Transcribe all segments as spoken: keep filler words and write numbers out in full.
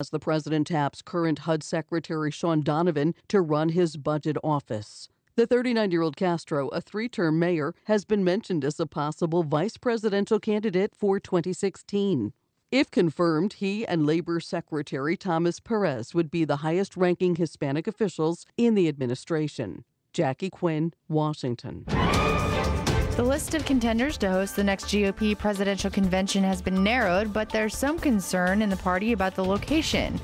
as the president taps current H U D Secretary Sean Donovan to run his budget office. The thirty-nine-year-old Castro, a three-term mayor, has been mentioned as a possible vice presidential candidate for twenty sixteen. If confirmed, he and Labor Secretary Thomas Perez would be the highest-ranking Hispanic officials in the administration. Jackie Quinn, Washington. The list of contenders to host the next G O P presidential convention has been narrowed, but there's some concern in the party about the location.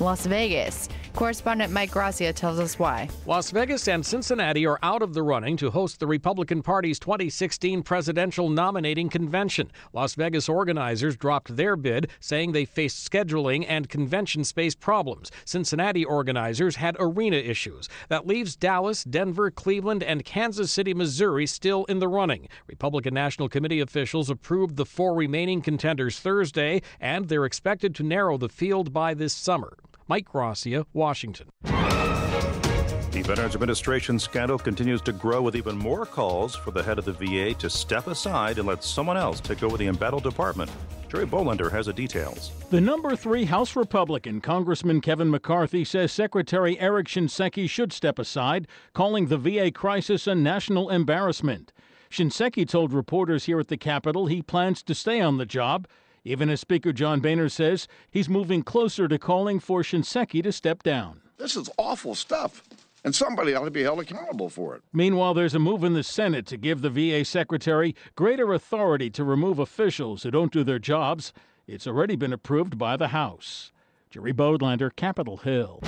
Las Vegas. Correspondent Mike Garcia tells us why. Las Vegas and Cincinnati are out of the running to host the Republican Party's twenty sixteen presidential nominating convention. Las Vegas organizers dropped their bid, saying they faced scheduling and convention space problems. Cincinnati organizers had arena issues. That leaves Dallas, Denver, Cleveland, and Kansas City, Missouri still in the running. Republican National Committee officials approved the four remaining contenders Thursday, and they're expected to narrow the field by this summer. Mike Garcia, Washington. The Veterans Administration scandal continues to grow with even more calls for the head of the V A to step aside and let someone else take over the embattled department. Jerry Bolender has the details. The number three House Republican, Congressman Kevin McCarthy, says Secretary Eric Shinseki should step aside, calling the V A crisis a national embarrassment. Shinseki told reporters here at the Capitol he plans to stay on the job, even as Speaker John Boehner says he's moving closer to calling for Shinseki to step down. This is awful stuff, and somebody ought to be held accountable for it. Meanwhile, there's a move in the Senate to give the V A secretary greater authority to remove officials who don't do their jobs. It's already been approved by the House. Jerry Bolender, Capitol Hill.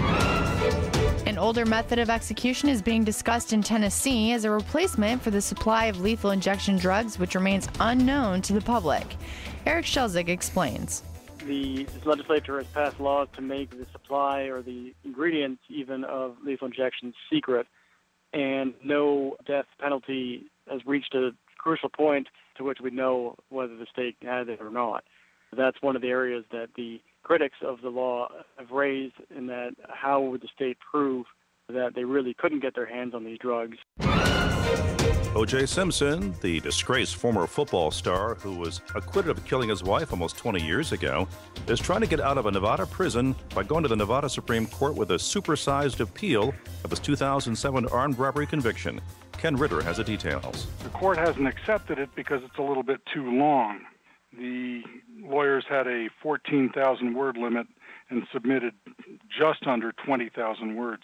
An older method of execution is being discussed in Tennessee as a replacement for the supply of lethal injection drugs, which remains unknown to the public. Eric Shinseki explains. The legislature has passed laws to make the supply or the ingredients even of lethal injections secret, and no death penalty has reached a crucial point to which we know whether the state had it or not. That's one of the areas that the critics of the law have raised, in that how would the state prove that they really couldn't get their hands on these drugs? O J Simpson, the disgraced former football star who was acquitted of killing his wife almost twenty years ago, is trying to get out of a Nevada prison by going to the Nevada Supreme Court with a supersized appeal of his two thousand seven armed robbery conviction. Ken Ritter has the details. The court hasn't accepted it because it's a little bit too long. The lawyers had a fourteen thousand word limit and submitted just under twenty thousand words.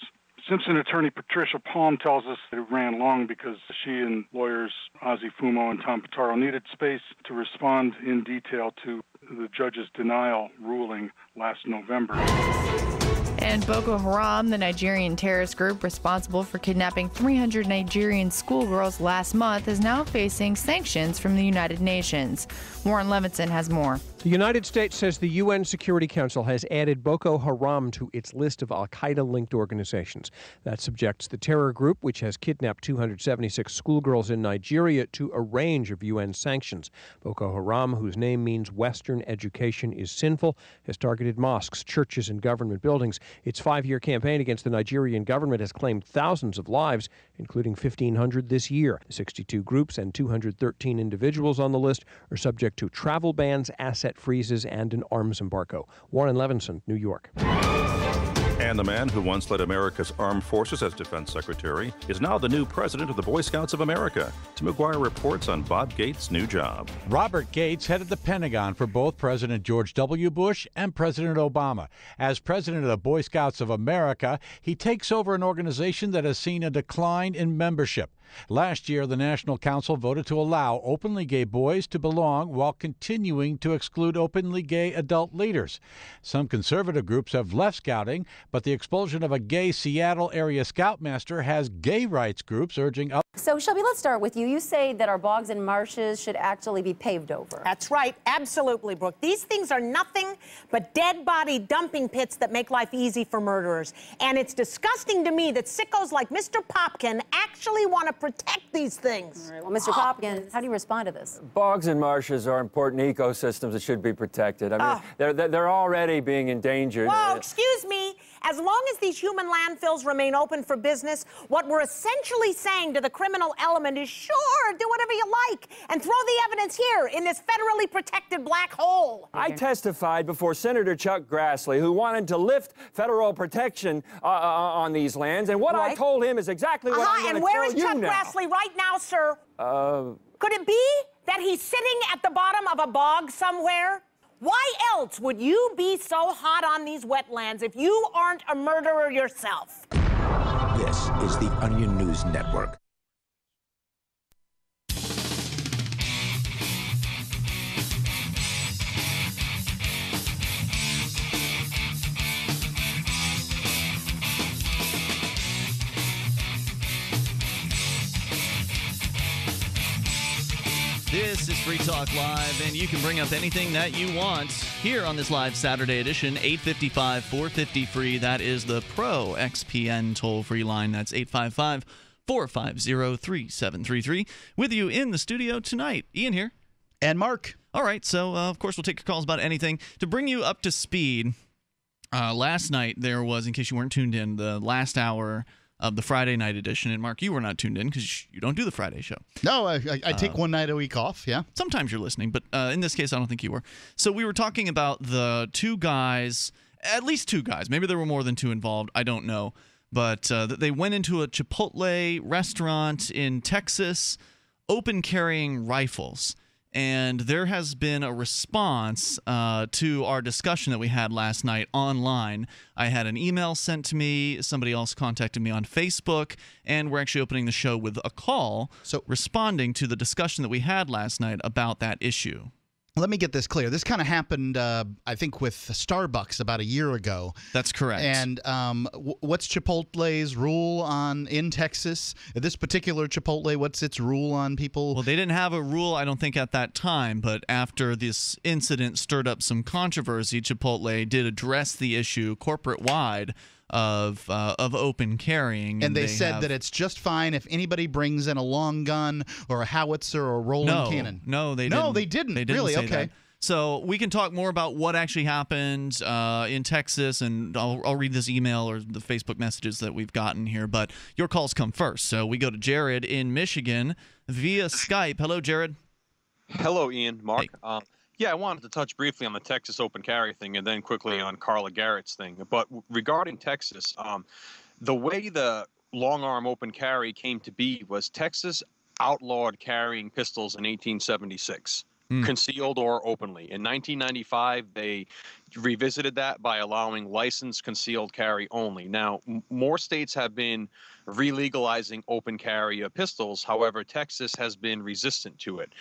Simpson attorney Patricia Palm tells us it ran long because she and lawyers Ozzie Fumo and Tom Pitaro needed space to respond in detail to the judge's denial ruling last November. And Boko Haram, the Nigerian terrorist group responsible for kidnapping three hundred Nigerian schoolgirls last month, is now facing sanctions from the United Nations. Warren Levinson has more. The United States says the U N Security Council has added Boko Haram to its list of al-Qaeda-linked organizations. That subjects the terror group, which has kidnapped two hundred seventy-six schoolgirls in Nigeria, to a range of U N sanctions. Boko Haram, whose name means Western education is sinful, has targeted mosques, churches, and government buildings. Its five-year campaign against the Nigerian government has claimed thousands of lives, including fifteen hundred this year. sixty-two groups and two hundred thirteen individuals on the list are subject to travel bans, asset freezes, and an arms embargo. Warren Levinson, New York. And the man who once led America's armed forces as defense secretary is now the new president of the Boy Scouts of America. Tim McGuire reports on Bob Gates' new job. Robert Gates headed the Pentagon for both President George W. Bush and President Obama. As president of the Boy Scouts of America, he takes over an organization that has seen a decline in membership. Last year, the National Council voted to allow openly gay boys to belong while continuing to exclude openly gay adult leaders. Some conservative groups have left scouting, but the expulsion of a gay Seattle area scoutmaster has gay rights groups urging up. So, Shelby, let's start with you. You say that our bogs and marshes should actually be paved over. That's right. Absolutely, Brooke. These things are nothing but dead body dumping pits that make life easy for murderers. And it's disgusting to me that sickos like Mister Popkin actually want to protect these things. All right, well, Mister Oh. Popkin, how do you respond to this? Bogs and marshes are important ecosystems that should be protected. I mean, oh. they're, they're already being endangered. Whoa, excuse me. As long as these human landfills remain open for business, what we're essentially saying to the criminal element is, sure, do whatever you like, and throw the evidence here in this federally protected black hole. I testified before Senator Chuck Grassley, who wanted to lift federal protection uh, uh, on these lands, and what right. I told him is exactly what uh-huh, I'm going to tell you now. And where is Chuck Grassley right now, sir? Uh... Could it be that he's sitting at the bottom of a bog somewhere? Why else would you be so hot on these wetlands if you aren't a murderer yourself? This is the Onion News Network. This is Free Talk Live, and you can bring up anything that you want here on this live Saturday edition, eight five five, four five zero, free. That is the Pro X P N toll-free line. That's eight five five, four five zero, three seven three three. With you in the studio tonight, Ian here. And Mark. All right, so uh, of course we'll take your calls about anything. To bring you up to speed, uh, last night there was, in case you weren't tuned in, the last hour of the Friday night edition. And Mark, you were not tuned in because you don't do the Friday show. No, I, I, I take uh, one night a week off, yeah. Sometimes you're listening, but uh, in this case, I don't think you were. So we were talking about the two guys, at least two guys. Maybe there were more than two involved. I don't know. But uh, they went into a Chipotle restaurant in Texas, open carrying rifles. And there has been a response uh, to our discussion that we had last night online. I had an email sent to me. Somebody else contacted me on Facebook. And we're actually opening the show with a call so, responding to the discussion that we had last night about that issue. Let me get this clear. This kind of happened, uh, I think, with Starbucks about a year ago. That's correct. And um, w what's Chipotle's rule on in Texas? This particular Chipotle, what's its rule on people? Well, they didn't have a rule, I don't think, at that time. But after this incident stirred up some controversy, Chipotle did address the issue corporate-wide of uh, of open carrying. And they, they said have... that it's just fine if anybody brings in a long gun or a howitzer or a rolling no, cannon. No, they didn't. No, they didn't. They didn't really? Say okay. That. So we can talk more about what actually happened uh, in Texas, and I'll, I'll read this email or the Facebook messages that we've gotten here, but your calls come first. So we go to Jared in Michigan via Skype. Hello, Jared. Hello, Ian. Mark. Hey. Um, Yeah, I wanted to touch briefly on the Texas open carry thing and then quickly on Carla Garrett's thing. But regarding Texas, um, the way the long-arm open carry came to be was Texas outlawed carrying pistols in eighteen seventy-six, mm. concealed or openly. In nineteen ninety-five, they revisited that by allowing licensed concealed carry only. Now, m more states have been re-legalizing open carry of pistols. However, Texas has been resistant to it.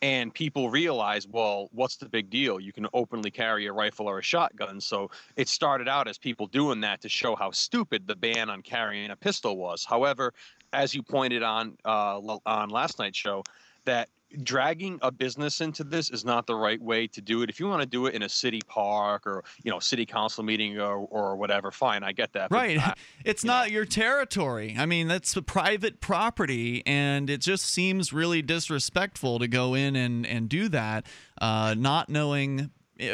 And people realize, well, what's the big deal? You can openly carry a rifle or a shotgun. So it started out as people doing that to show how stupid the ban on carrying a pistol was. However, as you pointed on uh, on last night's show, that dragging a business into this is not the right way to do it. If you want to do it in a city park or, you know, city council meeting or, or whatever, fine, I get that. Right. I, it's you not know. your territory. I mean, that's the private property, and it just seems really disrespectful to go in and, and do that, uh, not knowing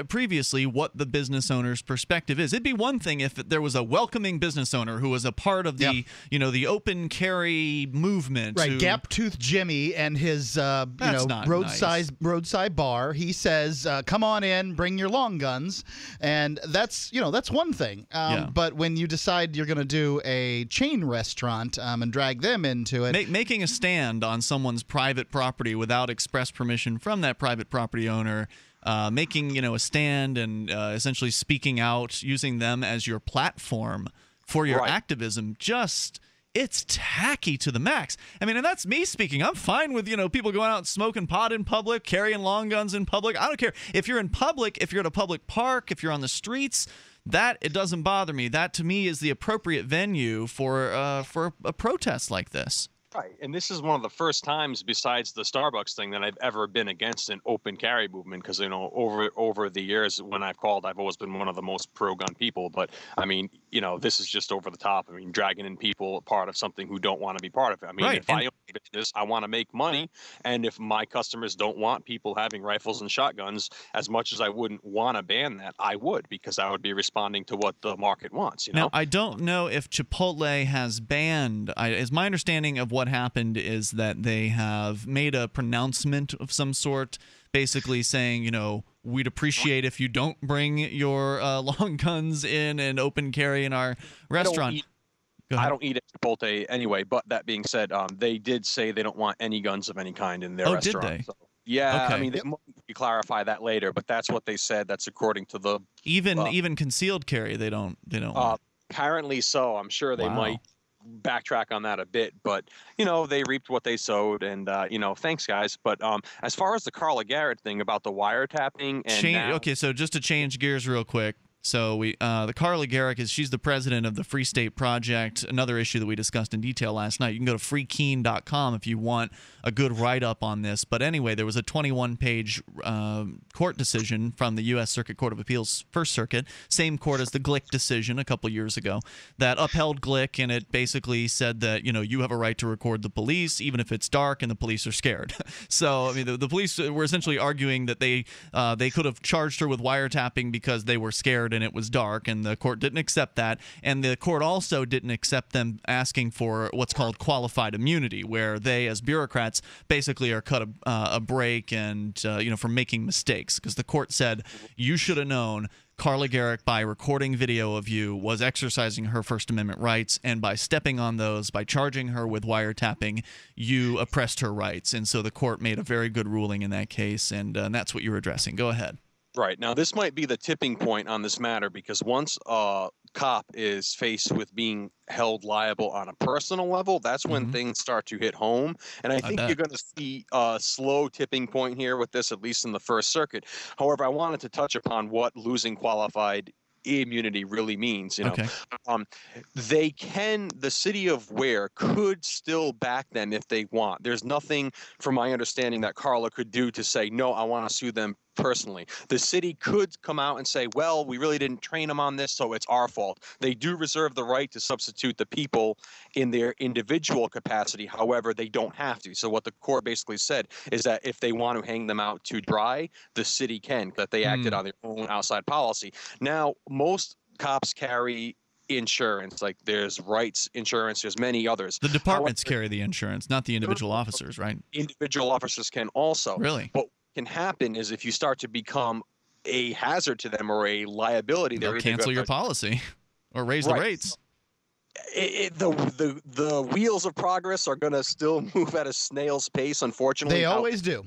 previously what the business owner's perspective is. It'd be one thing if there was a welcoming business owner who was a part of the yep. you know the open carry movement, right? Who, Gap Tooth Jimmy and his uh, you know roadside nice. roadside bar. He says, uh, "Come on in, bring your long guns," and that's you know that's one thing. Um, yeah. But when you decide you're going to do a chain restaurant um, and drag them into it, Ma making a stand on someone's private property without express permission from that private property owner. Uh, making, you know, a stand and uh, essentially speaking out, using them as your platform for your right. activism, just, it's tacky to the max. I mean, and that's me speaking. I'm fine with, you know, people going out and smoking pot in public, carrying long guns in public. I don't care. If you're in public, if you're at a public park, if you're on the streets, that, it doesn't bother me. That, to me, is the appropriate venue for uh, for a protest like this. Right, and this is one of the first times, besides the Starbucks thing, that I've ever been against an open carry movement. Because you know, over over the years, when I've called, I've always been one of the most pro-gun people. But I mean, you know, this is just over the top. I mean, dragging in people, part of something who don't want to be part of it. I mean, right. if and I own a business. I want to make money. And if my customers don't want people having rifles and shotguns, as much as I wouldn't want to ban that, I would, because I would be responding to what the market wants. You know? Now, I don't know if Chipotle has banned. I, as my understanding of what happened is that they have made a pronouncement of some sort, basically saying, you know, we'd appreciate if you don't bring your uh, long guns in and open carry in our restaurant. I don't eat at Chipotle anyway, but that being said, um, they did say they don't want any guns of any kind in their oh, restaurant. Did they? So, yeah, okay. I mean, they might clarify that later, but that's what they said. That's according to the even uh, even concealed carry. They don't they don't. Uh, apparently so. I'm sure they wow. might backtrack on that a bit, but you know, they reaped what they sowed, and uh, you know, thanks guys. But um, as far as the Carla Gericke thing about the wiretapping, and change, now, okay, so just to change gears real quick. So we, uh, the Carla Gericke is she's the president of the Free State Project, another issue that we discussed in detail last night. You can go to free keen dot com if you want a good write-up on this. But anyway, there was a twenty-one page um, court decision from the U S Circuit Court of Appeals, First Circuit, same court as the Glick decision a couple years ago, that upheld Glick, and it basically said that, you know, you have a right to record the police, even if it's dark and the police are scared. So, I mean, the, the police were essentially arguing that they, uh, they could have charged her with wiretapping because they were scared and it was dark, and the court didn't accept that. And the court also didn't accept them asking for what's called qualified immunity, where they, as bureaucrats, basically are cut a, uh, a break and uh, you know, for making mistakes, because the court said you should have known Carla Gericke, by recording video of you, was exercising her First Amendment rights, and by stepping on those, by charging her with wiretapping, you oppressed her rights. And so the court made a very good ruling in that case, and, uh, and that's what you're addressing. Go ahead. Right. Now, this might be the tipping point on this matter, because once a cop is faced with being held liable on a personal level, that's when mm-hmm. things start to hit home. And I think I you're going to see a slow tipping point here with this, at least in the First Circuit. However, I wanted to touch upon what losing qualified immunity really means. You know, okay. um, they can, the city of Ware could still back them if they want. There's nothing, from my understanding, that Carla could do to say, no, I want to sue them personally. The city could come out and say, well, we really didn't train them on this, so it's our fault. They do reserve the right to substitute the people in their individual capacity. However, they don't have to. So what the court basically said is that if they want to hang them out to dry, the city can, that they acted mm. on their own outside policy. Now, most cops carry insurance, like there's rights insurance, there's many others. The departments However, carry the insurance, not the individual officers, right? Individual officers can also. Really? But can happen is if you start to become a hazard to them or a liability. They'll cancel your policy or raise the rates. It, it, the, the the wheels of progress are going to still move at a snail's pace, unfortunately. They always do.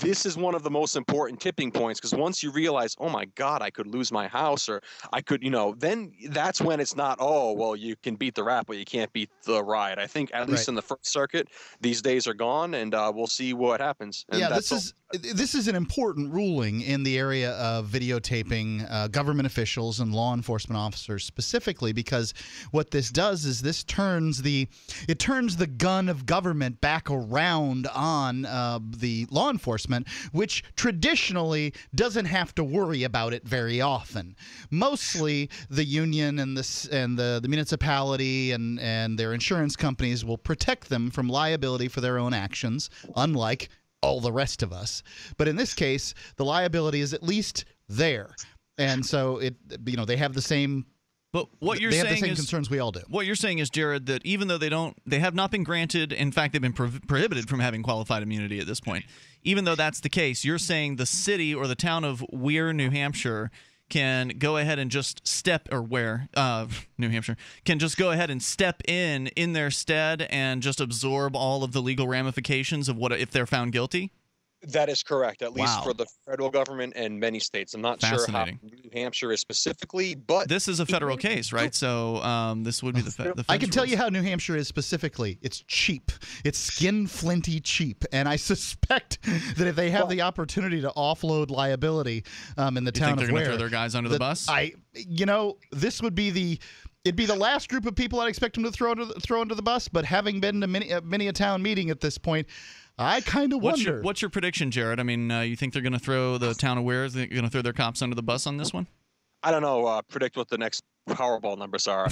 This is one of the most important tipping points, because once you realize, oh, my God, I could lose my house, or I could, you know, then that's when it's not, oh, well, you can beat the rap, but you can't beat the riot. I think at least right. in the First Circuit, these days are gone, and uh, we'll see what happens. And yeah, that's this is this is an important ruling in the area of videotaping uh, government officials and law enforcement officers specifically, because what this does is this turns the it turns the gun of government back around on uh, the law enforcement, which traditionally doesn't have to worry about it very often. Mostly the union and the, and the, the municipality and, and their insurance companies will protect them from liability for their own actions, unlike all the rest of us. But in this case, the liability is at least there. And so it, you know, they have the same But what you're they saying have the same is, concerns we all do. What you're saying is, Jared, that even though they don't, they have not been granted. In fact, they've been pro prohibited from having qualified immunity at this point. Even though that's the case, you're saying the city or the town of Ware, New Hampshire, can go ahead and just step or Ware, uh, New Hampshire, can just go ahead and step in in their stead and just absorb all of the legal ramifications of what if they're found guilty. That is correct, at least wow. for the federal government and many states. I'm not sure how New Hampshire is specifically, but this is a federal case, right? So um, this would be the, fe the I can tell you how New Hampshire is specifically. It's cheap. It's skin-flinty cheap, and I suspect that if they have well, the opportunity to offload liability um, in the town of Ware, you think they're going to throw their guys under the, the bus? I, you know, this would be the. It'd be the last group of people I'd expect them to throw under the, throw under the bus. But having been to many many a town meeting at this point, I kind of wonder. What's your, what's your prediction, Jared? I mean, uh, you think they're going to throw the town of Ware? They're going to throw their cops under the bus on this one? I don't know. Uh, predict what the next Powerball numbers are.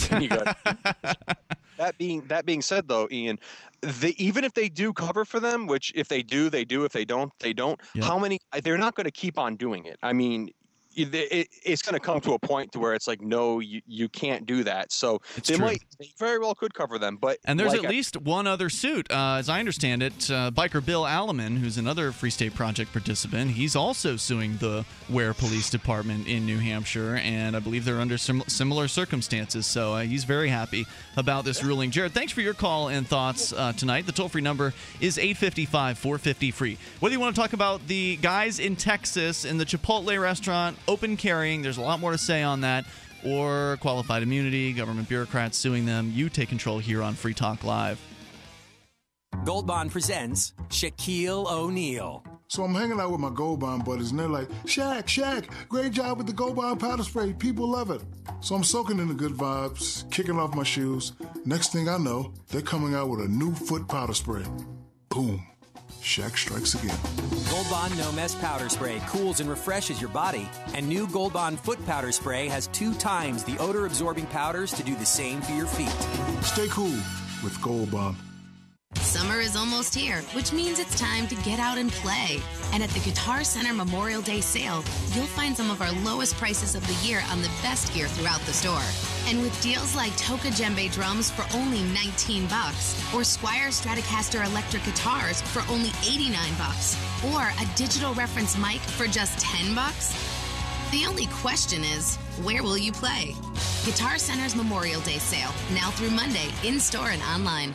That being that being said, though, Ian, they, even if they do cover for them, which if they do, they do. If they don't, they don't. Yeah. How many? They're not going to keep on doing it. I mean, it, it, it's going to come to a point to where it's like, no, you, you can't do that. So it's they true. might they very well could cover them. But and there's like at I, least one other suit, uh, as I understand it. Uh, biker Bill Alleman, who's another Free State Project participant, he's also suing the Ware Police Department in New Hampshire, and I believe they're under sim- similar circumstances. So uh, he's very happy about this yeah. ruling. Jared, thanks for your call and thoughts uh, tonight. The toll-free number is eight five five, four five zero, F R E E. Whether you want to talk about the guys in Texas in the Chipotle restaurant, open carrying, there's a lot more to say on that, or qualified immunity, government bureaucrats suing them. You take control here on Free Talk Live. Gold Bond presents Shaquille O'Neal. So I'm hanging out with my Gold Bond buddies, and they're like, Shaq, Shaq, great job with the Gold Bond powder spray. People love it. So I'm soaking in the good vibes, kicking off my shoes. Next thing I know, they're coming out with a new foot powder spray. Boom. Shaq strikes again. Gold Bond No Mess Powder Spray cools and refreshes your body, and new Gold Bond Foot Powder Spray has two times the odor-absorbing powders to do the same for your feet. Stay cool with Gold Bond. Summer is almost here, which means it's time to get out and play. And at the Guitar Center Memorial Day sale, you'll find some of our lowest prices of the year on the best gear throughout the store. And with deals like Toca Djembe drums for only nineteen bucks, or Squier Stratocaster electric guitars for only eighty-nine bucks, or a digital reference mic for just ten bucks. The only question is, where will you play? Guitar Center's Memorial Day sale, now through Monday, in-store and online.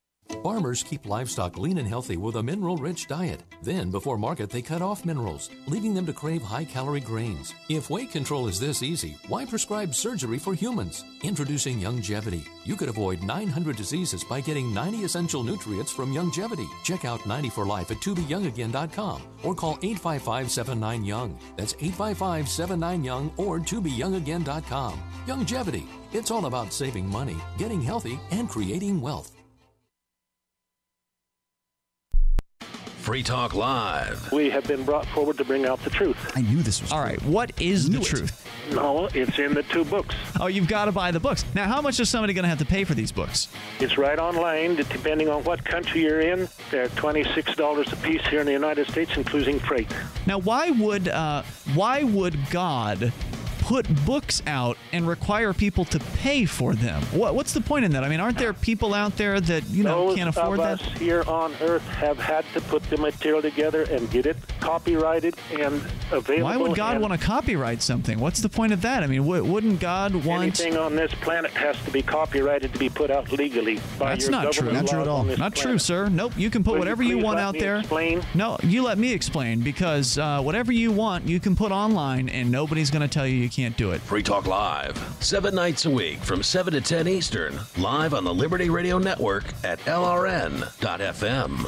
Farmers keep livestock lean and healthy with a mineral-rich diet. Then, before market, they cut off minerals, leaving them to crave high-calorie grains. If weight control is this easy, why prescribe surgery for humans? Introducing Youngevity. You could avoid nine hundred diseases by getting ninety essential nutrients from Youngevity. Check out ninety for life at to be young again dot com or call eight five five, seven nine, young. That's eight five five, seven nine, young or to be young again dot com. Youngevity. It's all about saving money, getting healthy, and creating wealth. Free Talk Live. We have been brought forward to bring out the truth. I knew this was All true. right, what is the truth? It. No, it's in the two books. Oh, you've got to buy the books. Now, how much is somebody going to have to pay for these books? It's right online, depending on what country you're in. They're twenty-six dollars a piece here in the United States, including freight. Now, why would uh, why would God put books out and require people to pay for them? What, what's the point in that? I mean, aren't there people out there that, you know, Those can't afford that? Those of us here on Earth have had to put the material together and get it copyrighted and available. Why would God want to copyright something? What's the point of that? I mean, w- wouldn't God want... Anything on this planet has to be copyrighted to be put out legally by your government. That's not true. Not true at all. Not true, sir. Nope, you can put whatever you want out there. Explain? No, you let me explain, because uh, whatever you want, you can put online and nobody's going to tell you you can't do it. Free Talk Live, seven nights a week from seven to ten Eastern, live on the Liberty Radio Network at L R N dot F M.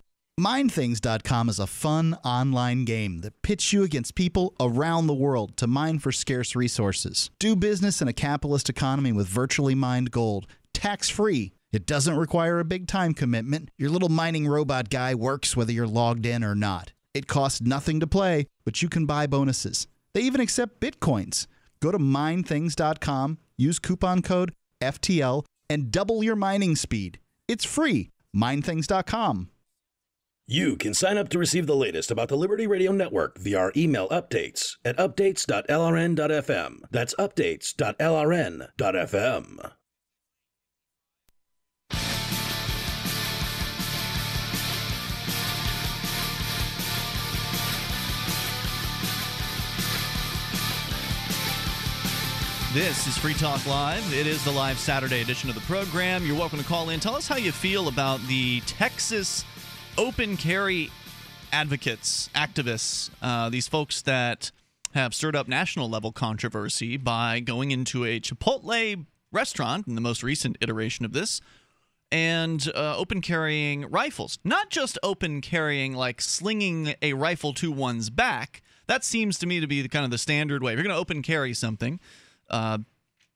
mind things dot com is a fun online game that pits you against people around the world to mine for scarce resources. Do business in a capitalist economy with virtually mined gold, tax-free. It doesn't require a big time commitment. Your little mining robot guy works whether you're logged in or not. It costs nothing to play, but you can buy bonuses. They even accept bitcoins. Go to mind things dot com, use coupon code F T L, and double your mining speed. It's free. mind things dot com. You can sign up to receive the latest about the Liberty Radio Network via our email updates at updates dot L R N dot F M. That's updates dot L R N dot F M. This is Free Talk Live. It is the live Saturday edition of the program. You're welcome to call in. Tell us how you feel about the Texas open carry advocates, activists, uh, these folks that have stirred up national level controversy by going into a Chipotle restaurant in the most recent iteration of this and uh, open carrying rifles. Not just open carrying, like slinging a rifle to one's back. That seems to me to be the kind of the standard way. If you're going to open carry something, uh,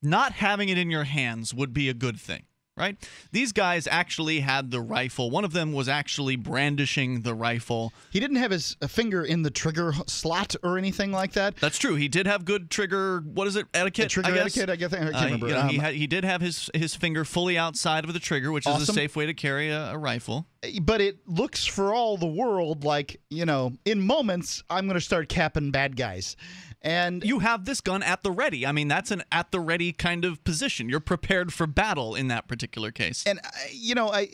not having it in your hands would be a good thing, right? These guys actually had the rifle. One of them was actually brandishing the rifle. He didn't have his finger in the trigger slot or anything like that. That's true. He did have good trigger, what is it, etiquette, the trigger I guess? etiquette, I guess. I can't uh, remember. You know, um, he, had, he did have his, his finger fully outside of the trigger, which awesome. is a safe way to carry a, a rifle. But it looks for all the world like, you know, in moments, I'm going to start capping bad guys. And you have this gun at the ready. I mean, that's an at the ready kind of position. You're prepared for battle in that particular case. And, I, you know, I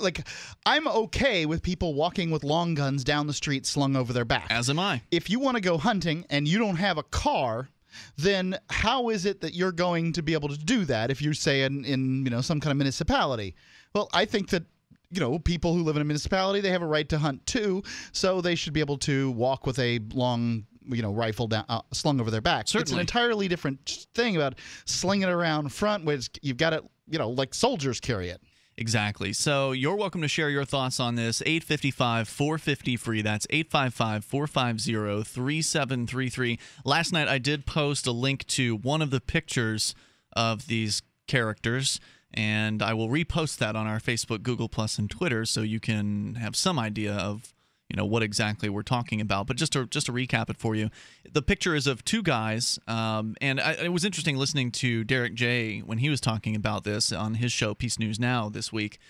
like I'm okay with people walking with long guns down the street slung over their back. As am I. If you want to go hunting and you don't have a car, then how is it that you're going to be able to do that if you're, say, in, in you know, some kind of municipality? Well, I think that, you know, people who live in a municipality, they have a right to hunt too, so they should be able to walk with a long, you know, rifle down, uh, slung over their back. Certainly. It's an entirely different thing about slinging it around front, which you've got to, you know, like soldiers carry it. Exactly. So you're welcome to share your thoughts on this. eight five five, four five zero, F R E E. That's eight five five, four five zero, three seven three three. Last night I did post a link to one of the pictures of these characters, and I will repost that on our Facebook, Google Plus, and Twitter, so you can have some idea of, you know, what exactly we're talking about. But just to just to recap it for you, the picture is of two guys, um, and I, it was interesting listening to Derek J. when he was talking about this on his show, Peace News Now, this week,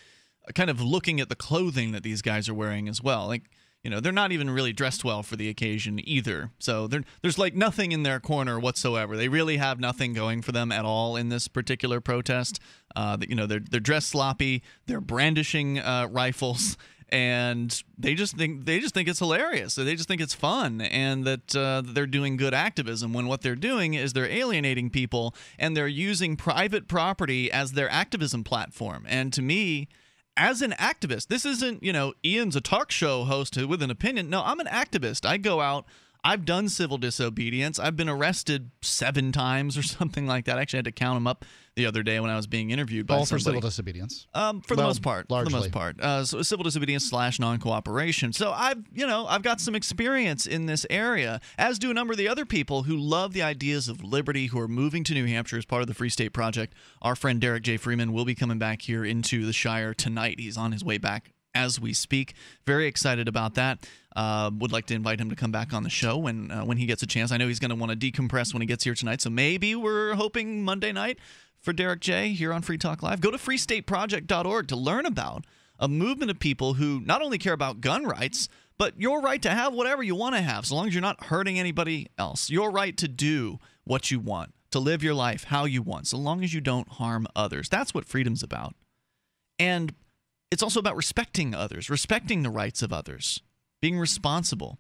kind of looking at the clothing that these guys are wearing as well. Like, you know, they're not even really dressed well for the occasion either. So there's like nothing in their corner whatsoever. They really have nothing going for them at all in this particular protest. Uh, you know, they're, they're dressed sloppy, they're brandishing uh, rifles, and they just think they just think it's hilarious. They just think it's fun, and that uh, they're doing good activism, when what they're doing is they're alienating people, and they're using private property as their activism platform. And to me, as an activist, this isn't, you know, Ian's a talk show host with an opinion. No, I'm an activist. I go out. I've done civil disobedience. I've been arrested seven times or something like that. I actually had to count them up the other day when I was being interviewed by All somebody. for civil disobedience. Um, for, well, the most part, largely. for the most part. Uh, so civil disobedience slash non-cooperation. So I've, you know, I've got some experience in this area, as do a number of the other people who love the ideas of liberty, who are moving to New Hampshire as part of the Free State Project. Our friend Derek J. Freeman will be coming back here into the Shire tonight. He's on his way back as we speak. Very excited about that. Uh, would like to invite him to come back on the show when uh, when he gets a chance. I know he's going to want to decompress when he gets here tonight, so maybe we're hoping Monday night for Derek J. here on Free Talk Live. Go to free state project dot org to learn about a movement of people who not only care about gun rights, but your right to have whatever you want to have, so long as you're not hurting anybody else. Your right to do what you want, to live your life how you want, so long as you don't harm others. That's what freedom's about. And it's also about respecting others, respecting the rights of others, being responsible,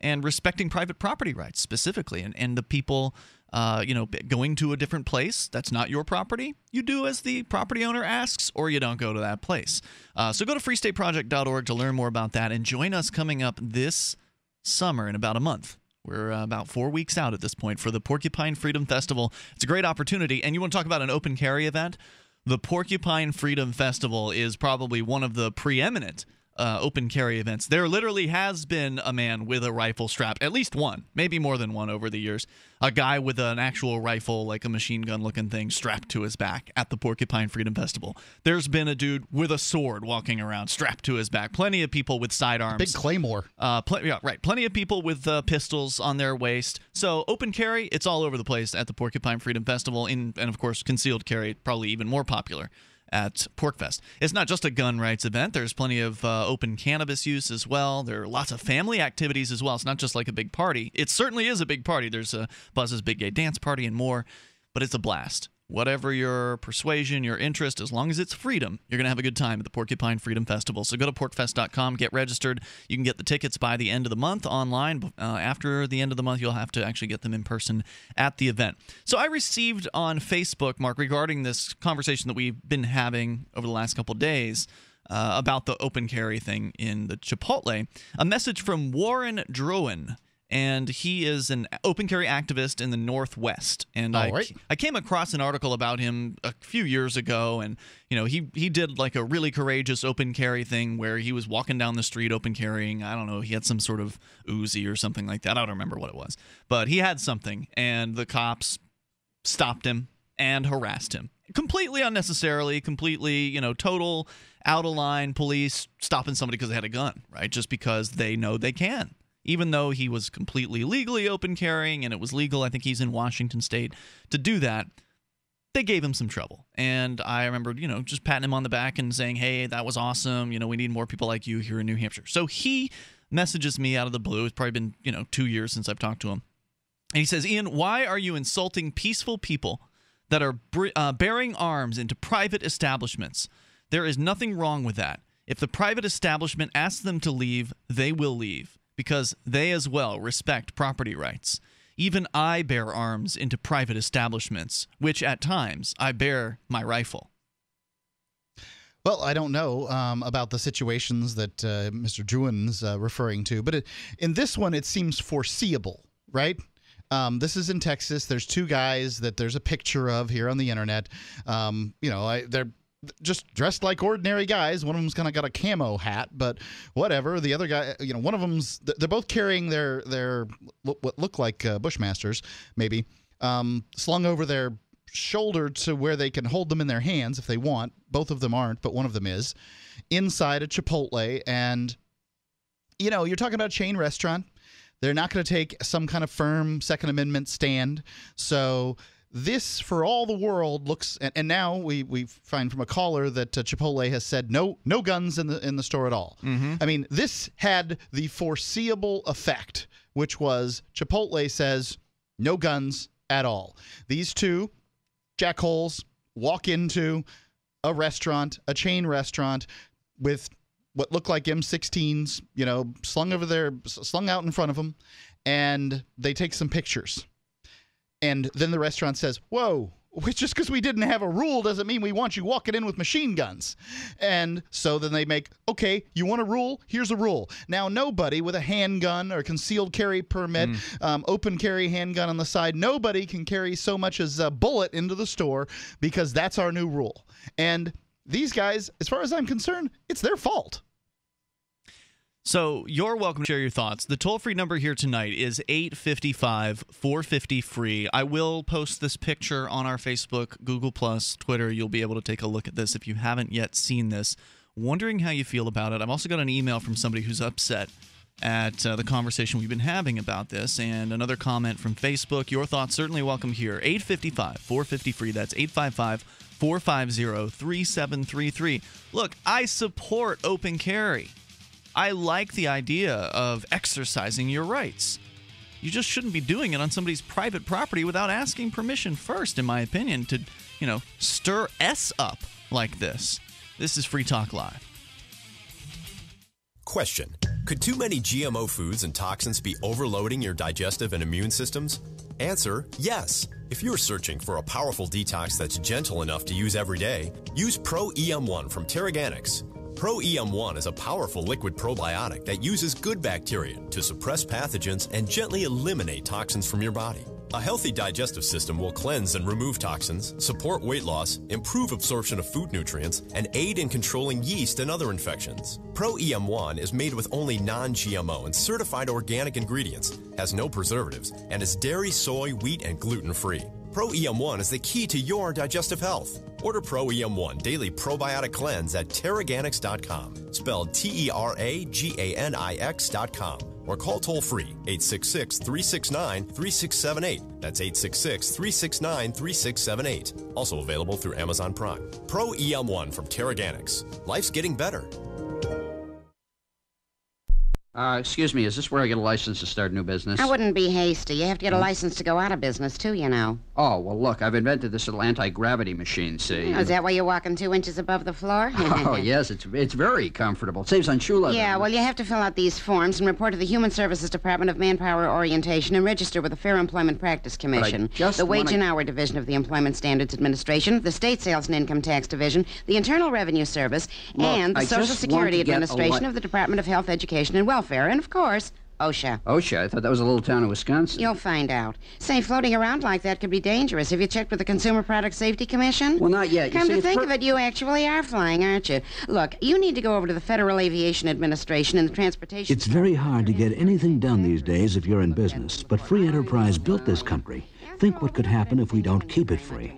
and respecting private property rights specifically, and, and the people, uh, you know, going to a different place that's not your property. You do as the property owner asks, or you don't go to that place. Uh, so go to free state project dot org to learn more about that, and join us coming up this summer in about a month. We're uh, about four weeks out at this point for the Porcupine Freedom Festival. It's a great opportunity, and you want to talk about an open carry event? The Porcupine Freedom Festival is probably one of the preeminent Uh, open carry events. There literally has been a man with a rifle strapped, at least one, maybe more than one over the years, a guy with an actual rifle, like a machine gun looking thing, strapped to his back at the Porcupine Freedom Festival. There's been a dude with a sword walking around strapped to his back. Plenty of people with sidearms. Big claymore. Uh, pl yeah, right. Plenty of people with uh, pistols on their waist. So open carry, it's all over the place at the Porcupine Freedom Festival, in, and of course concealed carry, probably even more popular at Porkfest. It's not just a gun rights event. There's plenty of uh, open cannabis use as well. There are lots of family activities as well. It's not just like a big party. It certainly is a big party. There's a Buzz's Big Gay Dance Party and more, but it's a blast. whatever your persuasion, your interest, as long as it's freedom, you're going to have a good time at the Porcupine Freedom Festival. So go to porc fest dot com, get registered. You can get the tickets by the end of the month online. Uh, after the end of the month, you'll have to actually get them in person at the event. So I received on Facebook, Mark, regarding this conversation that we've been having over the last couple of days uh, about the open carry thing in the Chipotle, a message from Warren Droen. And he is an open carry activist in the Northwest. And I, right. I came across an article about him a few years ago. And, you know, he, he did like a really courageous open carry thing where he was walking down the street open carrying. I don't know. He had some sort of Uzi or something like that. I don't remember what it was. But he had something. And the cops stopped him and harassed him. Completely unnecessarily. Completely, you know, total out of line police stopping somebody because they had a gun. Right? Just because they know they can. Even though he was completely legally open carrying and it was legal, I think he's in Washington state, to do that, they gave him some trouble. And I remember, you know, just patting him on the back and saying, hey, that was awesome. You know, we need more people like you here in New Hampshire. So he messages me out of the blue. It's probably been, you know, two years since I've talked to him. And he says, Ian, why are you insulting peaceful people that are uh, bearing arms into private establishments? There is nothing wrong with that. If the private establishment asks them to leave, they will leave, because they as well respect property rights. Even I bear arms into private establishments, which at times I bear my rifle. Well, I don't know um, about the situations that uh, Mister Druen's uh, referring to, but it, in this one it seems foreseeable, right? Um, this is in Texas. There's two guys that there's a picture of here on the internet. Um, you know, I, they're... just dressed like ordinary guys. One of them's kind of got a camo hat, but whatever. The other guy, you know, one of them's they're both carrying their their what look like uh, Bushmasters, maybe um, slung over their shoulder to where they can hold them in their hands if they want. Both of them aren't, but one of them is inside a Chipotle, and you know, you're talking about a chain restaurant. They're not going to take some kind of firm Second Amendment stand, so. This, for all the world, looks and, – and now we, we find from a caller that uh, Chipotle has said no no guns in the in the store at all. Mm-hmm. I mean, this had the foreseeable effect, which was Chipotle says no guns at all. These two jackholes walk into a restaurant, a chain restaurant, with what looked like M sixteens, you know, slung over there – slung out in front of them, and they take some pictures. And then the restaurant says, whoa, just because we didn't have a rule doesn't mean we want you walking in with machine guns. And so then they make, okay, you want a rule? Here's a rule. Now, nobody with a handgun or concealed carry permit, mm. um, open carry handgun on the side, nobody can carry so much as a bullet into the store because that's our new rule. And these guys, as far as I'm concerned, it's their fault. So you're welcome to share your thoughts. The toll-free number here tonight is eight five five, four five zero, F R E E. I will post this picture on our Facebook, Google plus, Twitter. You'll be able to take a look at this if you haven't yet seen this. Wondering how you feel about it. I've also got an email from somebody who's upset at uh, the conversation we've been having about this, and another comment from Facebook. Your thoughts certainly welcome here. eight five five, four five zero, F R E E. That's eight five five, four five zero, three seven three three. Look, I support open carry. I like the idea of exercising your rights. You just shouldn't be doing it on somebody's private property without asking permission first, in my opinion, to, you know, stir S up like this. This is Free Talk Live. Question: could too many G M O foods and toxins be overloading your digestive and immune systems? Answer: yes. If you're searching for a powerful detox that's gentle enough to use every day, use Pro E M one from Terraganics. Pro E M one is a powerful liquid probiotic that uses good bacteria to suppress pathogens and gently eliminate toxins from your body. A healthy digestive system will cleanse and remove toxins, support weight loss, improve absorption of food nutrients, and aid in controlling yeast and other infections. Pro E M one is made with only non G M O and certified organic ingredients, has no preservatives, and is dairy, soy, wheat, and gluten-free. Pro E M one is the key to your digestive health. Order Pro E M one Daily Probiotic Cleanse at Terraganics dot com, spelled T E R A G A N I X dot com, or call toll-free eight six six, three six nine, three six seven eight. That's eight six six, three six nine, three six seven eight. Also available through Amazon Prime. Pro E M one from Terraganics. Life's getting better. Uh, excuse me, is this where I get a license to start a new business? I wouldn't be hasty. You have to get a license to go out of business, too, you know. Oh, well, look, I've invented this little anti-gravity machine, see? Oh, is that why you're walking two inches above the floor? Oh, yes, it's it's very comfortable. It saves on shoe leather. Yeah, well, you have to fill out these forms and report to the Human Services Department of Manpower Orientation and register with the Fair Employment Practice Commission, just the Wage wanna... and Hour Division of the Employment Standards Administration, the State Sales and Income Tax Division, the Internal Revenue Service, look, and the I Social Security Administration li- of the Department of Health, Education, and Welfare. And, of course, OSHA. OSHA? I thought that was a little town in Wisconsin. You'll find out. Say, floating around like that could be dangerous. Have you checked with the Consumer Product Safety Commission? Well, not yet. You Come see, to think per- of it, you actually are flying, aren't you? Look, you need to go over to the Federal Aviation Administration and the Transportation... It's very hard to get anything done these days if you're in business, but free enterprise built this country. Think what could happen if we don't keep it free.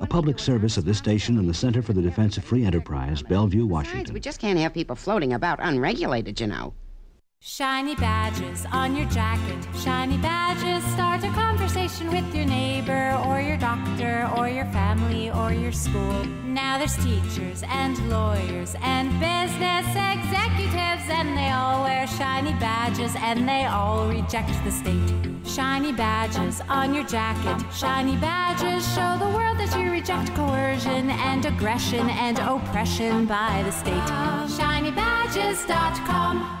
A public service of this station and the Center for the Defense of Free Enterprise, Bellevue, Washington. Besides, we just can't have people floating about unregulated, you know. Shiny badges on your jacket. Shiny badges start a conversation with your neighbor or your doctor or your family or your school. Now there's teachers and lawyers and business executives, and they all wear shiny badges and they all reject the state. Shiny badges on your jacket. Shiny badges show the world that you reject coercion and aggression and oppression by the state. shiny badges dot com.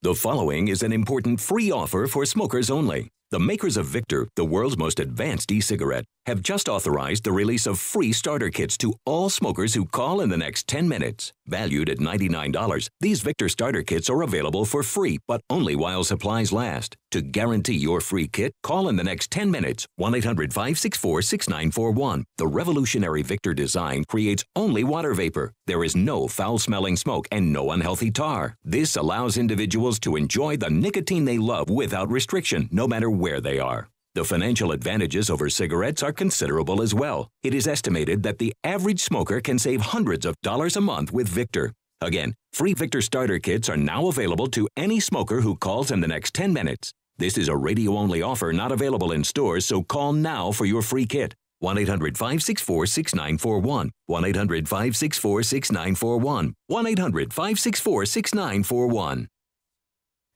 The following is an important free offer for smokers only. The makers of Victor, the world's most advanced e-cigarette, have just authorized the release of free starter kits to all smokers who call in the next ten minutes. Valued at ninety-nine dollars, these Victor starter kits are available for free, but only while supplies last. To guarantee your free kit, call in the next ten minutes, one eight hundred, five six four, six nine four one. The revolutionary Victor design creates only water vapor. There is no foul-smelling smoke and no unhealthy tar. This allows individuals to enjoy the nicotine they love without restriction, no matter where they are. The financial advantages over cigarettes are considerable as well. It is estimated that the average smoker can save hundreds of dollars a month with Victor. Again, free Victor starter kits are now available to any smoker who calls in the next ten minutes. This is a radio-only offer not available in stores, so call now for your free kit. one eight hundred, five six four, six nine four one. one eight hundred, five six four, six nine four one. one eight hundred, five six four, six nine four one.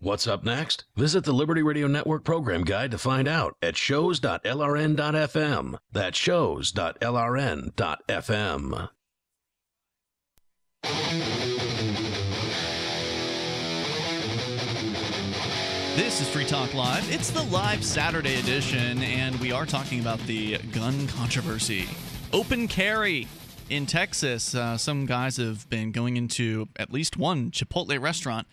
What's up next? Visit the Liberty Radio Network program guide to find out at shows dot L R N dot F M. That's shows dot L R N dot F M. This is Free Talk Live. It's the live Saturday edition, and we are talking about the gun controversy. Open carry in Texas. Uh, some guys have been going into at least one Chipotle restaurant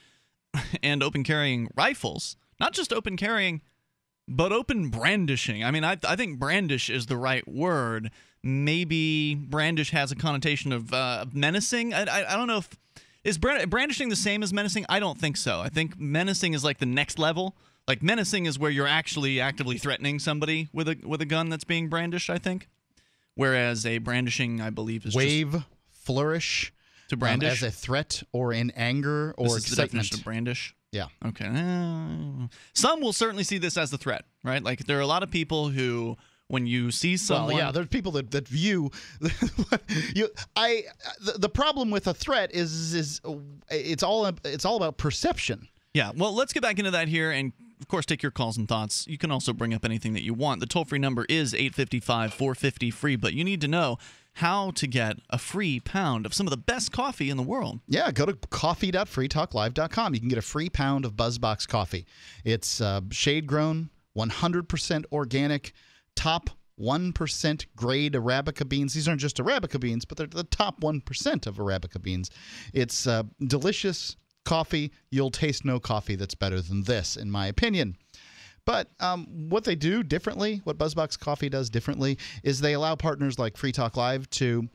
and open carrying rifles. Not just open carrying, but open brandishing. I mean, I, I think brandish is the right word. Maybe brandish has a connotation of uh, menacing. I, I I don't know if... Is brandishing the same as menacing? I don't think so. I think menacing is like the next level. Like menacing is where you're actually actively threatening somebody with a with a gun that's being brandished, I think. Whereas a brandishing, I believe, is wave, just... flourish... To brandish? Um, as a threat or in anger or excitement. This is the definition of brandish? Yeah. Okay. Uh, some will certainly see this as the threat, right? Like there are a lot of people who, when you see someone... Well, yeah, there's people that, that view... you, I, the, the problem with a threat is is it's all it's all about perception. Yeah. Well, let's get back into that here and, of course, take your calls and thoughts. You can also bring up anything that you want. The toll-free number is eight five five, four five zero, F R E E, but you need to know how to get a free pound of some of the best coffee in the world. Yeah, go to coffee dot free talk live dot com. You can get a free pound of BuzzBox coffee. It's uh, shade-grown, one hundred percent organic, top one percent grade Arabica beans. These aren't just Arabica beans, but they're the top one percent of Arabica beans. It's uh, delicious coffee. You'll taste no coffee that's better than this, in my opinion. But um, what they do differently, what BuzzBox Coffee does differently, is they allow partners like Free Talk Live to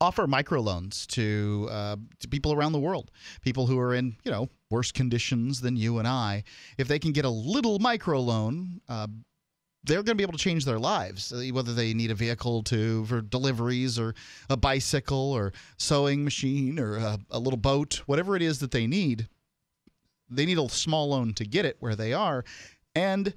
offer microloans to, uh, to people around the world, people who are in, you know, worse conditions than you and I, if they can get a little microloan, uh, they're going to be able to change their lives, whether they need a vehicle to for deliveries or a bicycle or sewing machine or a, a little boat, whatever it is that they need. They need a small loan to get it where they are, and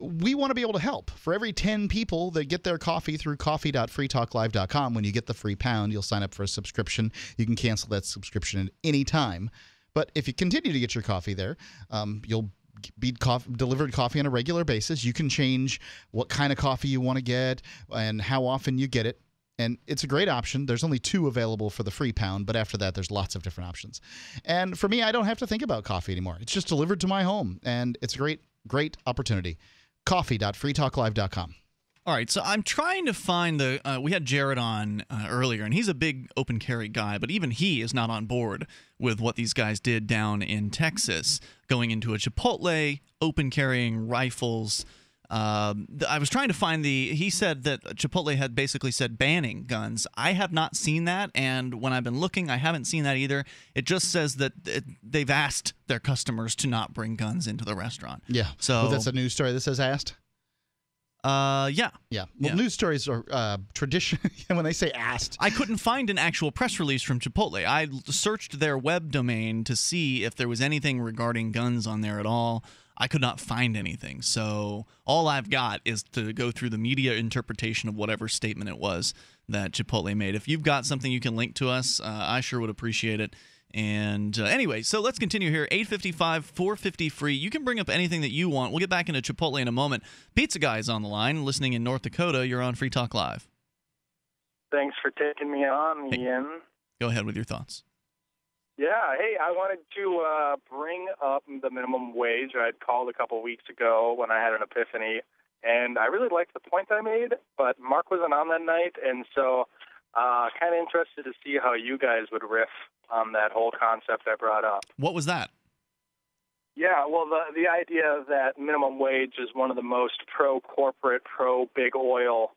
we want to be able to help. For every ten people that get their coffee through coffee dot free talk live dot com, when you get the free pound, you'll sign up for a subscription. You can cancel that subscription at any time. But if you continue to get your coffee there, um, you'll be coffee, delivered coffee on a regular basis. You can change what kind of coffee you want to get and how often you get it. And it's a great option. There's only two available for the free pound, but after that, there's lots of different options. And for me, I don't have to think about coffee anymore. It's just delivered to my home, and it's a great, great opportunity. coffee dot free talk live dot com. All right, so I'm trying to find the uh, – we had Jared on uh, earlier, and he's a big open carry guy, but even he is not on board with what these guys did down in Texas, going into a Chipotle, open carrying rifles. – Uh, I was trying to find the, he said that Chipotle had basically said banning guns. I have not seen that, and when I've been looking, I haven't seen that either. It just says that it, they've asked their customers to not bring guns into the restaurant. Yeah. So well, that's a news story that says asked? Uh, yeah. Yeah. Well, yeah. News stories are uh, tradition. When they say asked. I couldn't find an actual press release from Chipotle. I searched their web domain to see if there was anything regarding guns on there at all. I could not find anything, so all I've got is to go through the media interpretation of whatever statement it was that Chipotle made. If you've got something you can link to us, uh, I sure would appreciate it. And uh, anyway, so let's continue here. eight fifty-five, four fifty, free. You can bring up anything that you want. We'll get back into Chipotle in a moment. Pizza Guy is on the line, listening in North Dakota. You're on Free Talk Live. Thanks for taking me on, hey. Ian. Go ahead with your thoughts. Yeah, hey, I wanted to uh, bring up the minimum wage. I'd called a couple weeks ago when I had an epiphany, and I really liked the point I made, but Mark wasn't on that night, and so uh, kind of interested to see how you guys would riff on that whole concept I brought up. What was that? Yeah, well, the, the idea that minimum wage is one of the most pro-corporate, pro-big oil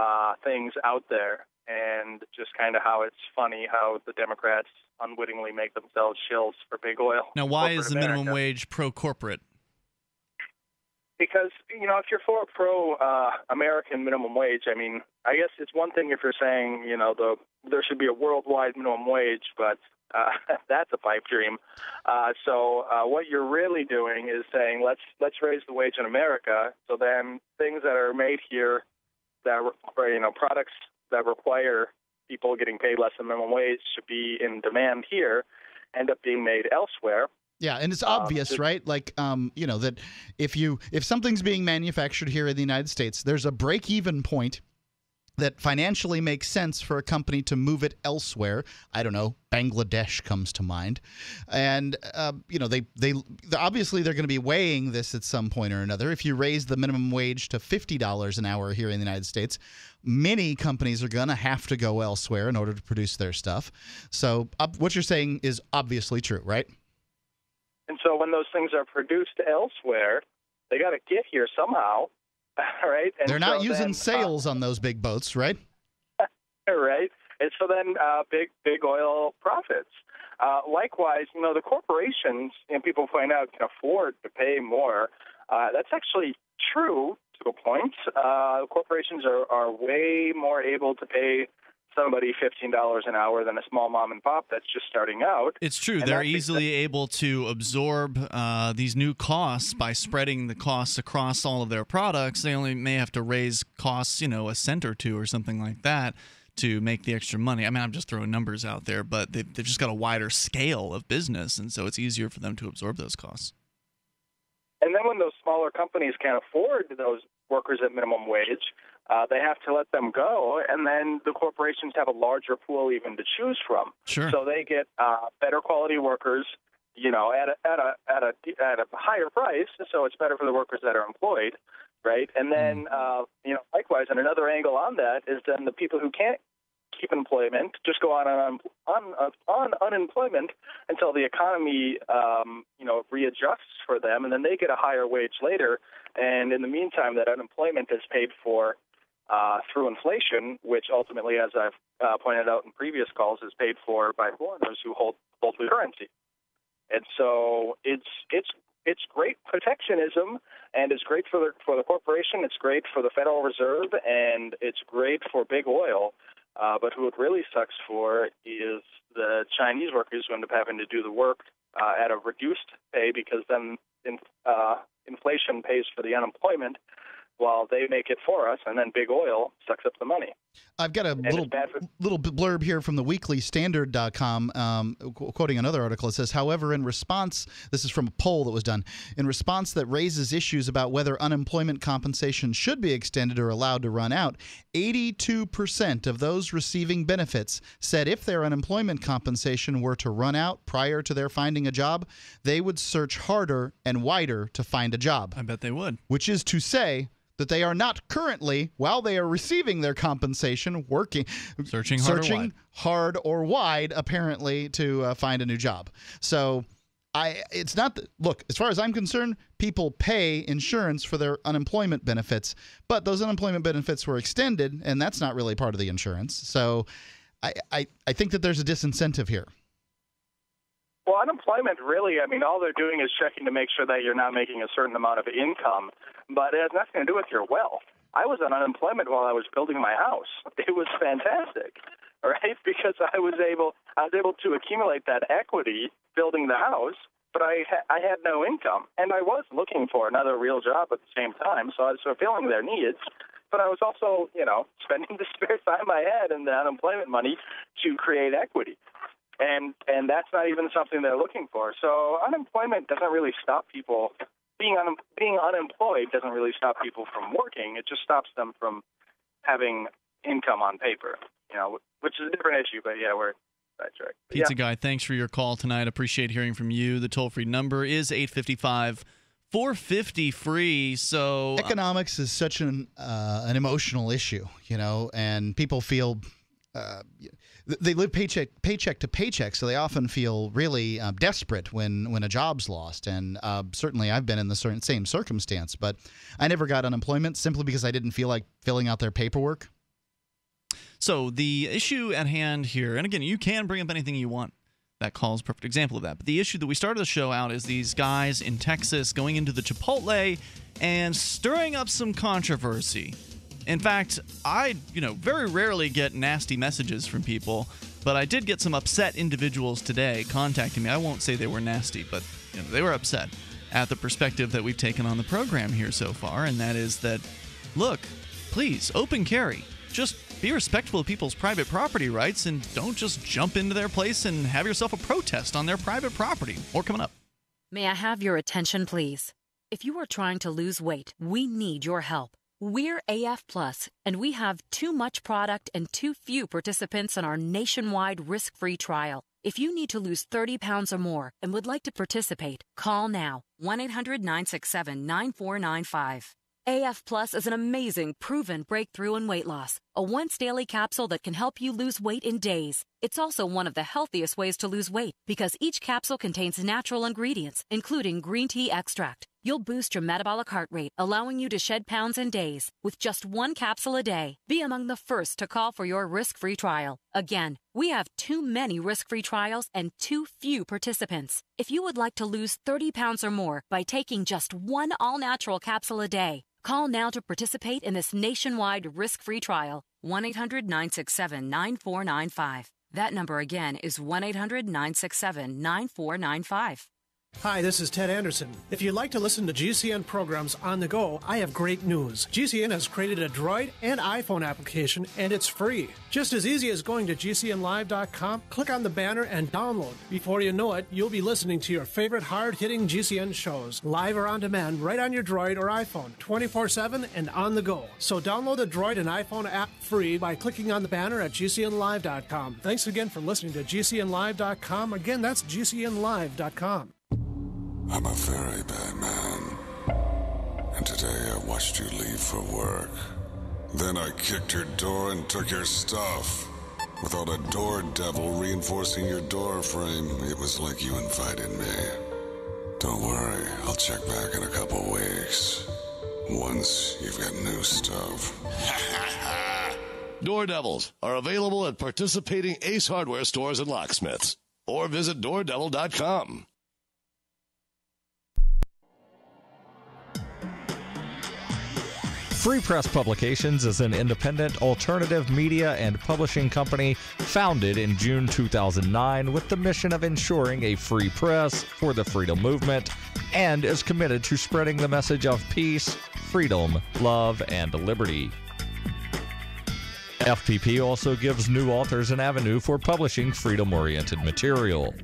uh, things out there, and just kind of how it's funny how the Democrats unwittingly make themselves shills for big oil. Now, why is the minimum wage pro-corporate? Because, you know, if you're for a pro-American uh, minimum wage, I mean, I guess it's one thing if you're saying, you know, the there should be a worldwide minimum wage, but uh, that's a pipe dream. Uh, so uh, what you're really doing is saying, let's let's raise the wage in America, so then things that are made here, that you know, products that require people getting paid less than minimum wage should be in demand here, end up being made elsewhere. Yeah, and it's obvious, um, right? Like, um, you know, that if you if something's being manufactured here in the United States, there's a break-even point that financially makes sense for a company to move it elsewhere. I don't know, Bangladesh comes to mind. And, uh, you know, they, they obviously they're going to be weighing this at some point or another. If you raise the minimum wage to fifty dollars an hour here in the United States, many companies are going to have to go elsewhere in order to produce their stuff. So uh, what you're saying is obviously true, right? And so when those things are produced elsewhere, they got to get here somehow. Right? And they're not so using then, sails uh, on those big boats, right? Right. And so then uh, big big oil profits. Uh, likewise, you know, the corporations, and people point out, can afford to pay more. Uh, that's actually true to a point. Uh, corporations are, are way more able to pay somebody fifteen dollars an hour than a small mom and pop that's just starting out. It's true. And they're easily able to absorb uh, these new costs by spreading the costs across all of their products. They only may have to raise costs, you know, a cent or two or something like that to make the extra money. I mean, I'm just throwing numbers out there, but they've, they've just got a wider scale of business, and so it's easier for them to absorb those costs. And then when those smaller companies can't afford those workers at minimum wage, Uh, they have to let them go, and then the corporations have a larger pool even to choose from. Sure. So they get uh, better quality workers, you know, at a, at a at a at a higher price. So it's better for the workers that are employed, right? And then uh, you know, likewise, and another angle on that is then the people who can't keep employment just go on on on, on unemployment until the economy um, you know readjusts for them, and then they get a higher wage later. And in the meantime, that unemployment is paid for. Uh, through inflation, which ultimately, as I've uh, pointed out in previous calls, is paid for by foreigners who hold, hold the currency. And so it's it's it's great protectionism, and it's great for the for the corporation. It's great for the Federal Reserve, and it's great for big oil. Uh, but who it really sucks for is the Chinese workers who end up having to do the work uh, at a reduced pay, because then in, uh, inflation pays for the unemployment while they make it for us, and then big oil sucks up the money. I've got a little, for- little blurb here from the weekly standard dot com, um, qu- quoting another article. It says, however, in response, this is from a poll that was done, in response that raises issues about whether unemployment compensation should be extended or allowed to run out, eighty-two percent of those receiving benefits said if their unemployment compensation were to run out prior to their finding a job, they would search harder and wider to find a job. I bet they would. Which is to say that they are not currently, while they are receiving their compensation, working, searching hard, searching or, wide. hard or wide, apparently, to uh, find a new job. So I, it's not that, look, as far as I'm concerned, people pay insurance for their unemployment benefits, but those unemployment benefits were extended, and that's not really part of the insurance. So I, I, I think that there's a disincentive here. Well, unemployment really, I mean, all they're doing is checking to make sure that you're not making a certain amount of income, but it has nothing to do with your wealth. I was on unemployment while I was building my house. It was fantastic, right? Because I was able, I was able to accumulate that equity building the house, but I, ha- I had no income, and I was looking for another real job at the same time, so I was fulfilling their needs. But I was also, you know, spending the spare time I had and the unemployment money to create equity. And and that's not even something they're looking for. So unemployment doesn't really stop people. Being un, being unemployed doesn't really stop people from working. It just stops them from having income on paper, you know, which is a different issue. But, yeah, we're sidetracked. Pizza yeah. Guy, thanks for your call tonight. Appreciate hearing from you. The toll-free number is eight five five, four five zero, free. So economics uh, is such an uh, an emotional issue, you know, and people feel uh, – they live paycheck paycheck to paycheck, so they often feel really uh, desperate when, when a job's lost. And uh, certainly I've been in the certain, same circumstance, but I never got unemployment simply because I didn't feel like filling out their paperwork. So the issue at hand here, and again, you can bring up anything you want. That call is a perfect example of that. But the issue that we started the show out is these guys in Texas going into the Chipotle and stirring up some controversy. In fact, I, you know, very rarely get nasty messages from people, but I did get some upset individuals today contacting me. I won't say they were nasty, but you know, they were upset at the perspective that we've taken on the program here so far, and that is that, look, please, open carry. Just be respectful of people's private property rights and don't just jump into their place and have yourself a protest on their private property. More coming up. May I have your attention, please? If you are trying to lose weight, we need your help. We're A F Plus, and we have too much product and too few participants on our nationwide risk-free trial. If you need to lose thirty pounds or more and would like to participate, call now, one eight hundred, nine six seven, nine four nine five. A F Plus is an amazing, proven breakthrough in weight loss, a once-daily capsule that can help you lose weight in days. It's also one of the healthiest ways to lose weight because each capsule contains natural ingredients, including green tea extract. You'll boost your metabolic heart rate, allowing you to shed pounds in days with just one capsule a day. Be among the first to call for your risk-free trial. Again, we have too many risk-free trials and too few participants. If you would like to lose thirty pounds or more by taking just one all-natural capsule a day, call now to participate in this nationwide risk-free trial, one eight hundred, nine six seven, nine four nine five. That number again is one eight hundred, nine six seven, nine four nine five. Hi, this is Ted Anderson. If you'd like to listen to G C N programs on the go, I have great news. G C N has created a Droid and iPhone application, and it's free. Just as easy as going to G C N live dot com, click on the banner, and download. Before you know it, you'll be listening to your favorite hard-hitting G C N shows, live or on demand, right on your Droid or iPhone, twenty-four seven and on the go. So download the Droid and iPhone app free by clicking on the banner at G C N live dot com. Thanks again for listening to G C N live dot com. Again, that's G C N live dot com. I'm a very bad man, and today I watched you leave for work. Then I kicked your door and took your stuff. Without a door devil reinforcing your door frame, it was like you invited me. Don't worry, I'll check back in a couple weeks. Once you've got new stuff. Door devils are available at participating Ace Hardware stores and locksmiths, or visit door devil dot com. Free Press Publications is an independent alternative media and publishing company founded in June two thousand nine with the mission of ensuring a free press for the freedom movement, and is committed to spreading the message of peace, freedom, love, and liberty. F P P also gives new authors an avenue for publishing freedom-oriented material.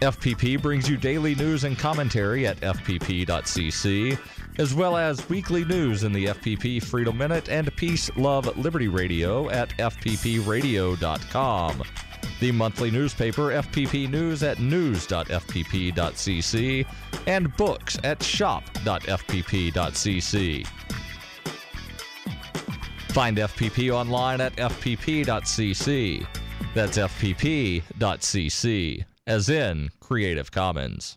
F P P brings you daily news and commentary at f p p dot c c, as well as weekly news in the F P P Freedom Minute and Peace, Love, Liberty Radio at f p p radio dot com. The monthly newspaper F P P News at news dot f p p dot c c and books at shop dot f p p dot c c. Find F P P online at f p p dot c c. That's f p p dot c c, as in Creative Commons.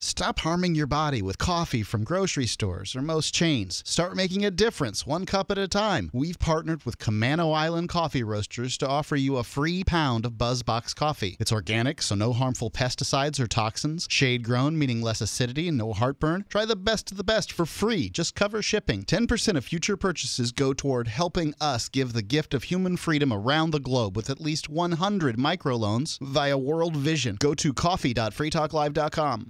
Stop harming your body with coffee from grocery stores or most chains. Start making a difference one cup at a time. We've partnered with Kamano Island Coffee Roasters to offer you a free pound of BuzzBox coffee. It's organic, so no harmful pesticides or toxins. Shade-grown, meaning less acidity and no heartburn. Try the best of the best for free. Just cover shipping. ten percent of future purchases go toward helping us give the gift of human freedom around the globe with at least one hundred microloans via World Vision. Go to coffee dot free talk live dot com.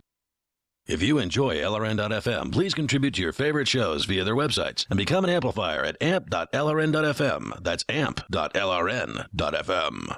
If you enjoy L R N dot f m, please contribute to your favorite shows via their websites and become an amplifier at amp dot l r n dot f m. That's amp dot l r n dot f m.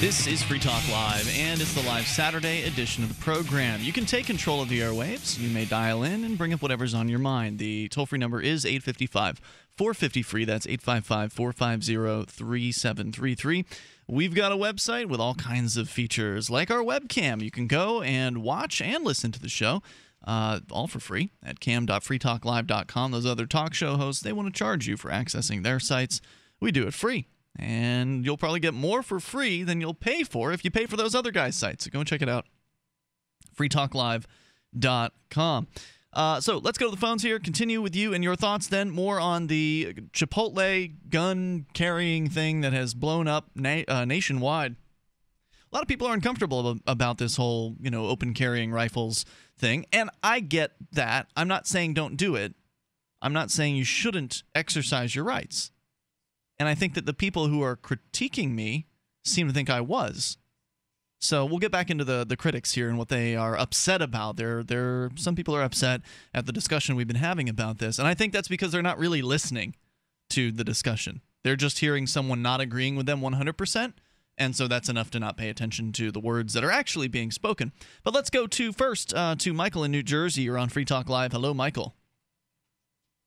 This is Free Talk Live, and it's the live Saturday edition of the program. You can take control of the airwaves. You may dial in and bring up whatever's on your mind. The toll-free number is eight five five, four five zero, free. That's eight five five, four five zero, three seven three three. We've got a website with all kinds of features, like our webcam. You can go and watch and listen to the show, uh, all for free, at cam dot free talk live dot com. Those other talk show hosts, they want to charge you for accessing their sites. We do it free. And you'll probably get more for free than you'll pay for if you pay for those other guys' sites. So go and check it out. free talk live dot com. Uh, so let's go to the phones here. Continue with you and your thoughts then more on the Chipotle gun-carrying thing that has blown up na uh, nationwide. A lot of people are uncomfortable ab about this whole, you know, open carrying rifles thing. And I get that. I'm not saying don't do it. I'm not saying you shouldn't exercise your rights. And I think that the people who are critiquing me seem to think I was. So we'll get back into the, the critics here and what they are upset about. They're, they're, some people are upset at the discussion we've been having about this. And I think that's because they're not really listening to the discussion. They're just hearing someone not agreeing with them one hundred percent. And so that's enough to not pay attention to the words that are actually being spoken. But let's go to first uh, to Michael in New Jersey. You're on Free Talk Live. Hello, Michael.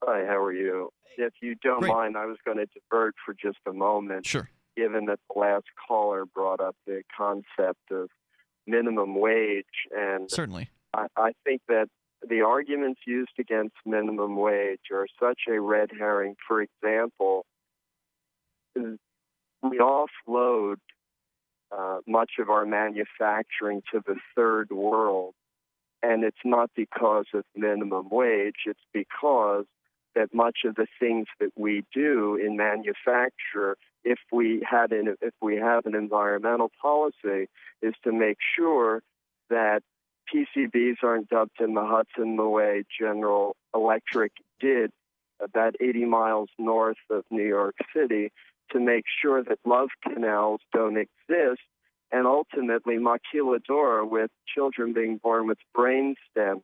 Hi, how are you? If you don't Great. mind, I was going to divert for just a moment, sure. given that the last caller brought up the concept of minimum wage. And Certainly. I, I think that the arguments used against minimum wage are such a red herring. For example, we offload uh, much of our manufacturing to the third world, and it's not because of minimum wage. It's because that much of the things that we do in manufacture, if we had an, if we have an environmental policy, is to make sure that P C Bs aren't dumped in the Hudson the way General Electric did about eighty miles north of New York City, to make sure that love canals don't exist, and ultimately maculadora with children being born with brain stems.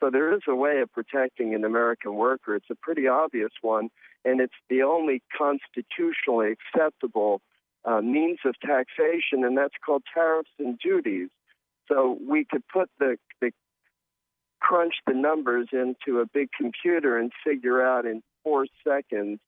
So there is a way of protecting an American worker. It's a pretty obvious one, and it's the only constitutionally acceptable uh, means of taxation, and that's called tariffs and duties. So we could put the, the crunch the numbers into a big computer and figure out in four seconds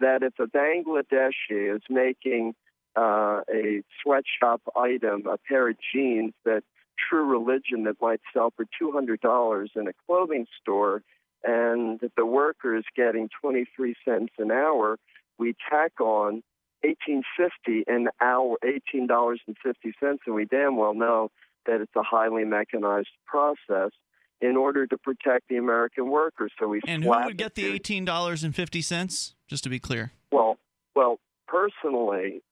that if a Bangladeshi is making uh, a sweatshop item, a pair of jeans, that True Religion, that might sell for two hundred dollars in a clothing store, and the worker is getting twenty-three cents an hour, we tack on eighteen fifty an hour, eighteen dollars and fifty cents, and we damn well know that it's a highly mechanized process in order to protect the American workers. So we and who would get the eighteen dollars and fifty cents, just to be clear? Well, well, personally,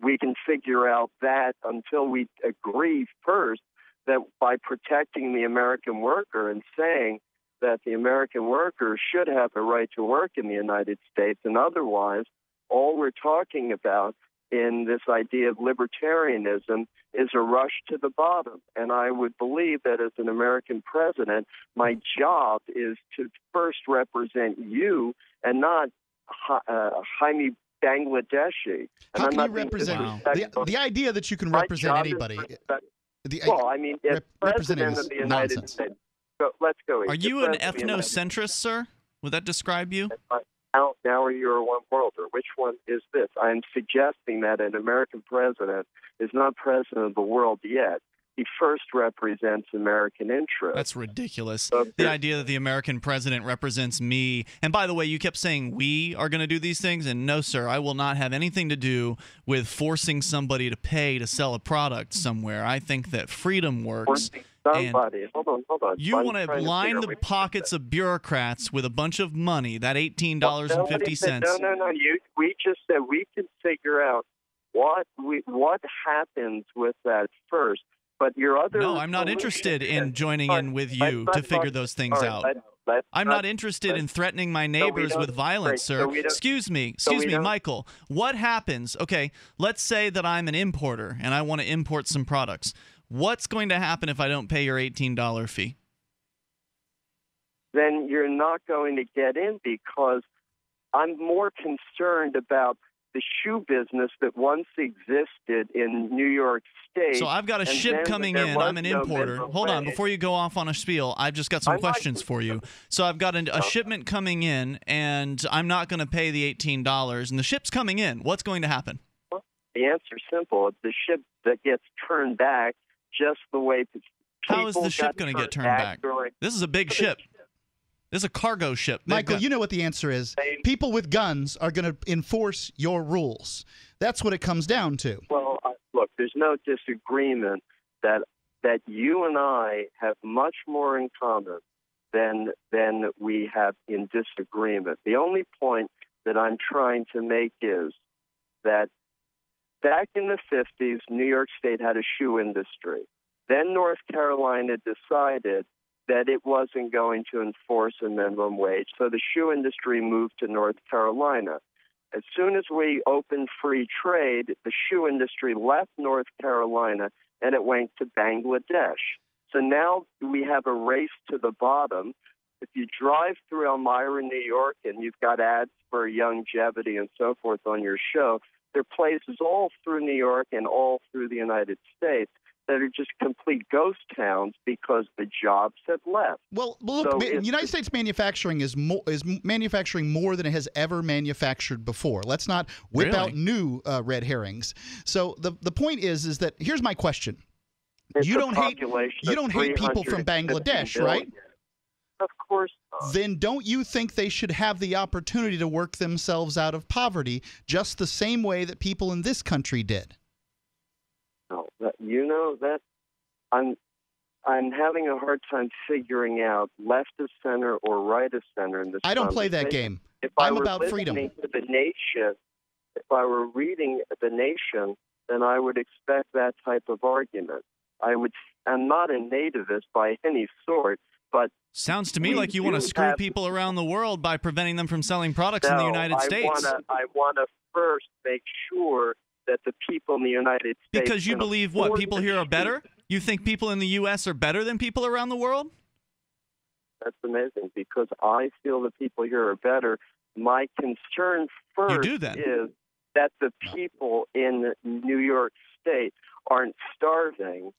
we can figure out that until we agree first that by protecting the American worker and saying that the American worker should have the right to work in the United States, and otherwise, all we're talking about in this idea of libertarianism is a rush to the bottom. And I would believe that as an American president, my job is to first represent you and not uh, Jaime Bangladeshi. And How can I'm not you represent? Wow. The, the idea that you can represent anybody. Respect, the, well, I mean, if president of the United nonsense. States, so let's go. Are you an ethnocentrist, sir? Would that describe you? Now, now are you a one-worlder? Which one is this? I am suggesting that an American president is not president of the world yet. He first represents American interests. That's ridiculous. So the idea that the American president represents me. And by the way, you kept saying we are going to do these things. And no, sir, I will not have anything to do with forcing somebody to pay to sell a product somewhere. I think that freedom works. Somebody. Hold on, hold on. You want to line the pockets of bureaucrats with a bunch of money, that eighteen dollars and fifty cents. No, no, no. You, we just said we can figure out what we, what happens with that first. But your other No, I'm not interested in joining in with you to figure those things out. I'm not interested in threatening my neighbors with violence, sir. Excuse me. Excuse me, Michael. What happens? Okay, let's say that I'm an importer and I want to import some products. What's going to happen if I don't pay your eighteen dollar fee? Then you're not going to get in, because I'm more concerned about the shoe business that once existed in New York State. So I've got a ship coming in. I'm an importer. Hold on. Before you go off on a spiel, I've just got some questions for you. So I've got a, a shipment coming in, and I'm not going to pay the eighteen dollars, and the ship's coming in. What's going to happen? Well, the answer's simple. It's the ship that gets turned back. Just the way How is the ship going to get turned back? back? This is a big ship. This is a cargo ship. They've Michael, you know what the answer is. People with guns are going to enforce your rules. That's what it comes down to. Well, look, there's no disagreement that that you and I have much more in common than than we have in disagreement. The only point that I'm trying to make is that back in the fifties, New York State had a shoe industry. Then North Carolina decided that it wasn't going to enforce a minimum wage, so the shoe industry moved to North Carolina. As soon as we opened free trade, the shoe industry left North Carolina, and it went to Bangladesh. So now we have a race to the bottom. If you drive through Elmira, New York, and you've got ads for Youngevity and so forth on your show, there are places all through New York and all through the United States that are just complete ghost towns because the jobs have left. Well, look, so the United States manufacturing is more, is manufacturing more than it has ever manufactured before. Let's not whip really? out new uh, red herrings. So the the point is, is that here's my question: it's you don't hate you don't hate people from Bangladesh, billion. right? Of course not. Then don't you think they should have the opportunity to work themselves out of poverty just the same way that people in this country did? No, that, you know, that I'm I'm having a hard time figuring out left of center or right of center in this I don't play that game. If I'm I were about freedom. To the Nation, if I were reading The Nation, then I would expect that type of argument. I would I'm not a nativist by any sort, but sounds to me like you want to screw have, people around the world by preventing them from selling products no, in the United I States. Wanna, I want to first make sure that the people in the United States... Because you believe what? People here are better? You think people in the U S are better than people around the world? That's amazing, because I feel the people here are better. My concern first you do that. is that the people in New York State aren't starving.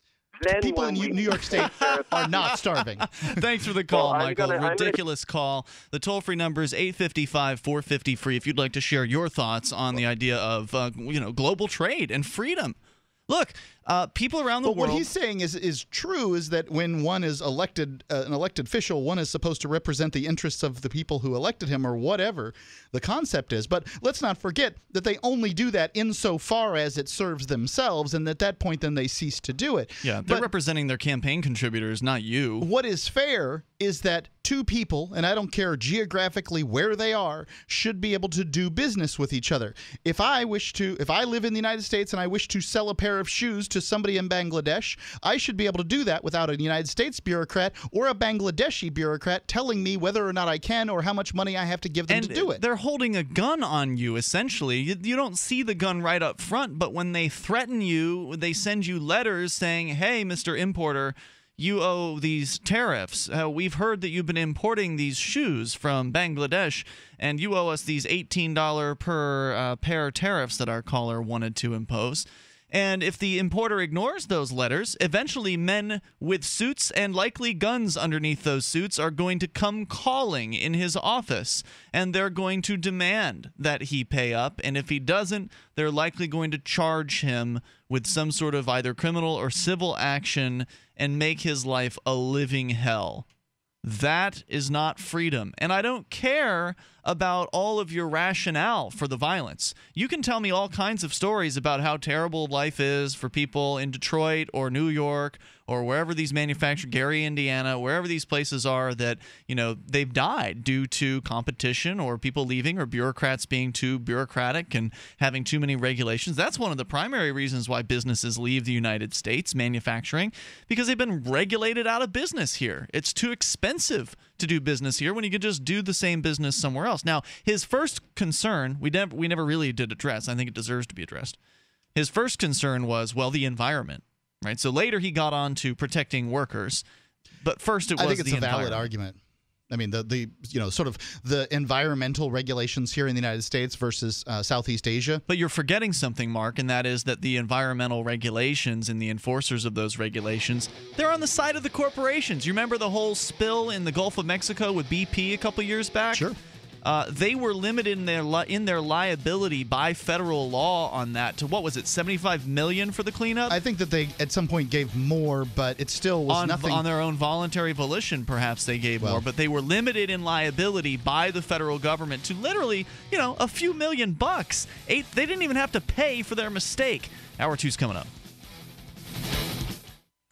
Then people in New York State are not starving. Thanks for the call, well, Michael. Gonna, Ridiculous gonna... call. The toll-free number is eight five five, four five zero, free if you'd like to share your thoughts on the idea of uh, you know, global trade and freedom. Look, uh, people around the but world. What he's saying is is true. Is that when one is elected, uh, an elected official, one is supposed to represent the interests of the people who elected him, or whatever the concept is. But let's not forget that they only do that insofar as it serves themselves, and at that point, then they cease to do it. Yeah, they're but representing their campaign contributors, not you. What is fair is that two people, and I don't care geographically where they are, should be able to do business with each other. If I wish to, if I live in the United States and I wish to sell a pair of shoes to somebody in Bangladesh, I should be able to do that without a United States bureaucrat or a Bangladeshi bureaucrat telling me whether or not I can or how much money I have to give them and to do it. They're holding a gun on you, essentially. You, you don't see the gun right up front, but when they threaten you, they send you letters saying, hey, Mister Importer, you owe these tariffs. Uh, we've heard that you've been importing these shoes from Bangladesh, and you owe us these eighteen dollars per uh, pair tariffs that our caller wanted to impose. And if the importer ignores those letters, eventually men with suits and likely guns underneath those suits are going to come calling in his office, and they're going to demand that he pay up. And if he doesn't, they're likely going to charge him with some sort of either criminal or civil action and make his life a living hell. That is not freedom. And I don't care about all of your rationale for the violence. You can tell me all kinds of stories about how terrible life is for people in Detroit or New York or wherever these manufacturers, Gary, Indiana, wherever these places are that, you know, they've died due to competition or people leaving or bureaucrats being too bureaucratic and having too many regulations. That's one of the primary reasons why businesses leave the United States, manufacturing, because they've been regulated out of business here. It's too expensive to do business here when you could just do the same business somewhere else. Now, his first concern, we never, we never really did address. I think it deserves to be addressed. His first concern was, well, the environment, right? So later he got on to protecting workers, but first it was the environment. I think it's a valid argument. I mean, the, the you know, sort of the environmental regulations here in the United States versus uh, Southeast Asia. But you're forgetting something, Mark, and that is that the environmental regulations and the enforcers of those regulations, they're on the side of the corporations. You remember the whole spill in the Gulf of Mexico with B P a couple years back? Sure. Uh, they were limited in their li in their liability by federal law on that to, what was it, seventy-five million dollars for the cleanup? I think that they at some point gave more, but it still was on, nothing. On their own voluntary volition, perhaps they gave well. more, but they were limited in liability by the federal government to literally, you know, a few million bucks. Eight, they didn't even have to pay for their mistake. Hour two's coming up.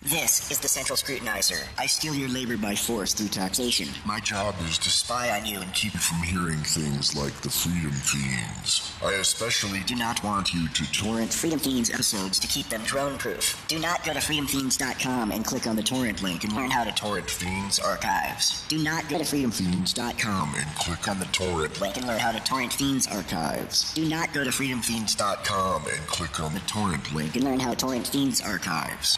This is the Central Scrutinizer. I steal your labor by force through taxation. My job is to spy on you and keep you from hearing things like the Freedom Fiends. I especially do not want you to torrent Freedom Fiends episodes to keep them drone-proof. Do not go to freedom fiends dot com and click on the torrent link and learn how to torrent Fiends archives. Do not go to freedom fiends dot com and click on the torrent link and learn how to torrent Fiends archives. Do not go to freedom fiends dot com and click on the torrent link and learn how to torrent Fiends archives.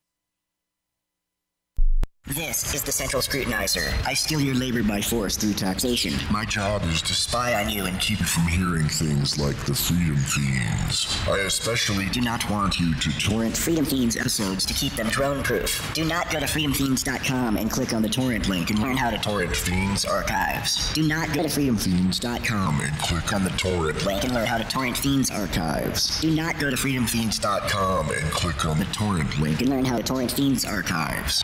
This is the Central Scrutinizer. I steal your labor by force through taxation. My job is to spy on you and keep you from hearing things like the Freedom Fiends. I especially do not want you to torrent Freedom Fiends episodes to keep them drone-proof. Do not go to freedom fiends dot com and click on the torrent link and learn how to torrent Fiends archives. Do not go to freedom fiends dot com and click on the torrent link and learn how to torrent Fiends archives. Do not go to freedom fiends dot com and click on the torrent link and learn how to torrent Fiends archives.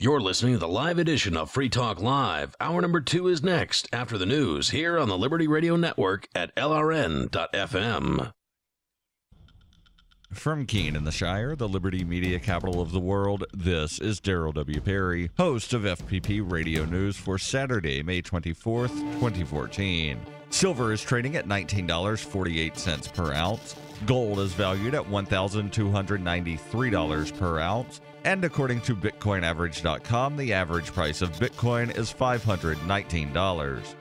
You're listening to the live edition of Free Talk Live. Hour number two is next after the news here on the Liberty Radio Network at L R N dot F M. From Keene in the Shire, the Liberty Media capital of the world, this is Darryl W. Perry, host of F P P Radio News for Saturday, May twenty-fourth, twenty fourteen. Silver is trading at nineteen dollars and forty-eight cents per ounce. Gold is valued at one thousand two hundred ninety-three dollars per ounce. And according to Bitcoin Average dot com, the average price of Bitcoin is five hundred nineteen dollars.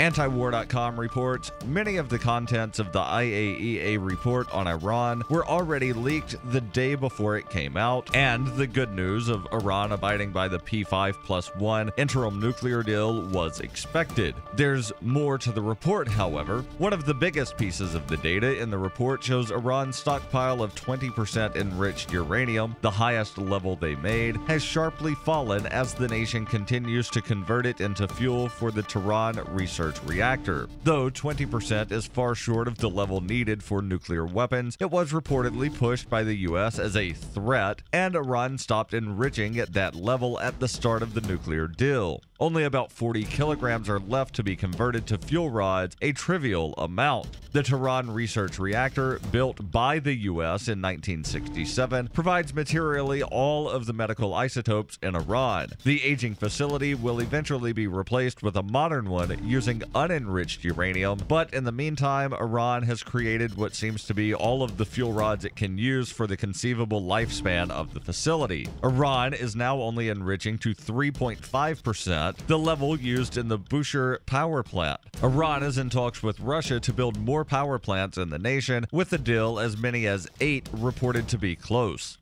Antiwar dot com reports many of the contents of the I A E A report on Iran were already leaked the day before it came out, and the good news of Iran abiding by the P five plus one interim nuclear deal was expected. There's more to the report, however. One of the biggest pieces of the data in the report shows Iran's stockpile of twenty percent enriched uranium, the highest level they made, has sharply fallen as the nation continues to convert it into fuel for the Tehran research reactor. Though twenty percent is far short of the level needed for nuclear weapons, it was reportedly pushed by the U S as a threat, and Iran stopped enriching at that level at the start of the nuclear deal. Only about forty kilograms are left to be converted to fuel rods, a trivial amount. The Tehran research reactor, built by the U S in nineteen sixty-seven, provides materially all of the medical isotopes in Iran. The aging facility will eventually be replaced with a modern one using unenriched uranium, but in the meantime, Iran has created what seems to be all of the fuel rods it can use for the conceivable lifespan of the facility. Iran is now only enriching to three point five percent, the level used in the Bushehr power plant. Iran is in talks with Russia to build more power plants in the nation, with a deal as many as eight reported to be close.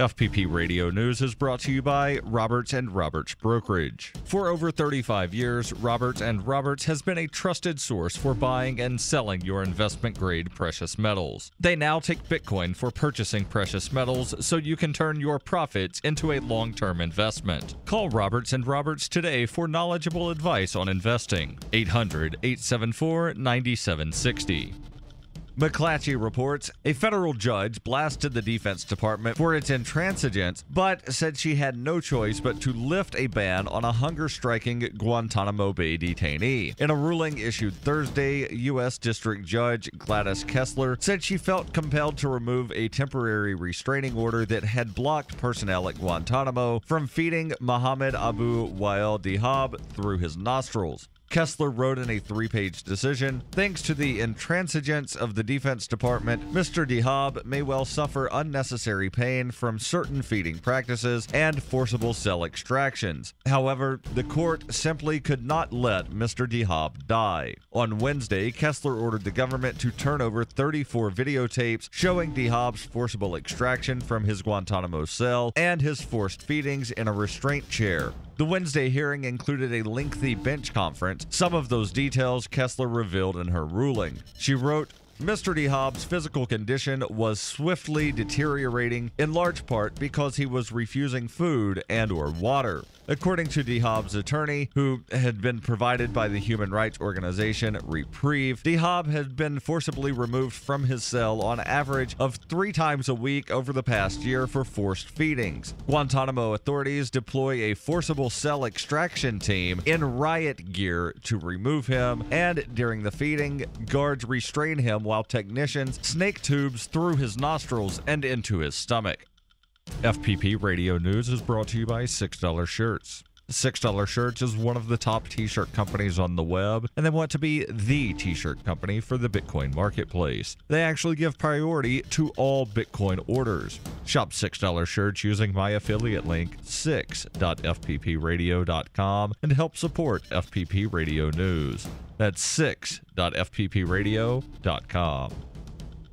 F P P Radio News is brought to you by Roberts and Roberts Brokerage. For over thirty-five years, Roberts and Roberts has been a trusted source for buying and selling your investment-grade precious metals. They now take Bitcoin for purchasing precious metals so you can turn your profits into a long-term investment. Call Roberts and Roberts today for knowledgeable advice on investing. eight hundred, eight seven four, nine seven six zero. McClatchy reports a federal judge blasted the Defense Department for its intransigence, but said she had no choice but to lift a ban on a hunger-striking Guantanamo Bay detainee. In a ruling issued Thursday, U S District Judge Gladys Kessler said she felt compelled to remove a temporary restraining order that had blocked personnel at Guantanamo from feeding Mohammed Abu Wael Dihab through his nostrils. Kessler wrote in a three-page decision, "Thanks to the intransigence of the Defense Department, Mister Dihab may well suffer unnecessary pain from certain feeding practices and forcible cell extractions. However, the court simply could not let Mister Dihab die." On Wednesday, Kessler ordered the government to turn over thirty-four videotapes showing Dihab's forcible extraction from his Guantanamo cell and his forced feedings in a restraint chair. The Wednesday hearing included a lengthy bench conference. Some of those details Kessler revealed in her ruling. She wrote, "Mister Dihab's physical condition was swiftly deteriorating, in large part because he was refusing food and or water." According to Dihab's attorney, who had been provided by the human rights organization Reprieve, Dihab had been forcibly removed from his cell on average of three times a week over the past year for forced feedings. Guantanamo authorities deploy a forcible cell extraction team in riot gear to remove him, and during the feeding, guards restrain him while technicians snake tubes through his nostrils and into his stomach. F P P Radio News is brought to you by six dollar shirts. six dollar shirts is one of the top t-shirt companies on the web, and they want to be the t-shirt company for the Bitcoin marketplace. They actually give priority to all Bitcoin orders. Shop six dollar shirts using my affiliate link, six dot F P P radio dot com, and help support F P P Radio News. That's six dot F P P radio dot com.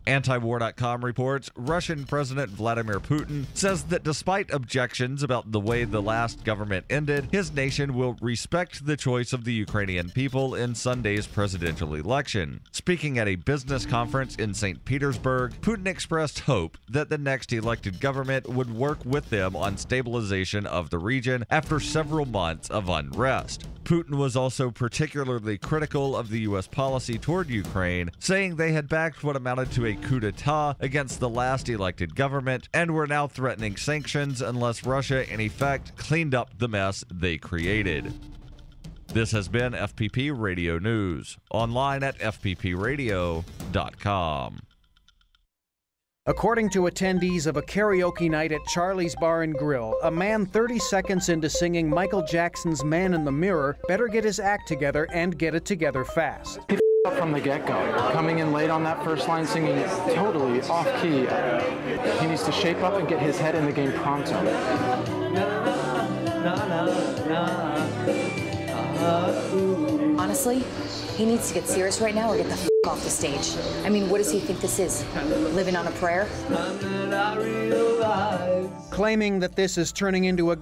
Antiwar dot com reports Russian President Vladimir Putin says that despite objections about the way the last government ended, his nation will respect the choice of the Ukrainian people in Sunday's presidential election. Speaking at a business conference in Saint Petersburg, Putin expressed hope that the next elected government would work with them on stabilization of the region after several months of unrest. Putin was also particularly critical of the U S policy toward Ukraine, saying they had backed what amounted to a a coup d'etat against the last elected government and were now threatening sanctions unless Russia, in effect, cleaned up the mess they created. This has been F P P Radio News, online at F P P radio dot com. According to attendees of a karaoke night at Charlie's Bar and Grill, a man thirty seconds into singing Michael Jackson's Man in the Mirror better get his act together and get it together fast. He f***ed up from the get-go. Coming in late on that first line singing is totally off-key. He needs to shape up and get his head in the game pronto. Honestly, he needs to get serious right now or get the f*** off the stage. I mean, what does he think this is? Living on a prayer? Claiming that this is turning into a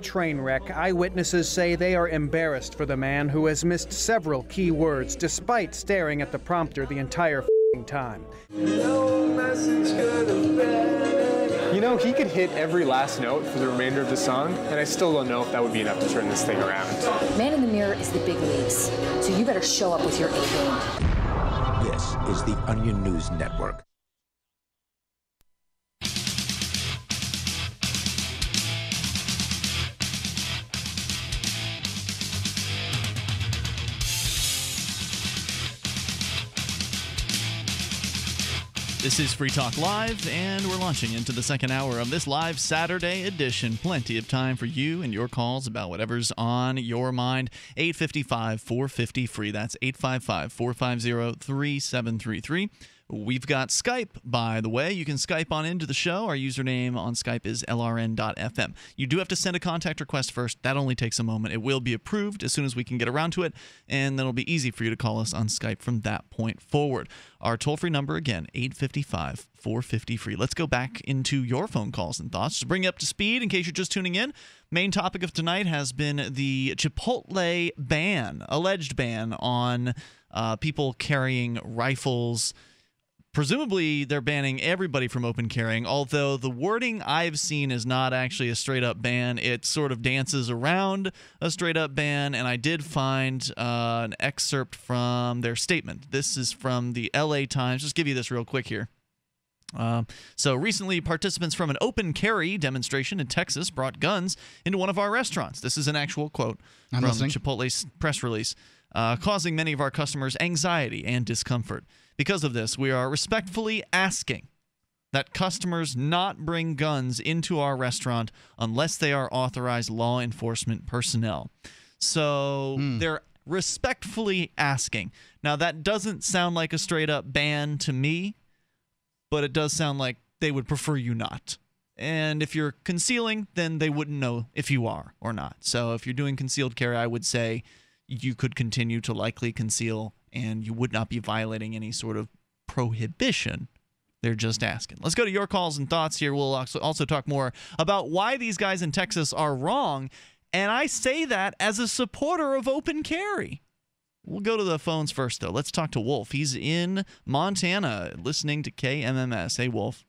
train wreck, eyewitnesses say they are embarrassed for the man who has missed several key words despite staring at the prompter the entire time. You know, he could hit every last note for the remainder of the song, and I still don't know if that would be enough to turn this thing around. Man in the Mirror is the big leagues, so you better show up with your A game. This is the Onion News Network. This is Free Talk Live, and we're launching into the second hour of this live Saturday edition. Plenty of time for you and your calls about whatever's on your mind. eight five five, four five zero, F R E E. That's eight five five, four five zero, three seven three three. We've got Skype, by the way. You can Skype on into the show. Our username on Skype is L R N dot F M. You do have to send a contact request first. That only takes a moment. It will be approved as soon as we can get around to it, and then it'll be easy for you to call us on Skype from that point forward. Our toll-free number, again, eight five five, four five zero, F R E E. Let's go back into your phone calls and thoughts. To bring you up to speed, in case you're just tuning in, main topic of tonight has been the Chipotle ban, alleged ban on uh, people carrying rifles. Presumably, they're banning everybody from open carrying, although the wording I've seen is not actually a straight-up ban. It sort of dances around a straight-up ban, and I did find uh, an excerpt from their statement. This is from the L A Times. Just give you this real quick here. Uh, so recently, participants from an open carry demonstration in Texas brought guns into one of our restaurants. This is an actual quote I'm from listening. Chipotle's press release, uh, causing many of our customers anxiety and discomfort. Because of this, we are respectfully asking that customers not bring guns into our restaurant unless they are authorized law enforcement personnel. So mm. they're respectfully asking. Now, that doesn't sound like a straight-up ban to me, but it does sound like they would prefer you not. And if you're concealing, then they wouldn't know if you are or not. So if you're doing concealed carry, I would say you could continue to likely conceal, and you would not be violating any sort of prohibition. They're just asking. Let's go to your calls and thoughts here. We'll also talk more about why these guys in Texas are wrong, and I say that as a supporter of open carry. We'll go to the phones first, though. Let's talk to Wolf. He's in Montana listening to K M M S. Hey, Wolf.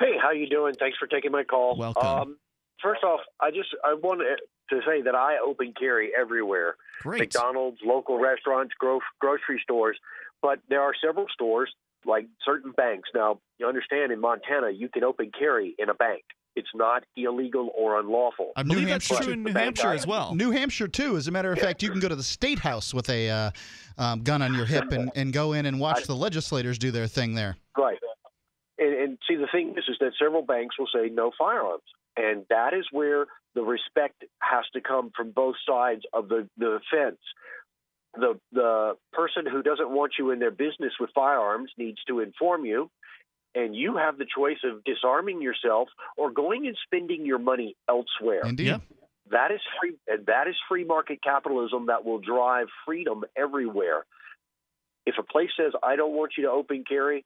Hey, how you doing? Thanks for taking my call. Welcome. Um, first off, I just I want to... to say that I open carry everywhere. Great. McDonald's, local restaurants, gro grocery stores. But there are several stores, like certain banks. Now, you understand in Montana, you can open carry in a bank. It's not illegal or unlawful. I believe that's true in New Hampshire as well. New Hampshire, too. As a matter of fact, you can go to the state house with a uh, um, gun on your hip and, and go in and watch the legislators do their thing there. Right. And, and see, the thing is, is that several banks will say no firearms. And that is where the respect has to come from both sides of the, the fence. The, the person who doesn't want you in their business with firearms needs to inform you, and you have the choice of disarming yourself or going and spending your money elsewhere. Indeed. Yeah. That is free, and that is free market capitalism that will drive freedom everywhere. If a place says, I don't want you to open carry,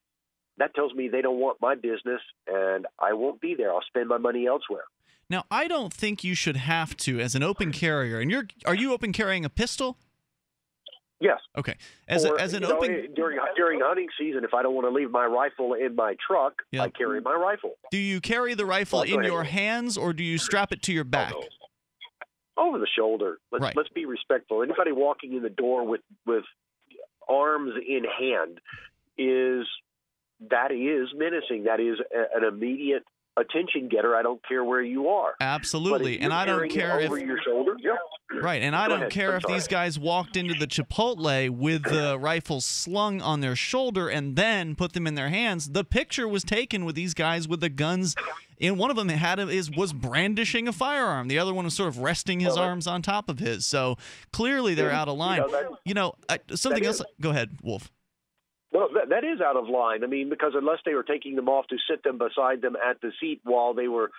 that tells me they don't want my business, and I won't be there. I'll spend my money elsewhere. Now, I don't think you should have to, as an open carrier, and you're are you open carrying a pistol? Yes. Okay. As, or, a, as an you know, open during during hunting season, if I don't want to leave my rifle in my truck, yeah. I carry my rifle. Do you carry the rifle oh, in your hands, or do you strap it to your back? Oh, no. Over the shoulder. Let's, right. let's be respectful. Anybody walking in the door with with arms in hand is that is menacing. That is a, an immediate attention getter. I don't care where you are. Absolutely. And I don't care if over your shoulder. Yep. Right. And I Go don't ahead. care I'm if sorry. these guys walked into the Chipotle with the rifles slung on their shoulder and then put them in their hands. The picture was taken with these guys with the guns, and one of them had is was brandishing a firearm. The other one was sort of resting his well, arms on top of his. So clearly they're out of line. You know, that, you know I, something else. Is. Go ahead, Wolf. Well, that, that is out of line. I mean, because unless they were taking them off to sit them beside them at the seat while they were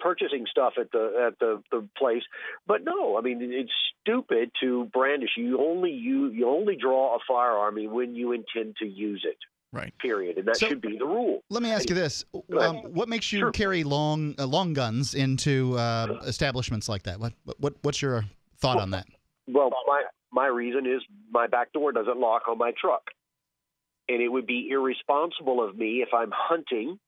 purchasing stuff at the at the, the place. But no, I mean, it's stupid to brandish. You only you you only draw a firearm when you intend to use it. Right. Period. And that so, should be the rule. Let me ask you this. Um, what makes you sure. carry long uh, long guns into uh, establishments like that? What what what's your thought well, on that? Well, my my reason is my back door doesn't lock on my truck. And it would be irresponsible of me if I'm hunting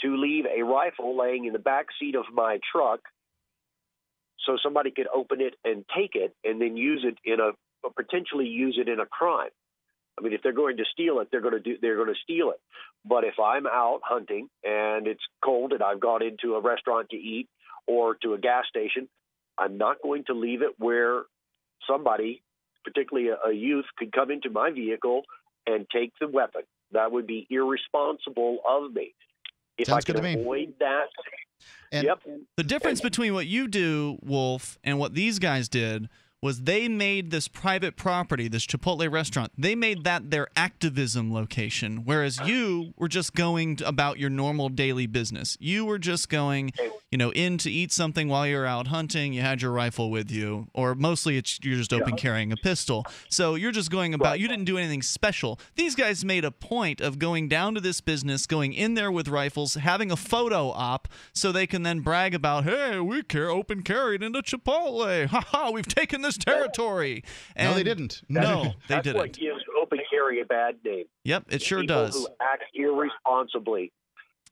to leave a rifle laying in the back seat of my truck so somebody could open it and take it and then use it in a or potentially use it in a crime. I mean, if they're going to steal it, they're going to do, they're going to steal it. But if I'm out hunting and it's cold and I've gone into a restaurant to eat or to a gas station, I'm not going to leave it where somebody, particularly a, a youth, could come into my vehicle and take the weapon. That would be irresponsible of me. If Sounds I can avoid that. And yep. The difference and, between what you do, Wolf, and what these guys did was they made this private property, this Chipotle restaurant, they made that their activism location, whereas you were just going about your normal daily business. You were just going, you know, in to eat something while you're out hunting, you had your rifle with you, or mostly it's you're just open carrying a pistol. So you're just going about, you didn't do anything special. These guys made a point of going down to this business, going in there with rifles, having a photo op, so they can then brag about, hey, we care open carried into Chipotle. Ha ha, we've taken this territory. And no, they didn't. That's, no, they that's didn't. That's what gives open carry a bad name. Yep, it sure People does. Who act irresponsibly.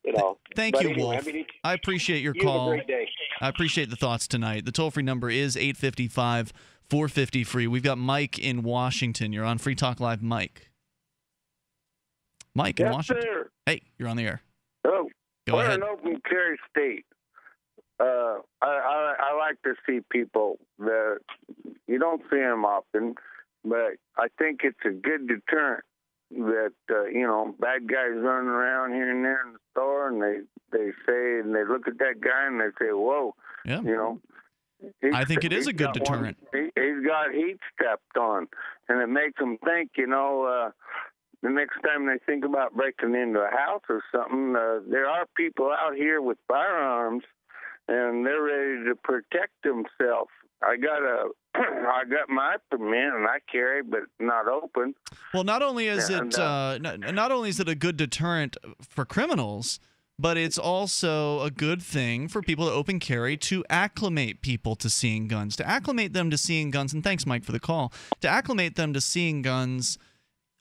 You know. Th thank but you, anyway, Wolf. I, mean, I appreciate your you call. Have a great day. I appreciate the thoughts tonight. The toll-free number is eight five five, four five zero, free. We've got Mike in Washington. You're on Free Talk Live, Mike. Mike yes, in Washington. Sir. Hey, you're on the air. Oh, Go we're ahead. An open carry state. Uh, I, I, I like to see people that you don't see them often, but I think it's a good deterrent that, uh, you know, bad guys running around here and there in the store, and they, they say, and they look at that guy and they say, whoa, yeah. you know. I think it is a good deterrent. One, he, he's got heat stepped on, and it makes them think, you know, uh, the next time they think about breaking into a house or something, uh, there are people out here with firearms. And they're ready to protect themselves. I got a, I got my permit, and I carry, but not open. Well, not only is and, it, uh, not, not only is it a good deterrent for criminals, but it's also a good thing for people to open carry to acclimate people to seeing guns, to acclimate them to seeing guns. And thanks, Mike, for the call. To acclimate them to seeing guns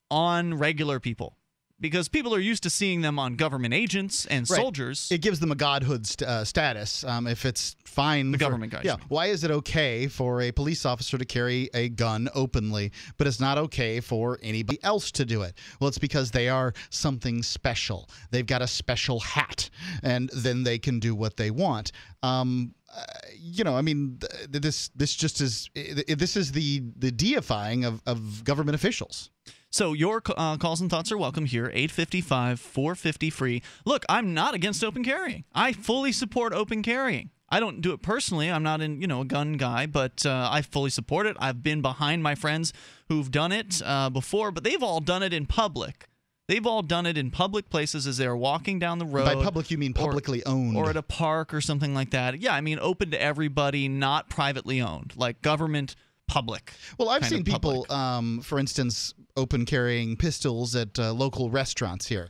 on regular people. Because people are used to seeing them on government agents and right. soldiers. It gives them a godhood st uh, status um, if it's fine. The for, government guys. Yeah. Why is it okay for a police officer to carry a gun openly, but it's not okay for anybody else to do it? Well, it's because they are something special. They've got a special hat, and then they can do what they want. Um, Uh, you know, I mean, th this this just is this is the the deifying of, of government officials. So your uh, calls and thoughts are welcome here, eight five five, four five zero, free. Look, I'm not against open carrying. I fully support open carrying. I don't do it personally. I'm not in, you know, a gun guy, but uh, I fully support it. I've been behind my friends who've done it uh, before, but they've all done it in public. They've all done it in public places as they're walking down the road. By public, you mean publicly or, owned. Or at a park or something like that. Yeah, I mean open to everybody, not privately owned, like government public. Well, I've seen people, um, for instance, open carrying pistols at uh, local restaurants here.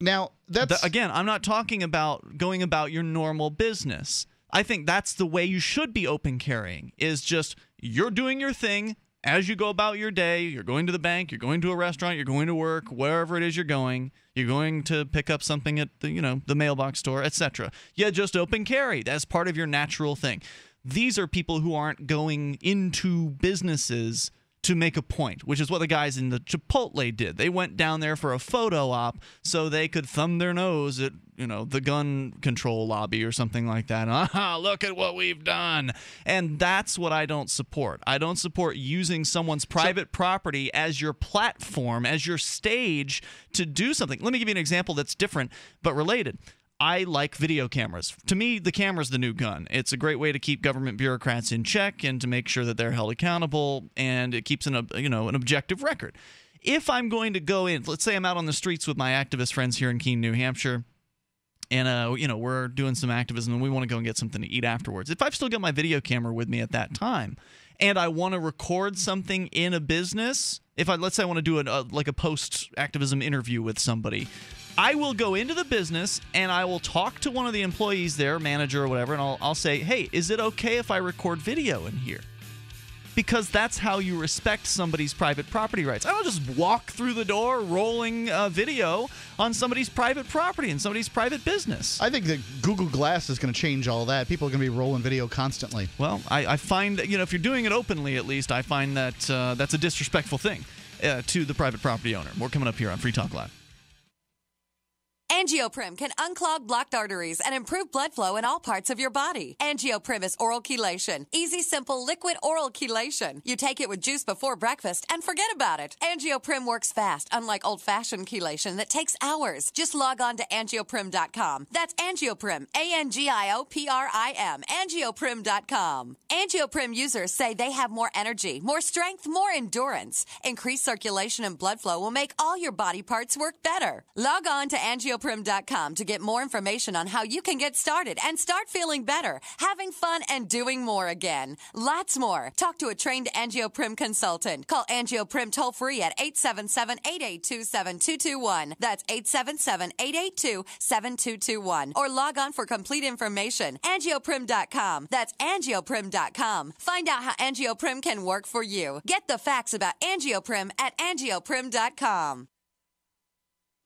Now, that's... The, again, I'm not talking about going about your normal business. I think that's the way you should be open carrying, is just you're doing your thing. As you go about your day, you're going to the bank, you're going to a restaurant, you're going to work, wherever it is you're going, you're going to pick up something at the, you know, the mailbox store, et cetera. Yeah, just open carry. That's part of your natural thing. These are people who aren't going into businesses to make a point, which is what the guys in the Chipotle did. They went down there for a photo op so they could thumb their nose at, you know, the gun control lobby or something like that. Ah, look at what we've done. And that's what I don't support. I don't support using someone's private so, property as your platform, as your stage to do something. Let me give you an example that's different but related. I like video cameras. To me, the camera's the new gun. It's a great way to keep government bureaucrats in check and to make sure that they're held accountable, and it keeps an, you know, an objective record. If I'm going to go in, let's say I'm out on the streets with my activist friends here in Keene, New Hampshire, and uh, you know, we're doing some activism and we want to go and get something to eat afterwards. If I've still got my video camera with me at that time and I want to record something in a business, if I let's say I want to do an, a, like a post-activism interview with somebody, I will go into the business and I will talk to one of the employees there, manager or whatever, and I'll, I'll say, hey, is it okay if I record video in here? Because that's how you respect somebody's private property rights. I don't just walk through the door rolling uh, video on somebody's private property and somebody's private business. I think that Google Glass is going to change all that. People are going to be rolling video constantly. Well, I, I find that, you know, if you're doing it openly at least, I find that uh, that's a disrespectful thing uh, to the private property owner. More coming up here on Free Talk Live. Angioprim can unclog blocked arteries and improve blood flow in all parts of your body. Angioprim is oral chelation. Easy, simple, liquid oral chelation. You take it with juice before breakfast and forget about it. Angioprim works fast, unlike old-fashioned chelation that takes hours. Just log on to angioprim dot com. That's Angioprim, A N G I O P R I M, angioprim dot com. Angioprim users say they have more energy, more strength, more endurance. Increased circulation and blood flow will make all your body parts work better. Log on to Angioprim. Angioprim dot com to get more information on how you can get started and start feeling better, having fun, and doing more again. Lots more. Talk to a trained Angioprim consultant. Call Angioprim toll-free at eight seven seven, eight eight two, seven two two one. That's eight seven seven, eight eight two, seven two two one. Or log on for complete information. Angioprim dot com. That's Angioprim dot com. Find out how Angioprim can work for you. Get the facts about Angioprim at Angioprim dot com.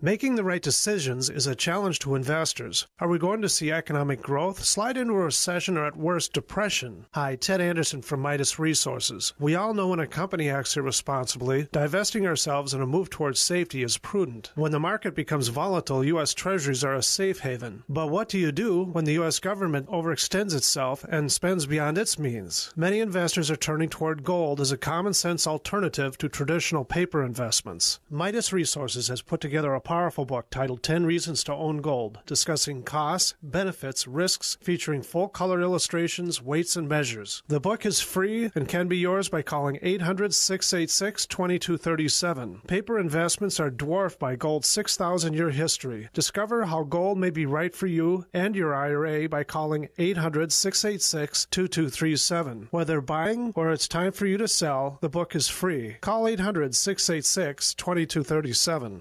Making the right decisions is a challenge to investors. Are we going to see economic growth, slide into a recession, or at worst, depression? Hi, Ted Anderson from Midas Resources. We all know when a company acts irresponsibly, divesting ourselves in a move towards safety is prudent. When the market becomes volatile, U S Treasuries are a safe haven. But what do you do when the U S government overextends itself and spends beyond its means? Many investors are turning toward gold as a common sense alternative to traditional paper investments. Midas Resources has put together a powerful book titled ten reasons to Own Gold, discussing costs, benefits, risks, featuring full-color illustrations, weights, and measures. The book is free and can be yours by calling eight hundred, six eight six, two two three seven. Paper investments are dwarfed by gold's six thousand year history. Discover how gold may be right for you and your I R A by calling eight hundred, six eight six, two two three seven. Whether buying or it's time for you to sell, the book is free. Call eight hundred, six eight six, two two three seven.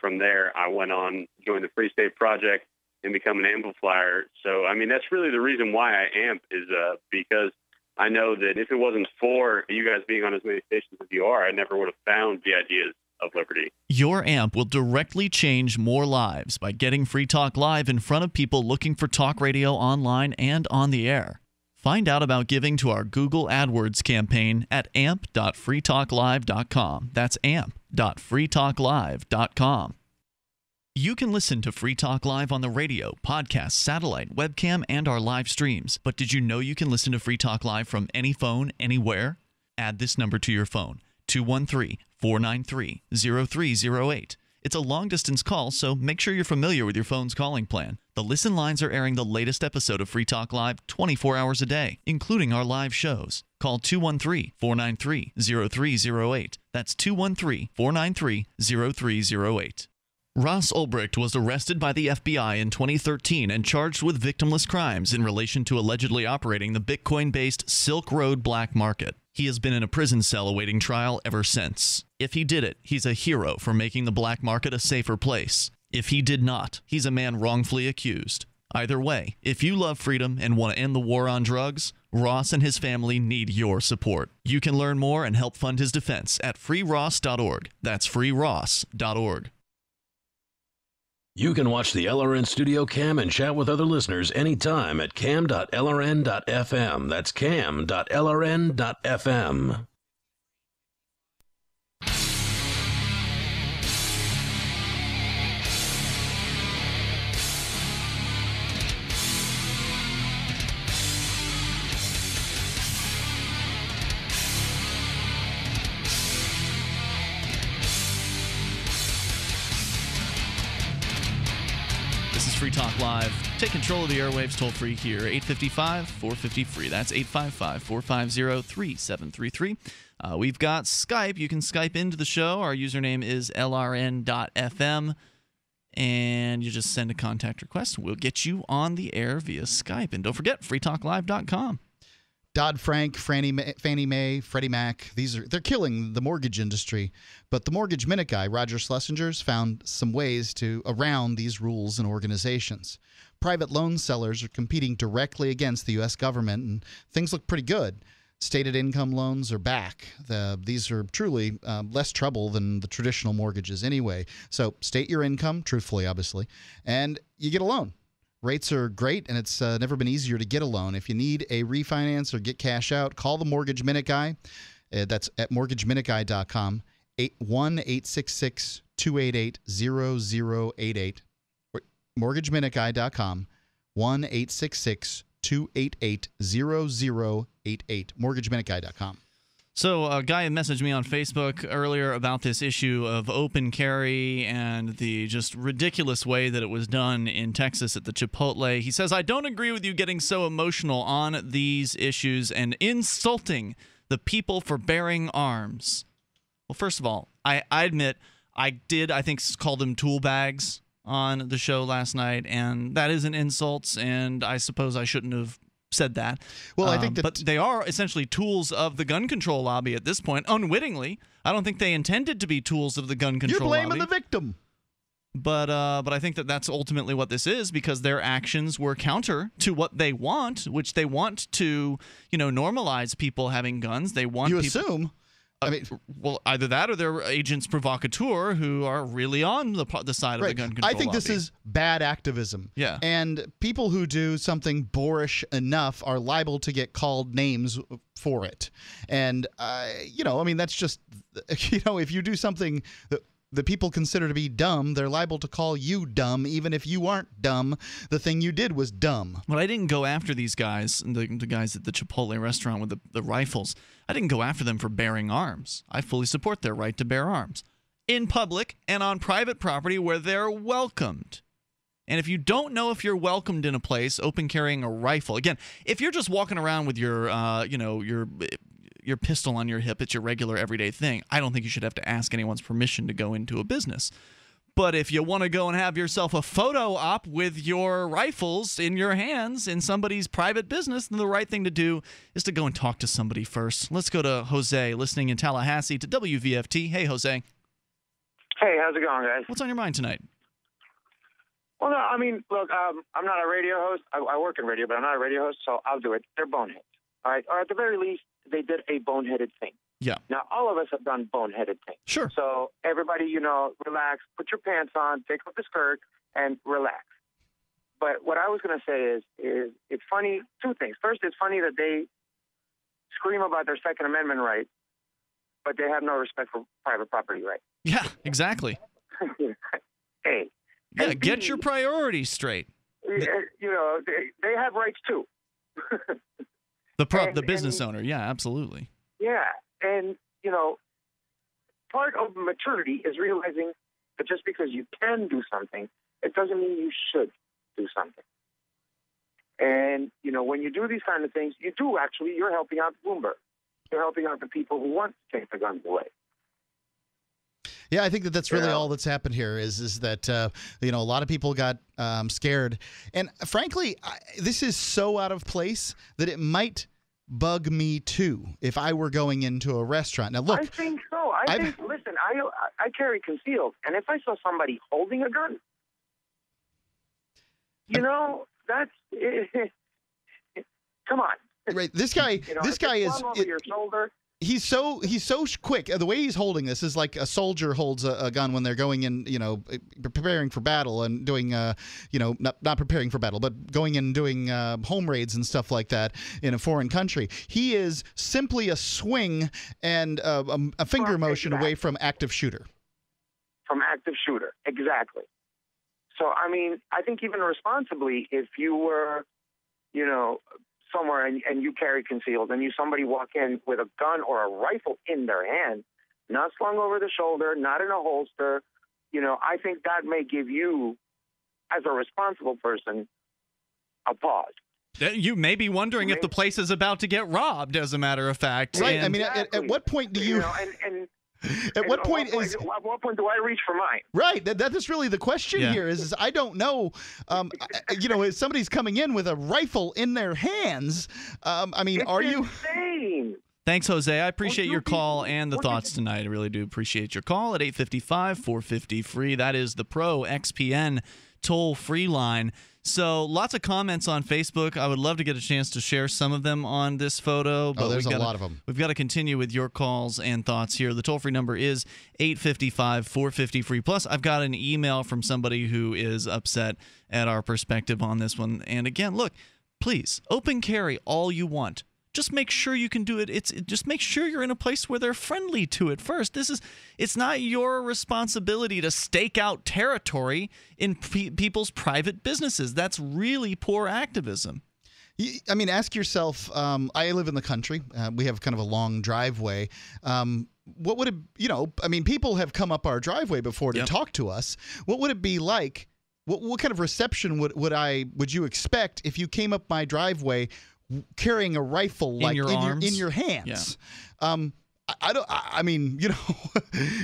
From there, I went on, joined the Free State Project, and become an amplifier. So, I mean, that's really the reason why I amp is uh, because I know that if it wasn't for you guys being on as many stations as you are, I never would have found the ideas of liberty. Your amp will directly change more lives by getting Free Talk Live in front of people looking for talk radio online and on the air. Find out about giving to our Google AdWords campaign at amp dot free talk live dot com. That's amp. .free talk live dot com. You can listen to Free Talk Live on the radio, podcast, satellite, webcam, and our live streams. But did you know you can listen to Free Talk Live from any phone, anywhere? Add this number to your phone, two one three, four nine three, zero three zero eight. It's a long-distance call, so make sure you're familiar with your phone's calling plan. The Listen Lines are airing the latest episode of Free Talk Live twenty-four hours a day, including our live shows. Call two one three, four nine three, zero three zero eight. That's two one three, four nine three, zero three zero eight. Ross Ulbricht was arrested by the F B I in twenty thirteen and charged with victimless crimes in relation to allegedly operating the Bitcoin-based Silk Road black market. He has been in a prison cell awaiting trial ever since. If he did it, he's a hero for making the black market a safer place. If he did not, he's a man wrongfully accused. Either way, if you love freedom and want to end the war on drugs, Ross and his family need your support. You can learn more and help fund his defense at free ross dot org. That's free ross dot org. You can watch the L R N Studio Cam and chat with other listeners anytime at cam dot L R N dot F M. That's cam dot L R N dot F M. Free Talk Live. Take control of the airwaves toll free here. eight five five, four five zero, free. That's eight five five, four five zero, three seven three three. Uh, we've got Skype. You can Skype into the show. Our username is L R N dot F M. And you just send a contact request. We'll get you on the air via Skype. And don't forget, free talk live dot com. Dodd-Frank, Fannie Mae, Fannie Mae, Freddie Mac, these are, they're killing the mortgage industry. But the mortgage minute guy, Roger Schlesinger's, found some ways to around these rules and organizations. Private loan sellers are competing directly against the U S government, and things look pretty good. Stated income loans are back. The, these are truly uh, less trouble than the traditional mortgages anyway. So state your income, truthfully, obviously, and you get a loan. Rates are great, and it's uh, never been easier to get a loan. If you need a refinance or get cash out, call the Mortgage Minute Guy. Uh, that's at mortgage minute guy dot com, one eight six six, two eight eight, zero zero eight eight. mortgage minute guy dot com, one eight six six, two eight eight, zero zero eight eight. mortgage minute guy dot com. So a guy messaged me on Facebook earlier about this issue of open carry and the just ridiculous way that it was done in Texas at the Chipotle. He says, I don't agree with you getting so emotional on these issues and insulting the people for bearing arms. Well, first of all, I, I admit I did, I think, call them tool bags on the show last night, and that is an insult, and I suppose I shouldn't have said that. Well, I think that um, but they are essentially tools of the gun control lobby at this point, unwittingly. I don't think they intended to be tools of the gun control lobby. You're blaming the victim. But uh, but I think that that's ultimately what this is, because their actions were counter to what they want, which they want to, you know, normalize people having guns. They want you people, assume. I mean, uh, well, either that or they're agents provocateur who are really on the the side right. of the gun control I think lobby. This is bad activism. Yeah. And people who do something boorish enough are liable to get called names for it. And, uh, you know, I mean, that's just, you know, if you do something that the people consider to be dumb, they're liable to call you dumb, even if you aren't dumb. The thing you did was dumb. Well, I didn't go after these guys, the, the guys at the Chipotle restaurant with the, the rifles. I didn't go after them for bearing arms. I fully support their right to bear arms in public and on private property where they're welcomed. And if you don't know if you're welcomed in a place, open carrying a rifle. Again, if you're just walking around with your, uh, you know, your... your pistol on your hip, it's your regular everyday thing. I don't think you should have to ask anyone's permission to go into a business. But if you want to go and have yourself a photo op with your rifles in your hands in somebody's private business, then the right thing to do is to go and talk to somebody first. Let's go to Jose, listening in Tallahassee to W V F T. Hey, Jose. Hey, how's it going, guys? What's on your mind tonight? Well, no, I mean, look, um, I'm not a radio host. I, I work in radio, but I'm not a radio host, so I'll do it. They're boneheads. All right, or at the very least, they did a boneheaded thing. Yeah. Now, all of us have done boneheaded things. Sure. So everybody, you know, relax, put your pants on, take off the skirt, and relax. But what I was going to say is, is it's funny, two things. First, it's funny that they scream about their Second Amendment right, but they have no respect for private property right. Yeah, exactly. Hey. Yeah, and get B, your priorities straight. You know, they, they have rights, too. The prop, and, the business and, owner, yeah, absolutely. Yeah, and, you know, part of maturity is realizing that just because you can do something, it doesn't mean you should do something. And, you know, when you do these kind of things, you do actually, you're helping out Bloomberg. You're helping out the people who want to take the guns away. Yeah, I think that that's really yeah. all that's happened here is is that, uh, you know, a lot of people got um, scared. And frankly, I, this is so out of place that it might bug me too if I were going into a restaurant. Now, look. I think so. I I've, think, listen, I, I carry concealed, and if I saw somebody holding a gun, you I, know, that's, come on. Right. This guy, you know, this guy is, over it, your shoulder. He's so, he's so quick. The way he's holding this is like a soldier holds a, a gun when they're going in, you know, preparing for battle and doing, uh, you know, not, not preparing for battle, but going in and doing uh, home raids and stuff like that in a foreign country. He is simply a swing and uh, a, a finger motion exactly. away from active shooter. From active shooter. Exactly. So, I mean, I think even responsibly, if you were, you know, somewhere and, and you carry concealed and you somebody walk in with a gun or a rifle in their hand, not slung over the shoulder, not in a holster, you know, I think that may give you, as a responsible person, a pause. You may be wondering maybe. if the place is about to get robbed, as a matter of fact. Right. And I mean, exactly. at, at what point do you... you know, and, and, At and what at point is? Point, at what point do I reach for mine? Right. That that is really the question yeah. here. Is, is I don't know. Um, you know, if somebody's coming in with a rifle in their hands, um, I mean, it's are insane. you? Thanks, Jose. I appreciate your call and the thoughts tonight. I really do appreciate your call at eight five five, four five zero, F R E E. That is the Pro X P N toll free line. So lots of comments on Facebook. I would love to get a chance to share some of them on this photo. But oh, there's gotta, a lot of them. We've got to continue with your calls and thoughts here. The toll-free number is eight five five, four five zero, F R E E. Plus, I've got an email from somebody who is upset at our perspective on this one. And again, look, please, open carry all you want. Just make sure you can do it. It's just make sure you're in a place where they're friendly to it first. This is it's not your responsibility to stake out territory in pe people's private businesses. That's really poor activism. I mean, ask yourself. Um, I live in the country. Uh, we have kind of a long driveway. Um, what would it, you know? I mean, people have come up our driveway before to yep. talk to us. What would it be like? What, what kind of reception would would I would you expect if you came up my driveway? Carrying a rifle like in your, in your, in your hands, yeah. um, I, I don't. I, I mean, you know,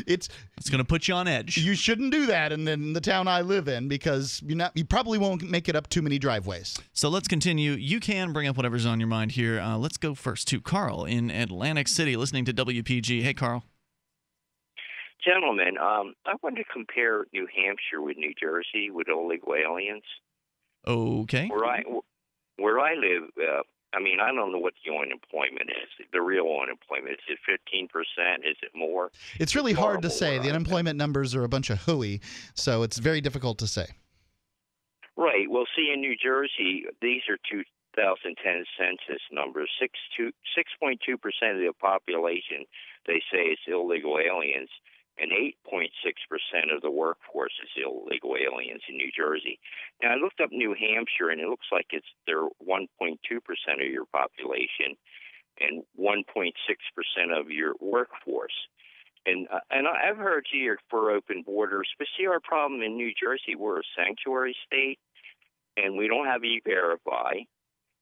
it's it's going to put you on edge. You shouldn't do that, in, in the town I live in, because you not you probably won't make it up too many driveways. So let's continue. You can bring up whatever's on your mind here. Uh, let's go first to Carl in Atlantic City, listening to W P G. Hey, Carl. Gentlemen, um, I wanted to compare New Hampshire with New Jersey with illegal aliens. Okay. Right. Where I live, uh, I mean, I don't know what the unemployment is. The real unemployment, is it fifteen percent? Is it more? It's really it's hard to say. The unemployment numbers are a bunch of hooey, so it's very difficult to say. Right. Well, see, in New Jersey, these are two thousand ten census numbers. Six two six point two percent of the population, they say, is illegal aliens, and eight point six percent of the workforce is illegal aliens in New Jersey. Now, I looked up New Hampshire, and it looks like it's they're one point two percent of your population, and one point six percent of your workforce. And uh, and I've heard here for open borders, but see, our problem in New Jersey, we're a sanctuary state, and we don't have E Verify,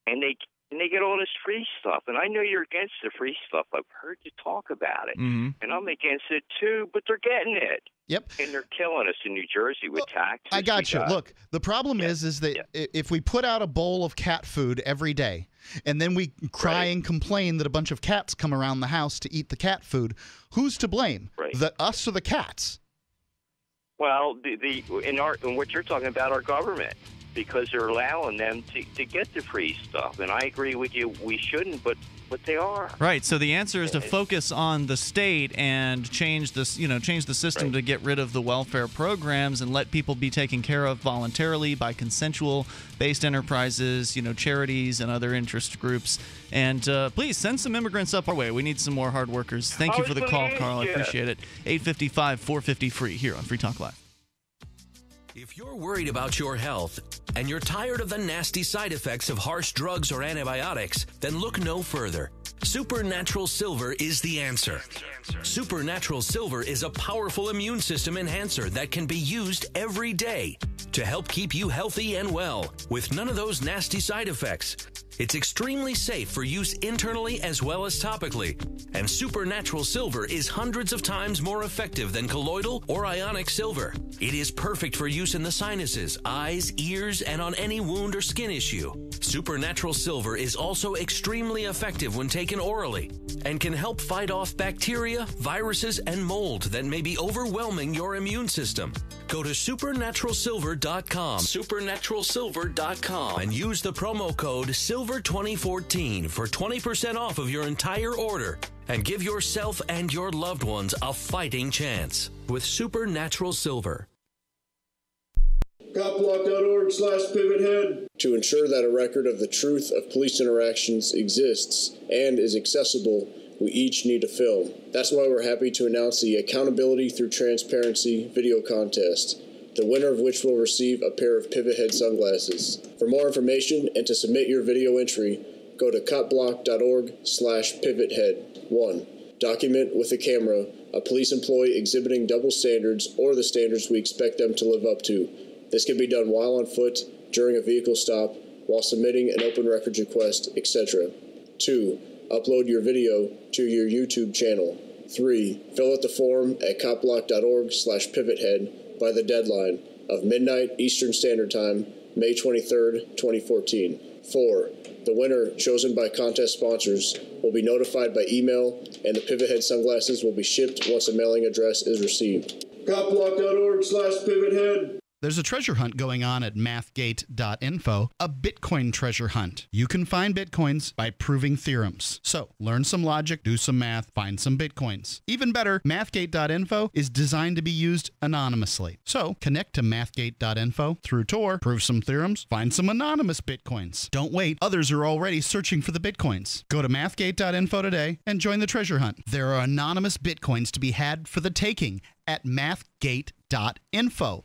and they. And they get all this free stuff. And I know you're against the free stuff. I've heard you talk about it. Mm-hmm. And I'm against it, too, but they're getting it. Yep. And they're killing us in New Jersey with well, taxes. I got you. Got. Look, the problem yeah. is is that yeah. if we put out a bowl of cat food every day and then we cry right. and complain that a bunch of cats come around the house to eat the cat food, who's to blame? Right. The us or the cats? Well, the, the in, our, in what you're talking about, our government. Because they're allowing them to, to get the free stuff. And I agree with you, we shouldn't, but, but they are. Right, so the answer is to focus on the state and change this, you know, change the system right. to get rid of the welfare programs and let people be taken care of voluntarily by consensual-based enterprises, you know, charities and other interest groups. And uh, please send some immigrants up our way. We need some more hard workers. Thank you for the call, Carl. I appreciate it. eight five five, four five zero, F R E E here on Free Talk Live. If you're worried about your health and you're tired of the nasty side effects of harsh drugs or antibiotics, then look no further. Supernatural Silver is the answer. Supernatural Silver is a powerful immune system enhancer that can be used every day to help keep you healthy and well with none of those nasty side effects. It's extremely safe for use internally as well as topically. And Supernatural Silver is hundreds of times more effective than colloidal or ionic silver. It is perfect for use in the sinuses, eyes, ears, and on any wound or skin issue. Supernatural silver is also extremely effective when taken orally and can help fight off bacteria, viruses, and mold that may be overwhelming your immune system. Go to supernatural silver dot com, supernatural silver dot com, and use the promo code silver twenty fourteen for twenty percent off of your entire order and give yourself and your loved ones a fighting chance with Supernatural Silver. cop block dot org slash pivot head To ensure that a record of the truth of police interactions exists and is accessible, we each need to fill. That's why we're happy to announce the Accountability Through Transparency video contest, the winner of which will receive a pair of Pivot Head sunglasses. For more information and to submit your video entry, go to cop block dot org slash pivot head. one Document with a camera a police employee exhibiting double standards or the standards we expect them to live up to. This can be done while on foot, during a vehicle stop, while submitting an open records request, et cetera. two Upload your video to your YouTube channel. three Fill out the form at cop block dot org slash pivot head by the deadline of midnight Eastern Standard Time, May twenty-third, twenty fourteen. four The winner, chosen by contest sponsors, will be notified by email, and the Pivot Head sunglasses will be shipped once a mailing address is received. cop block dot org slash pivot head There's a treasure hunt going on at mathgate dot info, a Bitcoin treasure hunt. You can find Bitcoins by proving theorems. So learn some logic, do some math, find some Bitcoins. Even better, mathgate dot info is designed to be used anonymously. So connect to mathgate dot info through Tor, prove some theorems, find some anonymous Bitcoins. Don't wait, others are already searching for the Bitcoins. Go to mathgate dot info today and join the treasure hunt. There are anonymous Bitcoins to be had for the taking at mathgate dot info.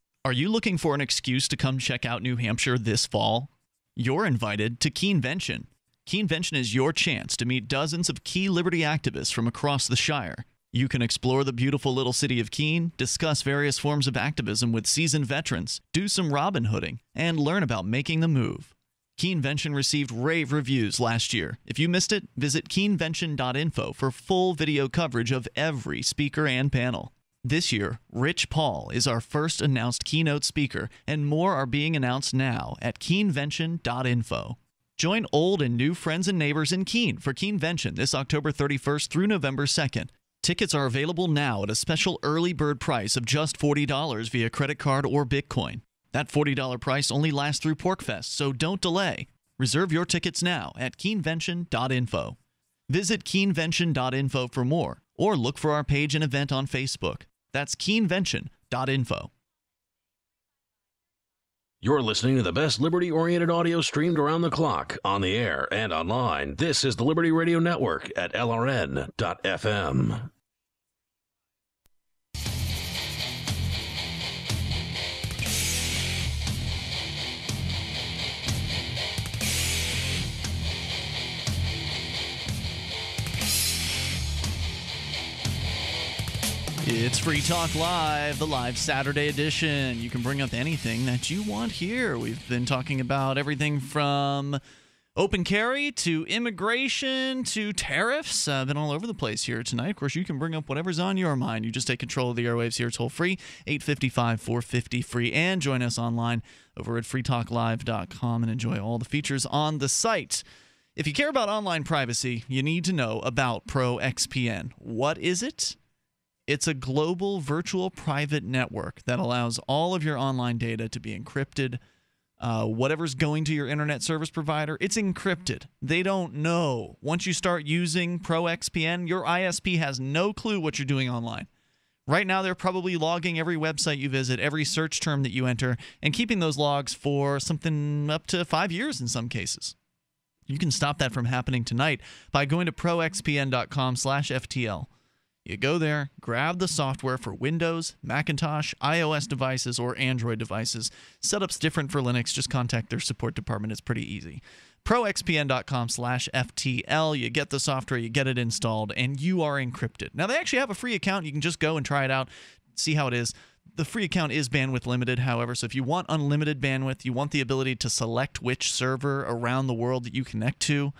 Are you looking for an excuse to come check out New Hampshire this fall? You're invited to Keenvention. Keenvention is your chance to meet dozens of key liberty activists from across the Shire. You can explore the beautiful little city of Keene, discuss various forms of activism with seasoned veterans, do some Robin Hooding, and learn about making the move. Keenvention received rave reviews last year. If you missed it, visit keenvention dot info for full video coverage of every speaker and panel. This year, Rich Paul is our first announced keynote speaker, and more are being announced now at keenvention dot info. Join old and new friends and neighbors in Keene for Keenvention this October thirty-first through November second. Tickets are available now at a special early bird price of just forty dollars via credit card or Bitcoin. That forty dollar price only lasts through Porkfest, so don't delay. Reserve your tickets now at keenvention dot info. Visit keenvention dot info for more, or look for our page and event on Facebook. That's keenvention dot info. You're listening to the best liberty-oriented audio streamed around the clock, on the air, and online. This is the Liberty Radio Network at L R N dot F M. It's Free Talk Live, the live Saturday edition. You can bring up anything that you want here. We've been talking about everything from open carry to immigration to tariffs. I've uh, been all over the place here tonight. Of course, you can bring up whatever's on your mind. You just take control of the airwaves here toll-free, eight five five, four five zero, free, and join us online over at free talk live dot com and enjoy all the features on the site. If you care about online privacy, you need to know about Pro X P N. What is it? It's a global virtual private network that allows all of your online data to be encrypted. Uh, whatever's going to your internet service provider, it's encrypted. They don't know. Once you start using Pro X P N, your I S P has no clue what you're doing online. Right now, they're probably logging every website you visit, every search term that you enter, and keeping those logs for something up to five years in some cases. You can stop that from happening tonight by going to pro x p n dot com slash F T L. You go there, grab the software for Windows, Macintosh, iOS devices, or Android devices. Setup's different for Linux. Just contact their support department. It's pretty easy. pro x p n dot com slash F T L. You get the software, you get it installed, and you are encrypted. Now, they actually have a free account. You can just go and try it out, see how it is. The free account is bandwidth limited, however, so if you want unlimited bandwidth, you want the ability to select which server around the world that you connect to,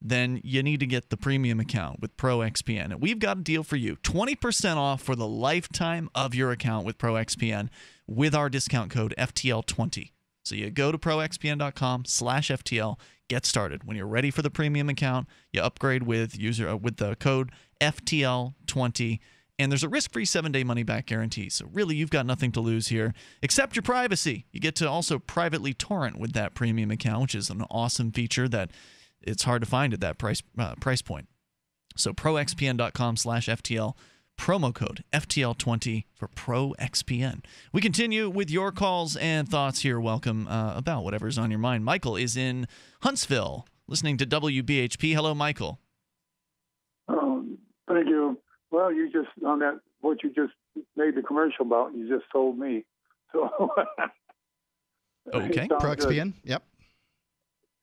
then you need to get the premium account with ProXPN. And we've got a deal for you. twenty percent off for the lifetime of your account with ProXPN with our discount code F T L twenty. So you go to pro x p n dot com slash F T L, get started. When you're ready for the premium account, you upgrade with user uh, with the code F T L twenty. And there's a risk-free seven-day money-back guarantee. So really, you've got nothing to lose here except your privacy. You get to also privately torrent with that premium account, which is an awesome feature that it's hard to find at that price uh, price point. So pro x p n dot com slash F T L, promo code F T L twenty for ProXPN. We continue with your calls and thoughts here. Welcome uh, about whatever's on your mind. Michael is in Huntsville listening to W B H P. Hello, Michael. Um, thank you. Well, you just, on that, what you just made the commercial about, you just told me. So. Okay, ProXPN, yep.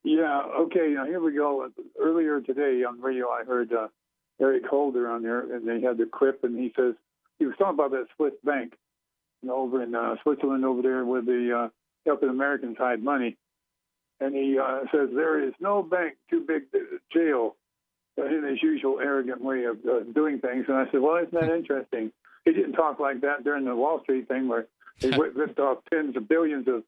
Yeah, okay, now here we go. Earlier today on radio, I heard uh, Eric Holder on there, and they had the clip, and he says, he was talking about that Swiss bank, you know, over in uh, Switzerland over there with the uh, helping Americans hide money. And he uh, says, there is no bank too big to jail. In his usual arrogant way of uh, doing things. And I said, well, isn't that interesting? He didn't talk like that during the Wall Street thing where he ripped off tens of billions of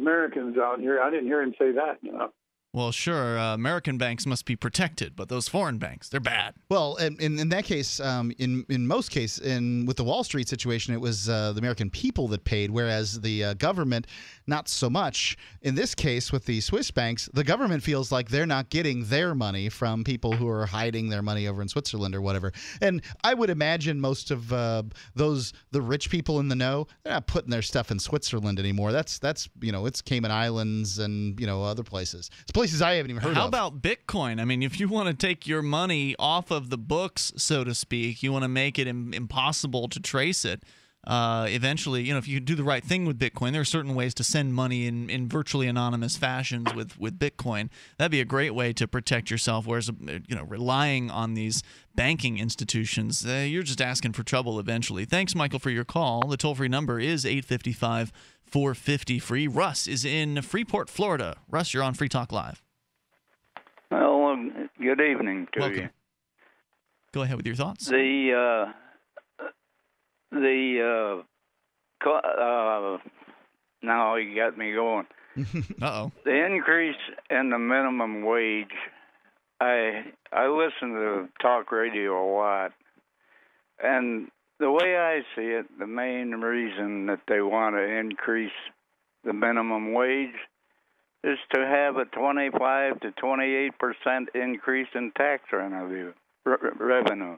Americans out here. I didn't hear him say that, you know. Well, sure, uh, American banks must be protected, but those foreign banks, they're bad. Well, in, in, in that case, um, in, in most cases, in, with the Wall Street situation, it was uh, the American people that paid, whereas the uh, government, not so much. In this case, with the Swiss banks, the government feels like they're not getting their money from people who are hiding their money over in Switzerland or whatever. And I would imagine most of uh, those, the rich people in the know, they're not putting their stuff in Switzerland anymore. That's, that's you know, it's Cayman Islands and, you know, other places. It's places I haven't even heard of. How about Bitcoin? I mean, if you want to take your money off of the books, so to speak, you want to make it im- impossible to trace it. Uh, eventually, you know, if you do the right thing with Bitcoin, there are certain ways to send money in, in virtually anonymous fashions with, with Bitcoin. That'd be a great way to protect yourself, whereas, you know, relying on these banking institutions, uh, you're just asking for trouble eventually. Thanks, Michael, for your call. The toll-free number is eight five five, four five zero, free. Russ is in Freeport, Florida. Russ, you're on Free Talk Live. Well, um, good evening to Welcome. you. Go ahead with your thoughts. The... Uh The uh, uh, now you got me going. Uh-oh. The increase in the minimum wage. I I listen to talk radio a lot, and the way I see it, the main reason that they want to increase the minimum wage is to have a twenty-five to twenty-eight percent increase in tax revenue. revenue.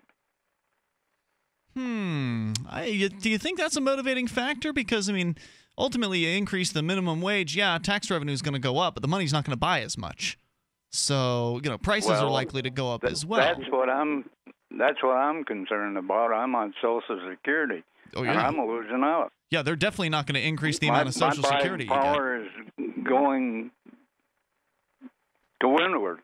Hmm. I, do you think that's a motivating factor? Because, I mean, ultimately you increase the minimum wage, yeah, tax revenue is going to go up, but the money's not going to buy as much. So, you know, prices well, are likely to go up th- as well. That's what I'm That's what I'm concerned about. I'm on Social Security. Oh, yeah. And I'm losing out. Yeah, they're definitely not going to increase the my, amount of Social my Security. My power is going to windward.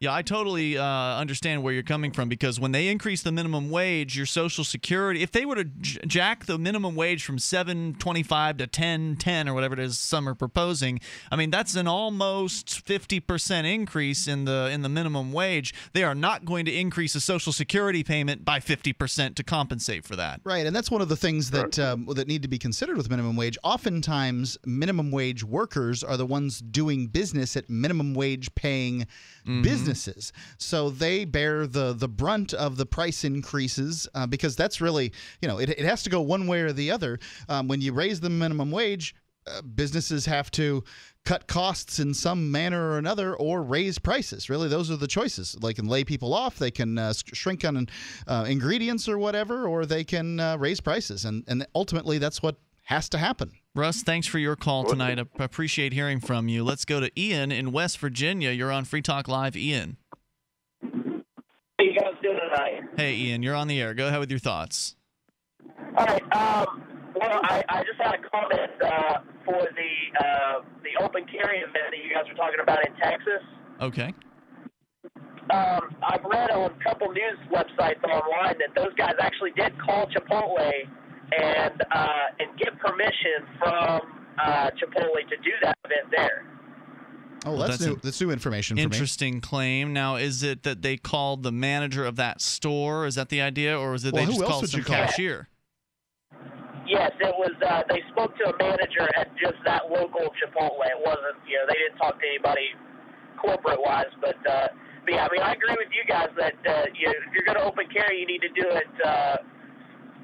Yeah, I totally uh, understand where you're coming from, because when they increase the minimum wage, your Social Security, if they were to j- jack the minimum wage from seven twenty-five to ten ten or whatever it is some are proposing, I mean, that's an almost fifty percent increase in the in the minimum wage. They are not going to increase a Social Security payment by fifty percent to compensate for that. Right, and that's one of the things that um, that need to be considered with minimum wage. Oftentimes, minimum wage workers are the ones doing business at minimum wage paying mm-hmm. business. So they bear the the brunt of the price increases uh, because that's really, you know, it, it has to go one way or the other. Um, when you raise the minimum wage, uh, businesses have to cut costs in some manner or another or raise prices. Really, those are the choices. They can lay people off, they can uh, shrink on uh, ingredients or whatever, or they can uh, raise prices. And, and ultimately, that's what has to happen. Russ, thanks for your call tonight. I appreciate hearing from you. Let's go to Ian in West Virginia. You're on Free Talk Live, Ian. Hey, you guys doing Hi. Hey, Ian, you're on the air. Go ahead with your thoughts. All right. Um, well, I, I just had a comment uh, for the uh, the open carry event that you guys were talking about in Texas. Okay. Um, I've read on a couple news websites online that those guys actually did call Chipotle and uh, and get permission from uh, Chipotle to do that event there. Oh, well, that's, that's new. That's new information. For interesting me. claim. Now, is it that they called the manager of that store? Is that the idea, or is it well, they just called some cashier? Yes, it was. Uh, they spoke to a manager at just that local Chipotle. It wasn't, you know, they didn't talk to anybody corporate-wise. But, uh, but yeah, I mean, I agree with you guys that uh, you know, if you're going to open carry, you need to do it. Uh,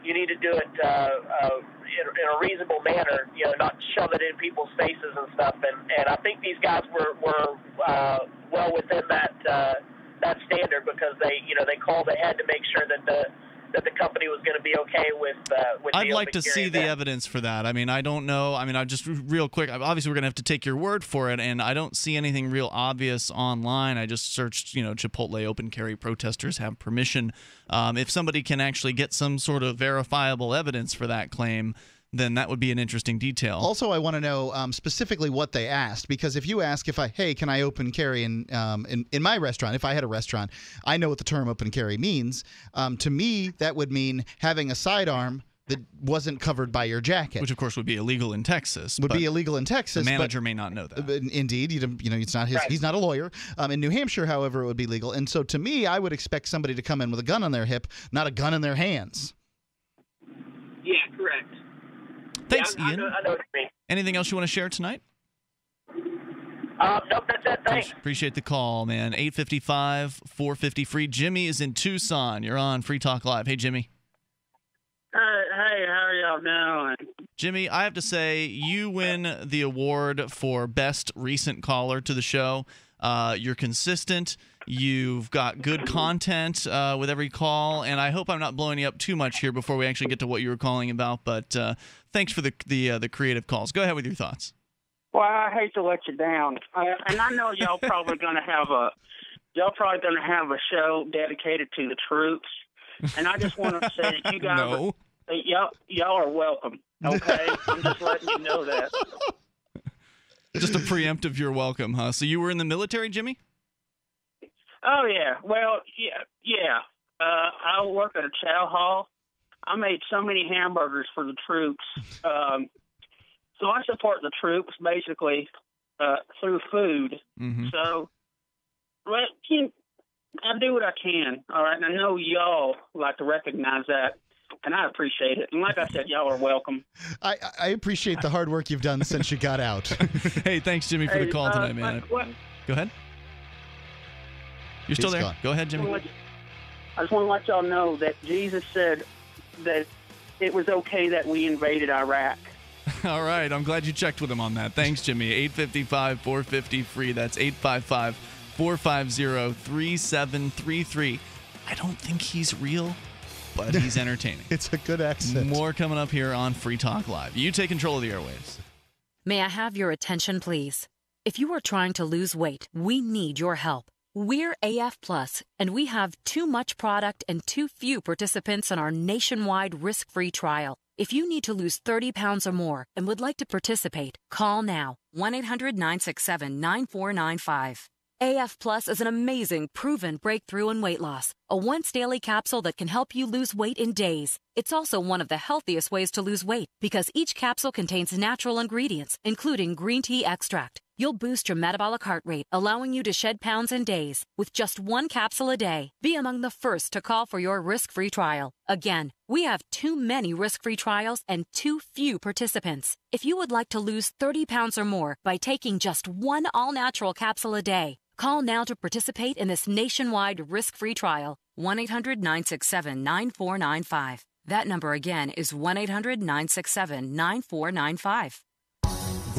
you need to do it uh, uh, in, in a reasonable manner, you know, not shove it in people's faces and stuff. And, and I think these guys were were uh, well within that uh, that standard because they, you know, they called ahead to make sure that the that the company was going to be okay with. Uh, with I'd like to see event. the evidence for that. I mean, I don't know. I mean, I just real quick. Obviously, we're going to have to take your word for it, and I don't see anything real obvious online. I just searched, you know, Chipotle open carry protesters have permission. Um, if somebody can actually get some sort of verifiable evidence for that claim, then that would be an interesting detail. Also, I want to know um, specifically what they asked, because if you ask if I, hey, can I open carry in, um, in, in my restaurant, if I had a restaurant, I know what the term open carry means. Um, to me, that would mean having a sidearm that wasn't covered by your jacket. Which, of course, would be illegal in Texas. Would be illegal in Texas. The manager may not know that. Indeed. You know, it's not his, right. He's not a lawyer. Um, in New Hampshire, however, it would be legal. And so to me, I would expect somebody to come in with a gun on their hip, not a gun in their hands. Yeah, correct. Thanks, yeah, I, Ian. I know, I know what you mean. Anything else you want to share tonight? Uh, nope, that's it. Thanks. Appreciate the call, man. eight fifty-five, four fifty, free. Jimmy is in Tucson. You're on Free Talk Live. Hey, Jimmy. Uh, hey, how are y'all doing? Jimmy, I have to say, you win the award for Best Recent Caller to the show. Uh, you're consistent. You've got good content uh, with every call, and I hope I'm not blowing you up too much here before we actually get to what you were calling about, but uh, thanks for the the, uh, the creative calls. Go ahead with your thoughts. Well, I hate to let you down, uh, and I know y'all probably going to have a y'all probably going to have a show dedicated to the troops, and I just want to say that you guys no. are, y'all y'all are welcome, okay? I'm just letting you know that. Just a preemptive you're welcome, huh? So you were in the military, Jimmy? Oh, yeah. Well, yeah. yeah. Uh, I work at a chow hall. I made so many hamburgers for the troops. Um, so I support the troops, basically, uh, through food. Mm-hmm. So well, you, I do what I can, all right? And I know y'all like to recognize that, and I appreciate it. And like I said, y'all are welcome. I, I appreciate the hard work you've done since you got out. Hey, thanks, Jimmy, for hey, the call uh, tonight, man. What? Go ahead. You're still there. Go ahead, Jimmy. I just want to let y'all know that Jesus said that it was okay that we invaded Iraq. All right. I'm glad you checked with him on that. Thanks, Jimmy. eight fifty-five, four fifty, free. That's eight five five, four five zero, three seven three three. I don't think he's real, but he's entertaining. It's a good accent. More coming up here on Free Talk Live. You take control of the airwaves. May I have your attention, please? If you are trying to lose weight, we need your help. We're A F Plus, and we have too much product and too few participants in our nationwide risk-free trial. If you need to lose thirty pounds or more and would like to participate, call now, one eight hundred, nine six seven, nine four nine five. A F Plus is an amazing, proven breakthrough in weight loss, a once-daily capsule that can help you lose weight in days. It's also one of the healthiest ways to lose weight because each capsule contains natural ingredients, including green tea extract. You'll boost your metabolic heart rate, allowing you to shed pounds in days with just one capsule a day. Be among the first to call for your risk-free trial. Again, we have too many risk-free trials and too few participants. If you would like to lose thirty pounds or more by taking just one all-natural capsule a day, call now to participate in this nationwide risk-free trial. one eight hundred, nine six seven, nine four nine five. That number again is one eight hundred, nine six seven, nine four nine five.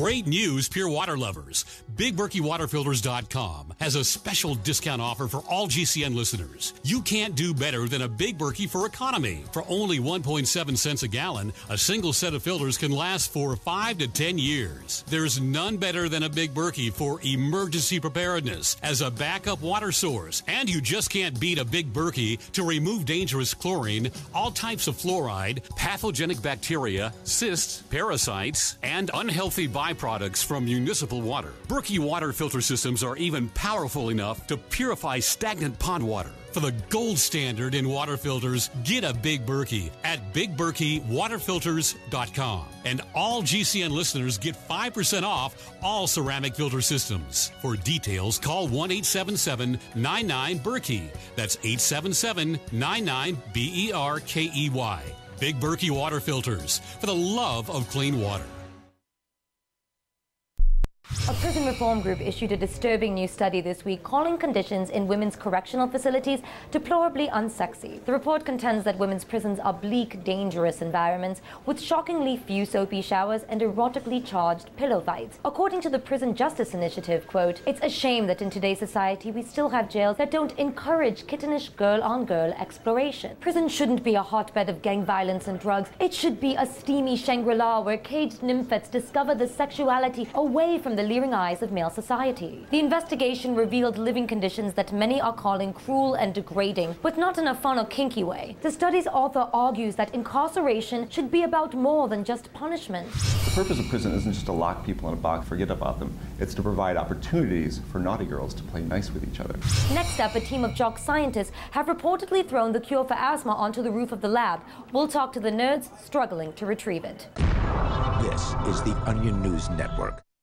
Great news, pure water lovers. Big Berkey Water Filters dot com has a special discount offer for all G C N listeners. You can't do better than a Big Berkey for economy. For only one point seven cents a gallon, a single set of filters can last for five to ten years. There's none better than a Big Berkey for emergency preparedness as a backup water source. And you just can't beat a Big Berkey to remove dangerous chlorine, all types of fluoride, pathogenic bacteria, cysts, parasites, and unhealthy byproducts from municipal water. Berkey water filter systems are even powerful enough to purify stagnant pond water. For the gold standard in water filters, get a Big Berkey at Big Berkey Water Filters dot com. And all G C N listeners get five percent off all ceramic filter systems. For details, call one eight seven seven nine nine Berkey. That's eight seven seven nine nine B E R K E Y. Big Berkey Water Filters, for the love of clean water. A prison reform group issued a disturbing new study this week calling conditions in women's correctional facilities deplorably unsexy. The report contends that women's prisons are bleak, dangerous environments with shockingly few soapy showers and erotically charged pillow fights. According to the Prison Justice Initiative, quote, "It's a shame that in today's society we still have jails that don't encourage kittenish girl-on-girl exploration. Prison shouldn't be a hotbed of gang violence and drugs. It should be a steamy Shangri-La where caged nymphets discover the sexuality away from the the leering eyes of male society." The investigation revealed living conditions that many are calling cruel and degrading, but not in a fun or kinky way. The study's author argues that incarceration should be about more than just punishment. The purpose of prison isn't just to lock people in a box, forget about them. It's to provide opportunities for naughty girls to play nice with each other. Next up, a team of jock scientists have reportedly thrown the cure for asthma onto the roof of the lab. We'll talk to the nerds struggling to retrieve it. This is the Onion News Network.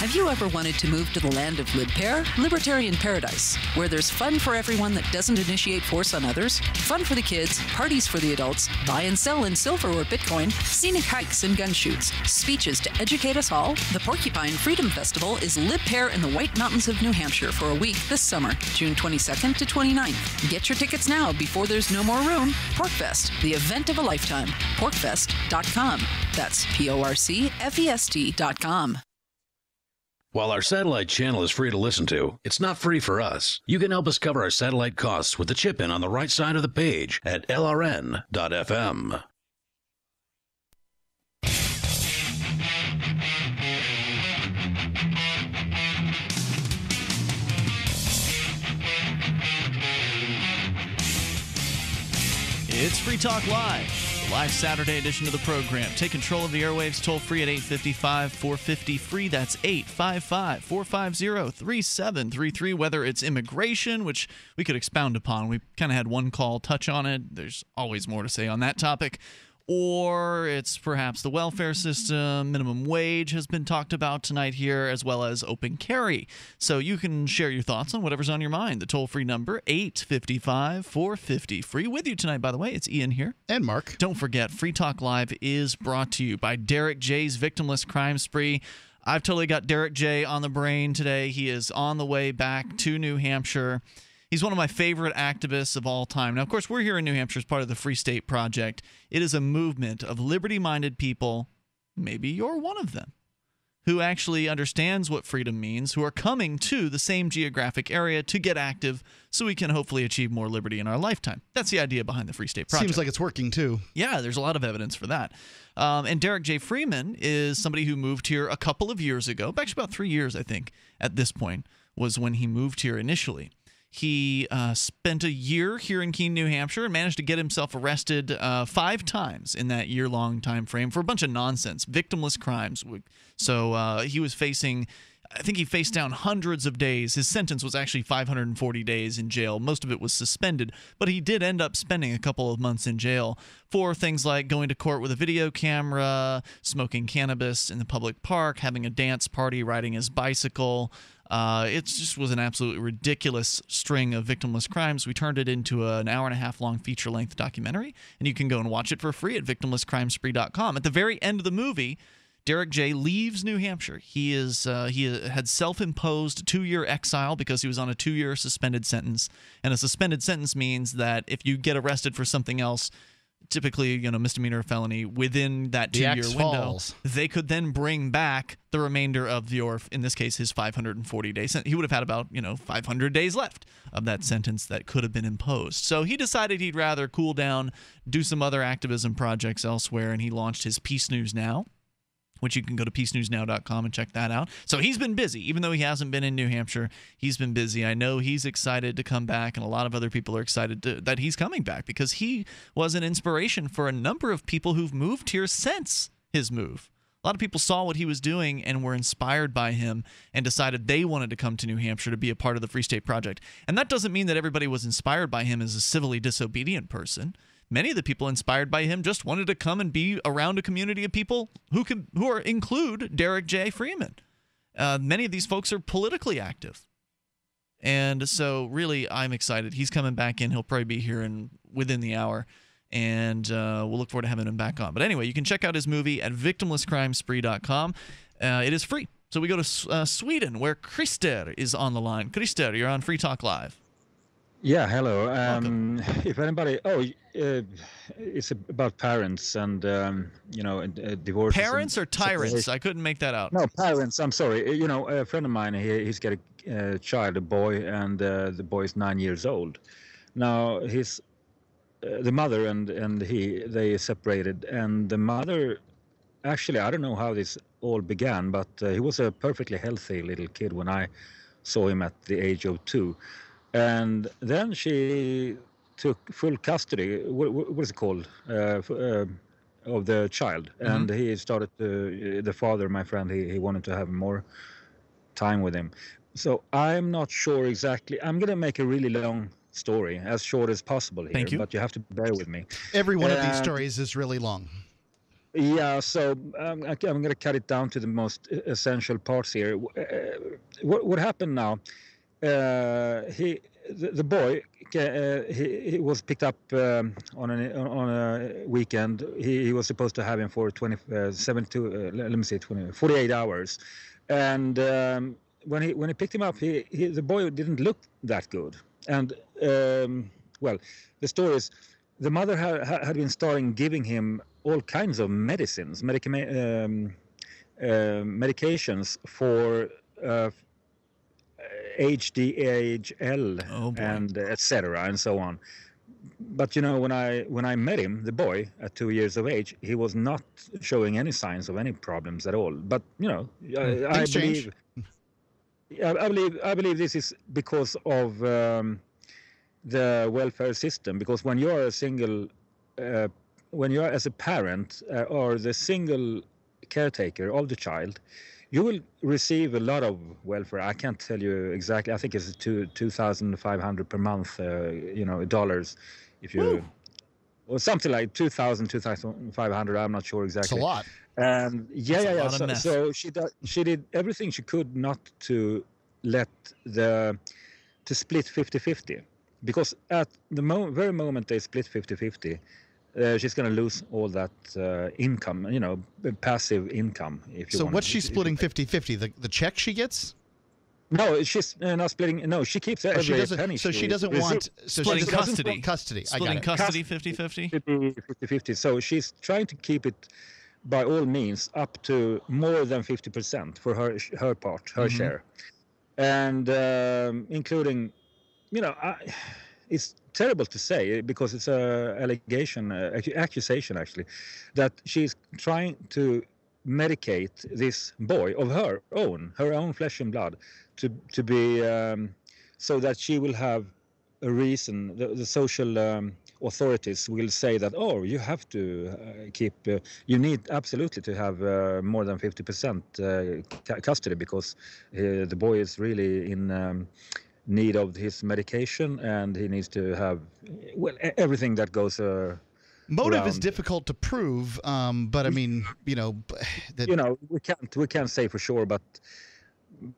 Have you ever wanted to move to the land of Lib-Pair? Libertarian Paradise, where there's fun for everyone that doesn't initiate force on others, fun for the kids, parties for the adults, buy and sell in silver or Bitcoin, scenic hikes and gun shoots, speeches to educate us all. The Porcupine Freedom Festival is Lib-Pair in the White Mountains of New Hampshire for a week this summer, June twenty-second to twenty-ninth. Get your tickets now before there's no more room. Porkfest, the event of a lifetime. Porkfest dot com. That's P O R C F E S T dot com. While our satellite channel is free to listen to, it's not free for us. You can help us cover our satellite costs with the chip-in on the right side of the page at L R N dot F M. It's Free Talk Live. Live Saturday edition of the program. Take control of the airwaves toll-free at eight five five, four five zero, free. That's eight five five, four five zero, three seven three three. Whether it's immigration, which we could expound upon. We kind of had one call touch on it. There's always more to say on that topic. Or it's perhaps the welfare system, minimum wage has been talked about tonight here, as well as open carry. So you can share your thoughts on whatever's on your mind. The toll-free number, eight five five, four five zero, free. With you tonight, by the way, it's Ian here. And Mark. Don't forget, Free Talk Live is brought to you by Derek J.'s Victimless Crime Spree. I've totally got Derek J. on the brain today. He is on the way back to New Hampshire. He's one of my favorite activists of all time. Now, of course, we're here in New Hampshire as part of the Free State Project. It is a movement of liberty-minded people, maybe you're one of them, who actually understands what freedom means, who are coming to the same geographic area to get active so we can hopefully achieve more liberty in our lifetime. That's the idea behind the Free State Project. Seems like it's working, too. Yeah, there's a lot of evidence for that. Um, and Derek J. Freeman is somebody who moved here a couple of years ago, actually about three years, I think, at this point, was when he moved here initially. He uh, spent a year here in Keene, New Hampshire, and managed to get himself arrested uh, five times in that year-long time frame for a bunch of nonsense, victimless crimes. So uh, he was facing I think he faced down hundreds of days. His sentence was actually five hundred forty days in jail. Most of it was suspended, but he did end up spending a couple of months in jail for things like going to court with a video camera, smoking cannabis in the public park, having a dance party, riding his bicycle. Uh, it just was an absolutely ridiculous string of victimless crimes. We turned it into a, an hour and a half long feature-length documentary, and you can go and watch it for free at victimless crime spree dot com. At the very end of the movie, Derek J. leaves New Hampshire. He is uh, he had self-imposed two-year exile because he was on a two-year suspended sentence, and a suspended sentence means that if you get arrested for something else, typically, you know, misdemeanor or felony, within that two-year window, they could then bring back the remainder of your, in this case, his five hundred forty day sentence. He would have had about, you know, five hundred days left of that sentence that could have been imposed. So he decided he'd rather cool down, do some other activism projects elsewhere, and he launched his Peace News Now, which you can go to peace news now dot com and check that out. So he's been busy. Even though he hasn't been in New Hampshire, he's been busy. I know he's excited to come back, and a lot of other people are excited to, that he's coming back, because he was an inspiration for a number of people who've moved here since his move. A lot of people saw what he was doing and were inspired by him and decided they wanted to come to New Hampshire to be a part of the Free State Project. And that doesn't mean that everybody was inspired by him as a civilly disobedient person. Many of the people inspired by him just wanted to come and be around a community of people who can, who are, include Derek J. Freeman. Uh, many of these folks are politically active. And so really, I'm excited. He's coming back in. He'll probably be here in, within the hour. And uh, we'll look forward to having him back on. But anyway, you can check out his movie at victimless crime spree dot com. Uh, it is free. So we go to uh, Sweden, where Krister is on the line. Krister, you're on Free Talk Live. Yeah, hello. Um, if anybody, oh, uh, it's about parents and um, you know, uh, divorce. Parents or tyrants? I couldn't make that out. No, parents. I'm sorry. You know, a friend of mine, he, he's got a uh, child, a boy, and uh, the boy is nine years old. Now, his uh, the mother and and he they separated, and the mother, actually, I don't know how this all began, but uh, he was a perfectly healthy little kid when I saw him at the age of two. And then she took full custody, what, what is it called, uh, uh, of the child. Mm-hmm. And he started to, the father, my friend, he, he wanted to have more time with him. So I'm not sure exactly. I'm going to make a really long story, as short as possible here. Thank you. But you have to bear with me. Every one uh, of these stories is really long. Yeah, so um, I'm going to cut it down to the most essential parts here. Uh, what, what happened now? Uh, he, the, the boy, uh, he, he was picked up um, on, an, on a weekend. He, he was supposed to have him for twenty, uh, seventy-two, uh, let me say twenty, forty-eight hours. And um, when he when he picked him up, he, he the boy didn't look that good. And um, well, the story is the mother ha, ha, had been starting giving him all kinds of medicines, medica um, uh, medications for. Uh, H D H L oh, and uh, et cetera and so on. But you know, when I when I met him, the boy at two years of age, he was not showing any signs of any problems at all. But you know, mm, I, I believe, I believe, I believe this is because of um, the welfare system. Because when you are a single, uh, when you are as a parent uh, or the single caretaker of the child, you will receive a lot of welfare. I can't tell you exactly. I think it's two two thousand five hundred per month, uh, you know, dollars, if you, Woo. or something like two thousand, two thousand five hundred. I'm not sure exactly. It's a lot. And yeah, yeah, yeah. So, so she did, she did everything she could not to let the to split fifty fifty, because at the mo very moment they split fifty fifty. Uh, she's going to lose all that uh, income, you know, passive income. If you so, want what's to, she splitting fifty fifty? The the check she gets? No, she's uh, not splitting. No, she keeps every oh, she doesn't, penny. So she, she doesn't want so splitting she custody. Want custody. Splitting I got custody fifty fifty? fifty fifty. So she's trying to keep it by all means up to more than fifty percent for her her part, her mm-hmm. share, and um, including, you know, I, it's. Terrible to say, because it's a allegation, uh, accusation actually, that she's trying to medicate this boy of her own, her own flesh and blood, to to be um, so that she will have a reason, the, the social um, authorities will say that, oh, you have to uh, keep, uh, you need absolutely to have uh, more than fifty percent uh, custody, because uh, the boy is really in um, need of his medication, and he needs to have, well, everything that goes uh, Motive around. Is difficult to prove, um, but I mean, you know, that... you know, we can't we can't say for sure, but.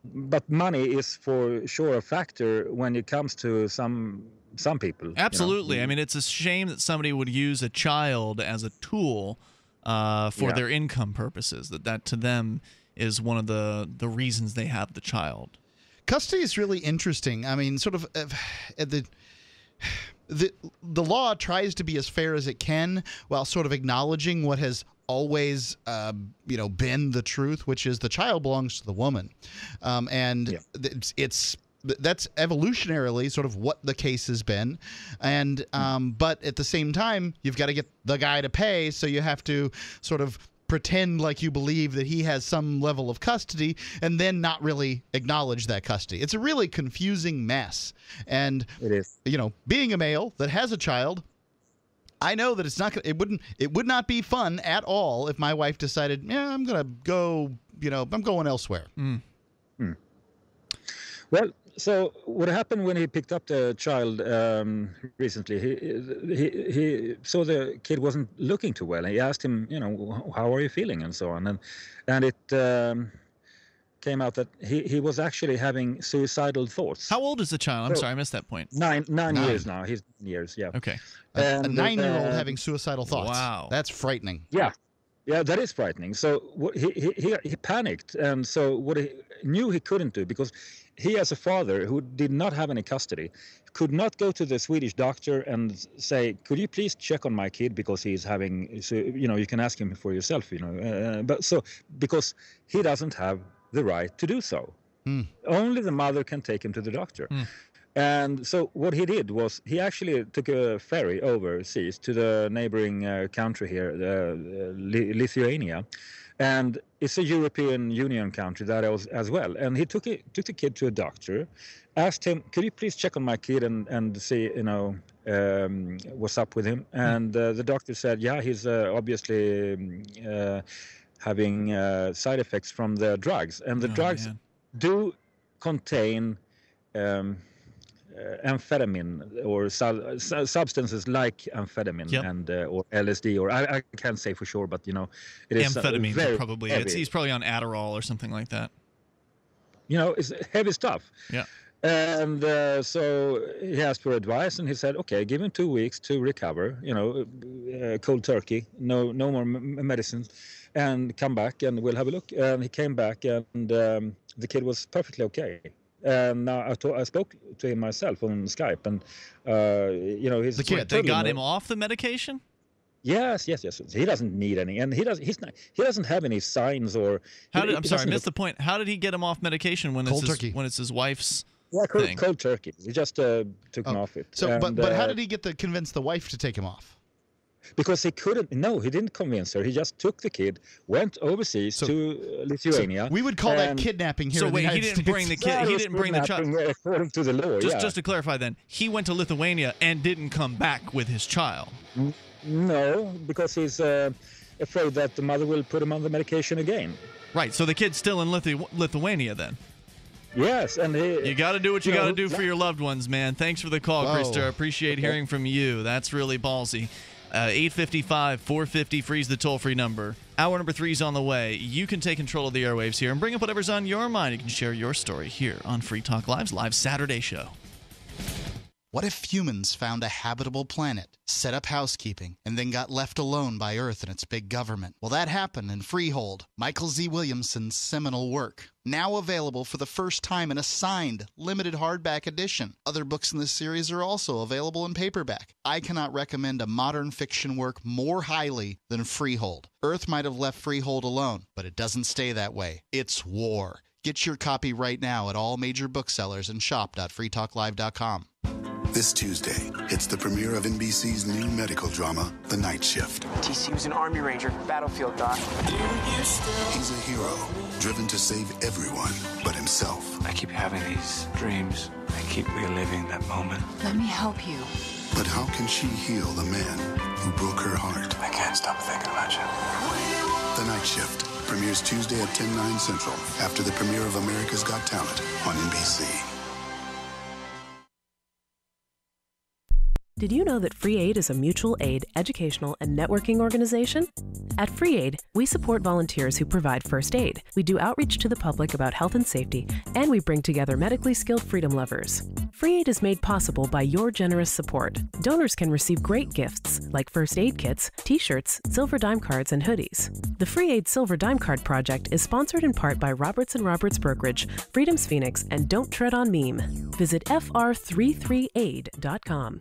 But money is for sure a factor when it comes to some some people. Absolutely. You know? I mean, it's a shame that somebody would use a child as a tool uh, for yeah. their income purposes, that that to them is one of the, the reasons they have the child. Custody is really interesting. I mean, sort of uh, the... The, the law tries to be as fair as it can while sort of acknowledging what has always, uh, you know, been the truth, which is the child belongs to the woman. Um, and yeah. it's, it's that's evolutionarily sort of what the case has been. And um, but at the same time, you've got to get the guy to pay. So you have to sort of pretend like you believe that he has some level of custody and then not really acknowledge that custody. It's a really confusing mess. And, it is. you know, being a male that has a child, I know that it's not going to, it wouldn't, it would not be fun at all if my wife decided, yeah, I'm going to go, you know, I'm going elsewhere. Mm. Mm. Well, so what happened when he picked up the child um, recently? He, he he saw the kid wasn't looking too well, and he asked him, you know, how are you feeling, and so on. And and it um, came out that he he was actually having suicidal thoughts. How old is the child? I'm so, sorry, I missed that point. Nine nine, nine. years now. He's nine years. Yeah. Okay. And a nine-year-old uh, having suicidal thoughts. Wow. That's frightening. Yeah. Yeah, that is frightening. So what, he, he he panicked, and so what he knew he couldn't do, because he, as a father who did not have any custody, could not go to the Swedish doctor and say, "Could you please check on my kid because he's having?" So, you know, you can ask him for yourself. You know, uh, but so because he doesn't have the right to do so. Mm. Only the mother can take him to the doctor. Mm. And so what he did was he actually took a ferry overseas to the neighboring uh, country here, uh, Lithuania, and it's a European Union country that was as well. And he took it, took the kid to a doctor, asked him, "Could you please check on my kid and and see, you know, um, what's up with him?" And uh, the doctor said, "Yeah, he's uh, obviously uh, having uh, side effects from the drugs, and the oh, drugs man. do contain." Um, Uh, amphetamine or su su substances like amphetamine yep. and uh, or L S D, or I, I can't say for sure, but you know, it is amphetamine. Very probably heavy. It's, he's probably on Adderall or something like that. You know, it's heavy stuff. Yeah, and uh, so he asked for advice, and he said, "Okay, give him two weeks to recover. You know, uh, cold turkey, no, no more m medicines, and come back, and we'll have a look." And he came back, and um, the kid was perfectly okay. And now I, I spoke to him myself on Skype, and uh, you know, he's the kid. They got him off the medication. Yes, yes, yes. He doesn't need any, and he doesn't. He's not. He doesn't have any signs or. How did, he, I'm he sorry, I missed the point. How did he get him off medication when cold it's turkey. His, when it's his wife's yeah, cold, thing? Cold turkey. He just uh, took oh. him off it. So, and, but but uh, how did he get to convince the wife to take him off? Because he couldn't. No, he didn't convince her. He just took the kid, went overseas so, to Lithuania. So we would call that kidnapping here. So in wait, the he didn't States. bring the kid. No, he didn't bring the child. According to the law, just, yeah. just to clarify, then he went to Lithuania and didn't come back with his child. No, because he's uh, afraid that the mother will put him on the medication again. Right. So the kid's still in Lithu Lithuania then. Yes, and he, you got to do what you, you got to do for your loved ones, man. Thanks for the call, Krister. I appreciate okay. hearing from you. That's really ballsy. Uh, eight five five, four five zero-FREE is the toll-free number. Hour number three is on the way. You can take control of the airwaves here and bring up whatever's on your mind. You can share your story here on Free Talk Live's live Saturday show. What if humans found a habitable planet, set up housekeeping, and then got left alone by Earth and its big government? Well, that happened in Freehold, Michael Z. Williamson's seminal work. Now available for the first time in a signed, limited hardback edition. Other books in this series are also available in paperback. I cannot recommend a modern fiction work more highly than Freehold. Earth might have left Freehold alone, but it doesn't stay that way. It's war. Get your copy right now at all major booksellers and shop dot free talk live dot com. This Tuesday, it's the premiere of N B C's new medical drama, The Night Shift. T C was an Army Ranger, battlefield doc. He's a hero, driven to save everyone but himself. I keep having these dreams. I keep reliving that moment. Let me help you. But how can she heal the man who broke her heart? I can't stop thinking about you. The Night Shift premieres Tuesday at ten, nine Central after the premiere of America's Got Talent on N B C. Did you know that FreeAid is a mutual aid, educational, and networking organization? At FreeAid, we support volunteers who provide first aid. We do outreach to the public about health and safety, and we bring together medically skilled freedom lovers. FreeAid is made possible by your generous support. Donors can receive great gifts like first aid kits, t-shirts, silver dime cards, and hoodies. The FreeAid Silver Dime Card Project is sponsored in part by Roberts and Roberts Brokerage, Freedom's Phoenix, and Don't Tread on Meme. Visit F R three three aid dot com.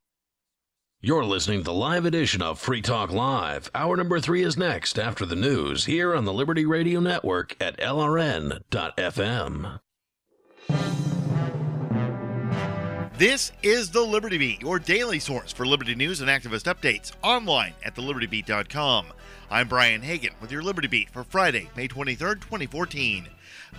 You're listening to the live edition of Free Talk Live. Hour number three is next after the news here on the Liberty Radio Network at L R N dot F M. This is the Liberty Beat, your daily source for Liberty news and activist updates, online at the liberty beat dot com. I'm Brian Hagan with your Liberty Beat for Friday, May twenty-third, twenty fourteen.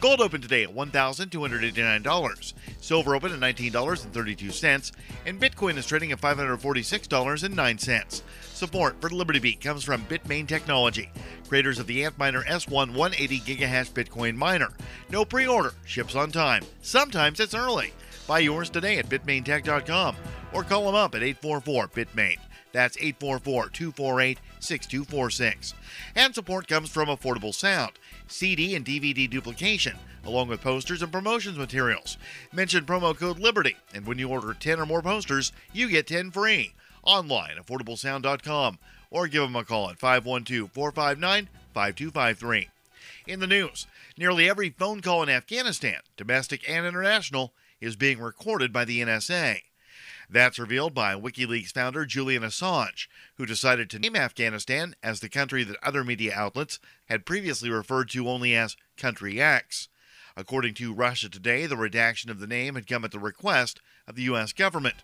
Gold opened today at one thousand two hundred eighty-nine dollars, silver opened at nineteen dollars and thirty-two cents, and Bitcoin is trading at five hundred forty-six dollars and nine cents. Support for Liberty Beat comes from Bitmain Technology, creators of the Antminer S one one hundred eighty gigahash Bitcoin miner. No pre-order, ships on time, sometimes it's early. Buy yours today at bitmain tech dot com or call them up at eight four four, BITMAIN. That's eight four four, two four eight, six two four six. And support comes from Affordable Sound, C D and D V D duplication, along with posters and promotions materials. Mention promo code LIBERTY, and when you order ten or more posters, you get ten free. Online, affordable sound dot com, or give them a call at five one two, four five nine, five two five three. In the news, nearly every phone call in Afghanistan, domestic and international, is being recorded by the N S A. That's revealed by WikiLeaks founder Julian Assange, who decided to name Afghanistan as the country that other media outlets had previously referred to only as Country X. According to Russia Today, the redaction of the name had come at the request of the U S government.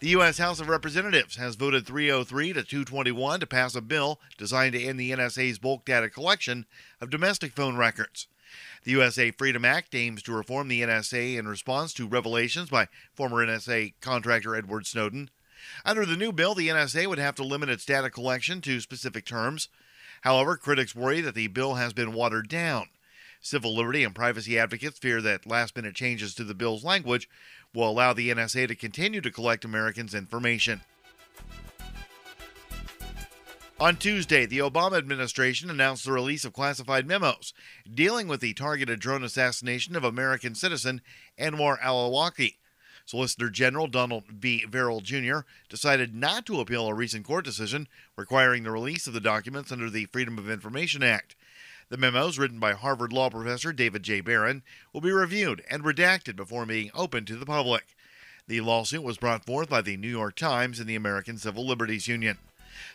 The U S House of Representatives has voted three oh three to two twenty-one to pass a bill designed to end the N S A's bulk data collection of domestic phone records. The U S A Freedom Act aims to reform the N S A in response to revelations by former N S A contractor Edward Snowden. Under the new bill, the N S A would have to limit its data collection to specific terms. However, critics worry that the bill has been watered down. Civil liberty and privacy advocates fear that last-minute changes to the bill's language will allow the N S A to continue to collect Americans' information. On Tuesday, the Obama administration announced the release of classified memos dealing with the targeted drone assassination of American citizen Anwar al-Awlaki. Solicitor General Donald B. Verrill Junior decided not to appeal a recent court decision requiring the release of the documents under the Freedom of Information Act. The memos, written by Harvard Law professor David J. Barron, will be reviewed and redacted before being open to the public. The lawsuit was brought forth by the New York Times and the American Civil Liberties Union.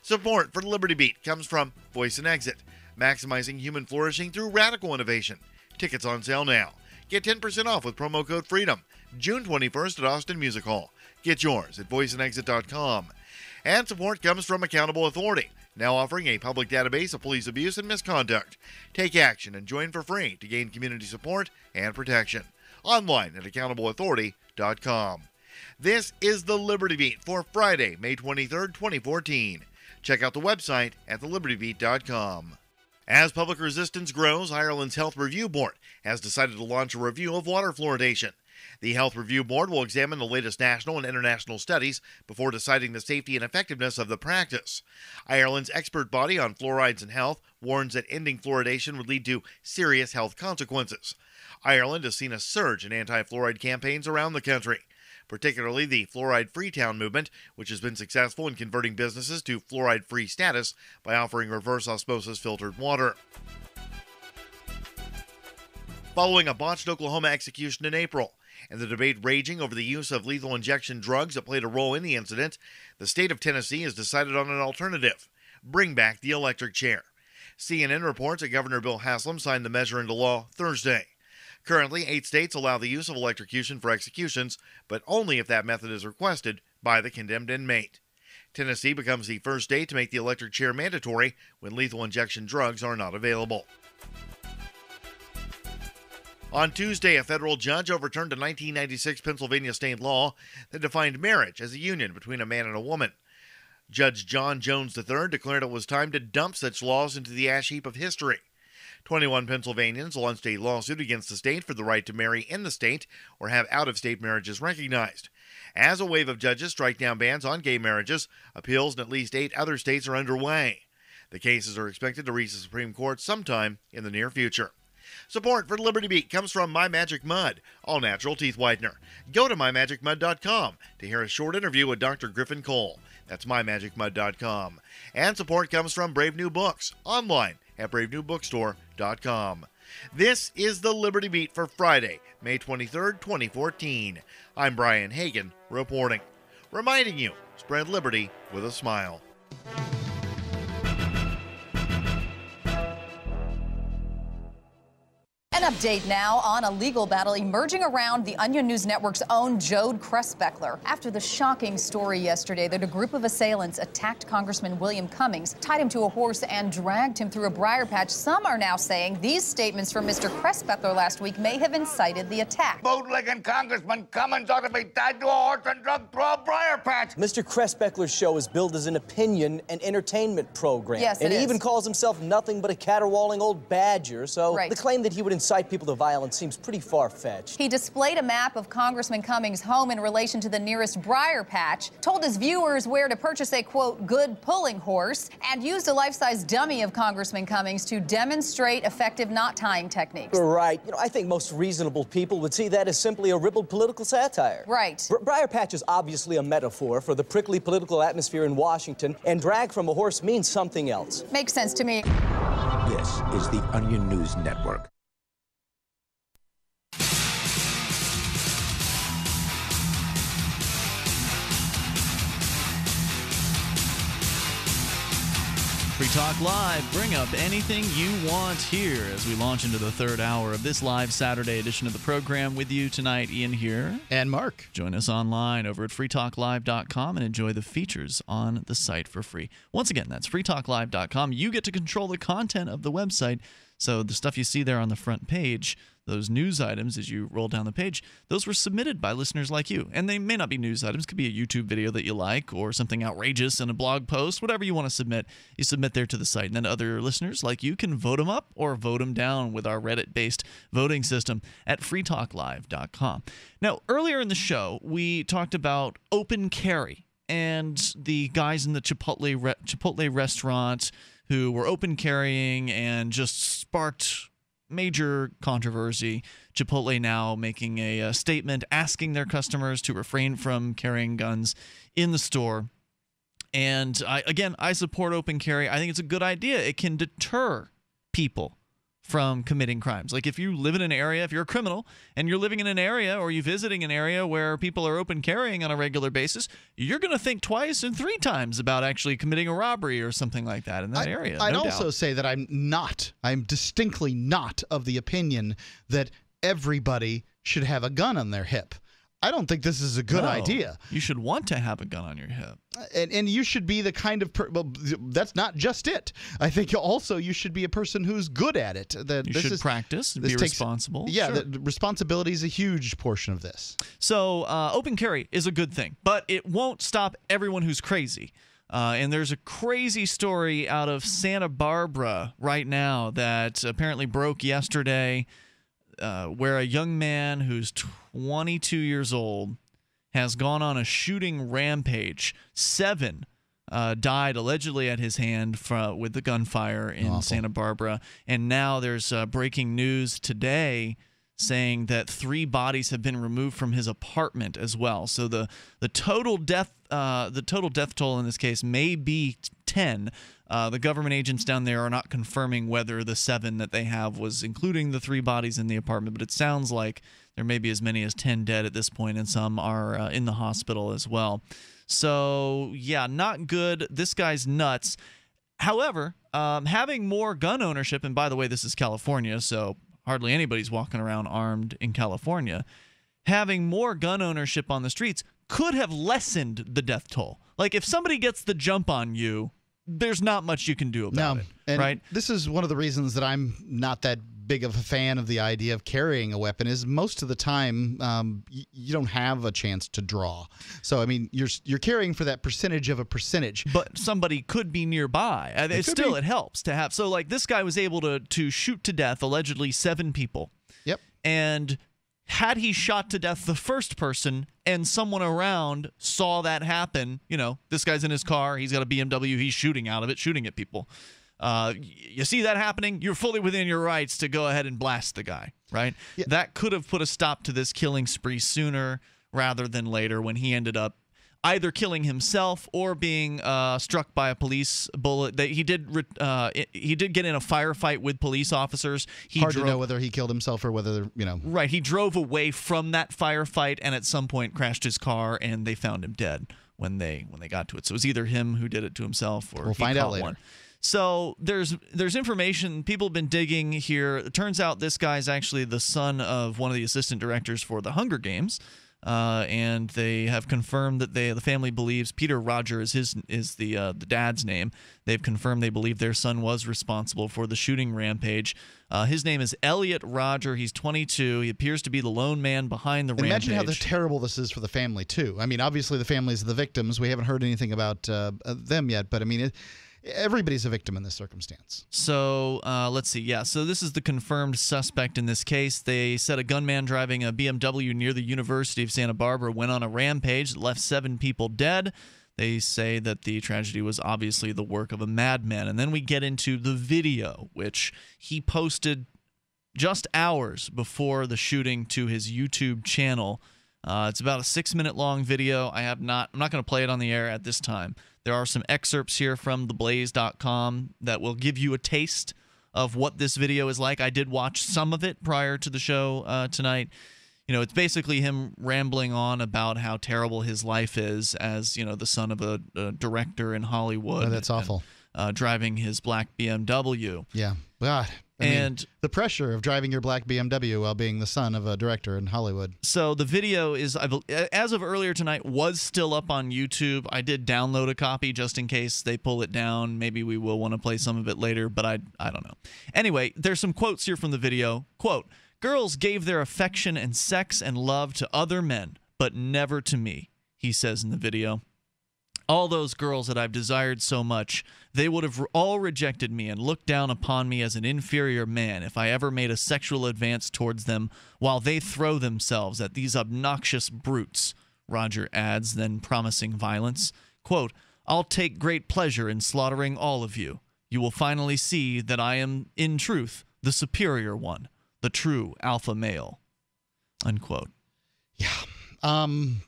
Support for Liberty Beat comes from Voice and Exit, maximizing human flourishing through radical innovation. Tickets on sale now. Get ten percent off with promo code FREEDOM, June twenty-first at Austin Music Hall. Get yours at voice and exit dot com. And support comes from Accountable Authority, now offering a public database of police abuse and misconduct. Take action and join for free to gain community support and protection. Online at accountable authority dot com. This is the Liberty Beat for Friday, May twenty-third, twenty fourteen. Check out the website at the liberty beat dot com. As public resistance grows, Ireland's Health Review Board has decided to launch a review of water fluoridation. The Health Review Board will examine the latest national and international studies before deciding the safety and effectiveness of the practice. Ireland's expert body on fluorides and health warns that ending fluoridation would lead to serious health consequences. Ireland has seen a surge in anti-fluoride campaigns around the country, particularly the fluoride-free town movement, which has been successful in converting businesses to fluoride-free status by offering reverse osmosis filtered water. Following a botched Oklahoma execution in April, and the debate raging over the use of lethal injection drugs that played a role in the incident, the state of Tennessee has decided on an alternative: bring back the electric chair. C N N reports that Governor Bill Haslam signed the measure into law Thursday. Currently, eight states allow the use of electrocution for executions, but only if that method is requested by the condemned inmate. Tennessee becomes the first state to make the electric chair mandatory when lethal injection drugs are not available. On Tuesday, a federal judge overturned a nineteen ninety-six Pennsylvania state law that defined marriage as a union between a man and a woman. Judge John Jones the third declared it was time to dump such laws into the ash heap of history. twenty-one Pennsylvanians launched a lawsuit against the state for the right to marry in the state or have out-of-state marriages recognized. As a wave of judges strike down bans on gay marriages, appeals in at least eight other states are underway. The cases are expected to reach the Supreme Court sometime in the near future. Support for Liberty Beat comes from My Magic Mud, all-natural teeth whitener. Go to my magic mud dot com to hear a short interview with Doctor Griffin Cole. That's my magic mud dot com. And support comes from Brave New Books, online at brave new bookstore dot com. This is the Liberty Beat for Friday, May twenty-third, twenty fourteen. I'm Brian Hagan reporting, reminding you, spread liberty with a smile. An update now on a legal battle emerging around the Onion News Network's own Jode Kressbeckler. After the shocking story yesterday that a group of assailants attacked Congressman William Cummings, tied him to a horse, and dragged him through a briar patch, some are now saying these statements from Mister Kressbeckler last week may have incited the attack. Bootlegging Congressman Cummings ought to be tied to a horse and dragged through a briar patch. Mister Kressbeckler's show is billed as an opinion and entertainment program. Yes, it And he is. even calls himself nothing but a caterwauling old badger, so right. the claim that he would incite people to violence seems pretty far-fetched. He displayed a map of Congressman Cummings' home in relation to the nearest briar patch, told his viewers where to purchase a, quote, good pulling horse, and used a life-size dummy of Congressman Cummings to demonstrate effective knot-tying techniques. Right. You know, I think most reasonable people would see that as simply a ribald political satire. Right. Bri- briar patch is obviously a metaphor for the prickly political atmosphere in Washington, and drag from a horse means something else. Makes sense to me. This is the Onion News Network. Free Talk Live, bring up anything you want here as we launch into the third hour of this live Saturday edition of the program. With you tonight, Ian here. And Mark. Join us online over at free talk live dot com and enjoy the features on the site for free. Once again, that's free talk live dot com. You get to control the content of the website, so the stuff you see there on the front page, those news items as you roll down the page, those were submitted by listeners like you. And they may not be news items. It could be a YouTube video that you like or something outrageous in a blog post. Whatever you want to submit, you submit there to the site. And then other listeners like you can vote them up or vote them down with our Reddit-based voting system at free talk live dot com. Now, earlier in the show, we talked about open carry and the guys in the Chipotle, re- Chipotle restaurant who were open carrying and just sparked major controversy. Chipotle now making a, a statement asking their customers to refrain from carrying guns in the store. And I, again, I support open carry. I think it's a good idea. It can deter people from committing crimes. Like if you live in an area, if you're a criminal and you're living in an area or you're visiting an area where people are open carrying on a regular basis, you're going to think twice and three times about actually committing a robbery or something like that in that I, area. I'd no also doubt. say that I'm not, I'm distinctly not of the opinion that everybody should have a gun on their hip. I don't think this is a good no, idea. You should want to have a gun on your hip. And, and you should be the kind of per- – well, that's not just it. I think also you should be a person who's good at it. The, you this should is, practice and be takes, responsible. Yeah, sure. the, the responsibility is a huge portion of this. So uh, open carry is a good thing, but it won't stop everyone who's crazy. Uh, and there's a crazy story out of Santa Barbara right now that apparently broke yesterday. Uh, where a young man who's twenty-two years old has gone on a shooting rampage. Seven uh, died allegedly at his hand for, with the gunfire in Awful. Santa Barbara. And now there's uh, breaking news today saying that three bodies have been removed from his apartment as well. So the the total death uh, the total death toll in this case may be ten. Uh, the government agents down there are not confirming whether the seven that they have was including the three bodies in the apartment, but it sounds like there may be as many as ten dead at this point, and some are uh, in the hospital as well. So, yeah, not good. This guy's nuts. However, um, having more gun ownership, and by the way, this is California, so hardly anybody's walking around armed in California, having more gun ownership on the streets could have lessened the death toll. Like, if somebody gets the jump on you, there's not much you can do about no. it, and right? This is one of the reasons that I'm not that big of a fan of the idea of carrying a weapon is most of the time um, you don't have a chance to draw. So, I mean, you're you're carrying for that percentage of a percentage. But somebody could be nearby. It it's still, be. It helps to have. So, like, this guy was able to, to shoot to death, allegedly, seven people. Yep. And had he shot to death the first person and someone around saw that happen, you know, this guy's in his car, he's got a B M W, he's shooting out of it, shooting at people. Uh, you see that happening, you're fully within your rights to go ahead and blast the guy, right? Yeah. That could have put a stop to this killing spree sooner rather than later when he ended up either killing himself or being uh, struck by a police bullet. They, he did uh, it, he did get in a firefight with police officers. He Hard drove, to know whether he killed himself or whether, you know. Right. He drove away from that firefight and at some point crashed his car, and they found him dead when they when they got to it. So it was either him who did it to himself or we'll he find caught out later. One. So there's there's information. People have been digging here. It turns out this guy is actually the son of one of the assistant directors for The Hunger Games. Uh, and they have confirmed that they the family believes Peter Roger is his is the uh, the dad's name. They've confirmed they believe their son was responsible for the shooting rampage. Uh, his name is Elliot Roger. He's twenty-two. He appears to be the lone man behind the rampage. Imagine how terrible this is for the family too. I mean, obviously the families of the victims. We haven't heard anything about uh, them yet, but I mean. It, Everybody's a victim in this circumstance. So uh, let's see. Yeah, so this is the confirmed suspect in this case. They said a gunman driving a B M W near the University of Santa Barbara went on a rampage that left seven people dead. They say that the tragedy was obviously the work of a madman. And then we get into the video, which he posted just hours before the shooting to his YouTube channel. Uh, it's about a six-minute long video. I have not. I'm not going to play it on the air at this time. There are some excerpts here from the blaze dot com that will give you a taste of what this video is like. I did watch some of it prior to the show uh, tonight. You know, it's basically him rambling on about how terrible his life is as, you know, the son of a, a director in Hollywood. Oh, that's and, awful. Uh, driving his black B M W. Yeah. God. I and mean, the pressure of driving your black B M W while being the son of a director in Hollywood. So the video is, as of earlier tonight, was still up on YouTube. I did download a copy just in case they pull it down. Maybe we will want to play some of it later, but I, I don't know. Anyway, there's some quotes here from the video. Quote, "Girls gave their affection and sex and love to other men, but never to me," he says in the video. "All those girls that I've desired so much, they would have all rejected me and looked down upon me as an inferior man if I ever made a sexual advance towards them while they throw themselves at these obnoxious brutes," Roger adds, then promising violence. Quote, "I'll take great pleasure in slaughtering all of you. You will finally see that I am, in truth, the superior one, the true alpha male." Unquote. Yeah. Um...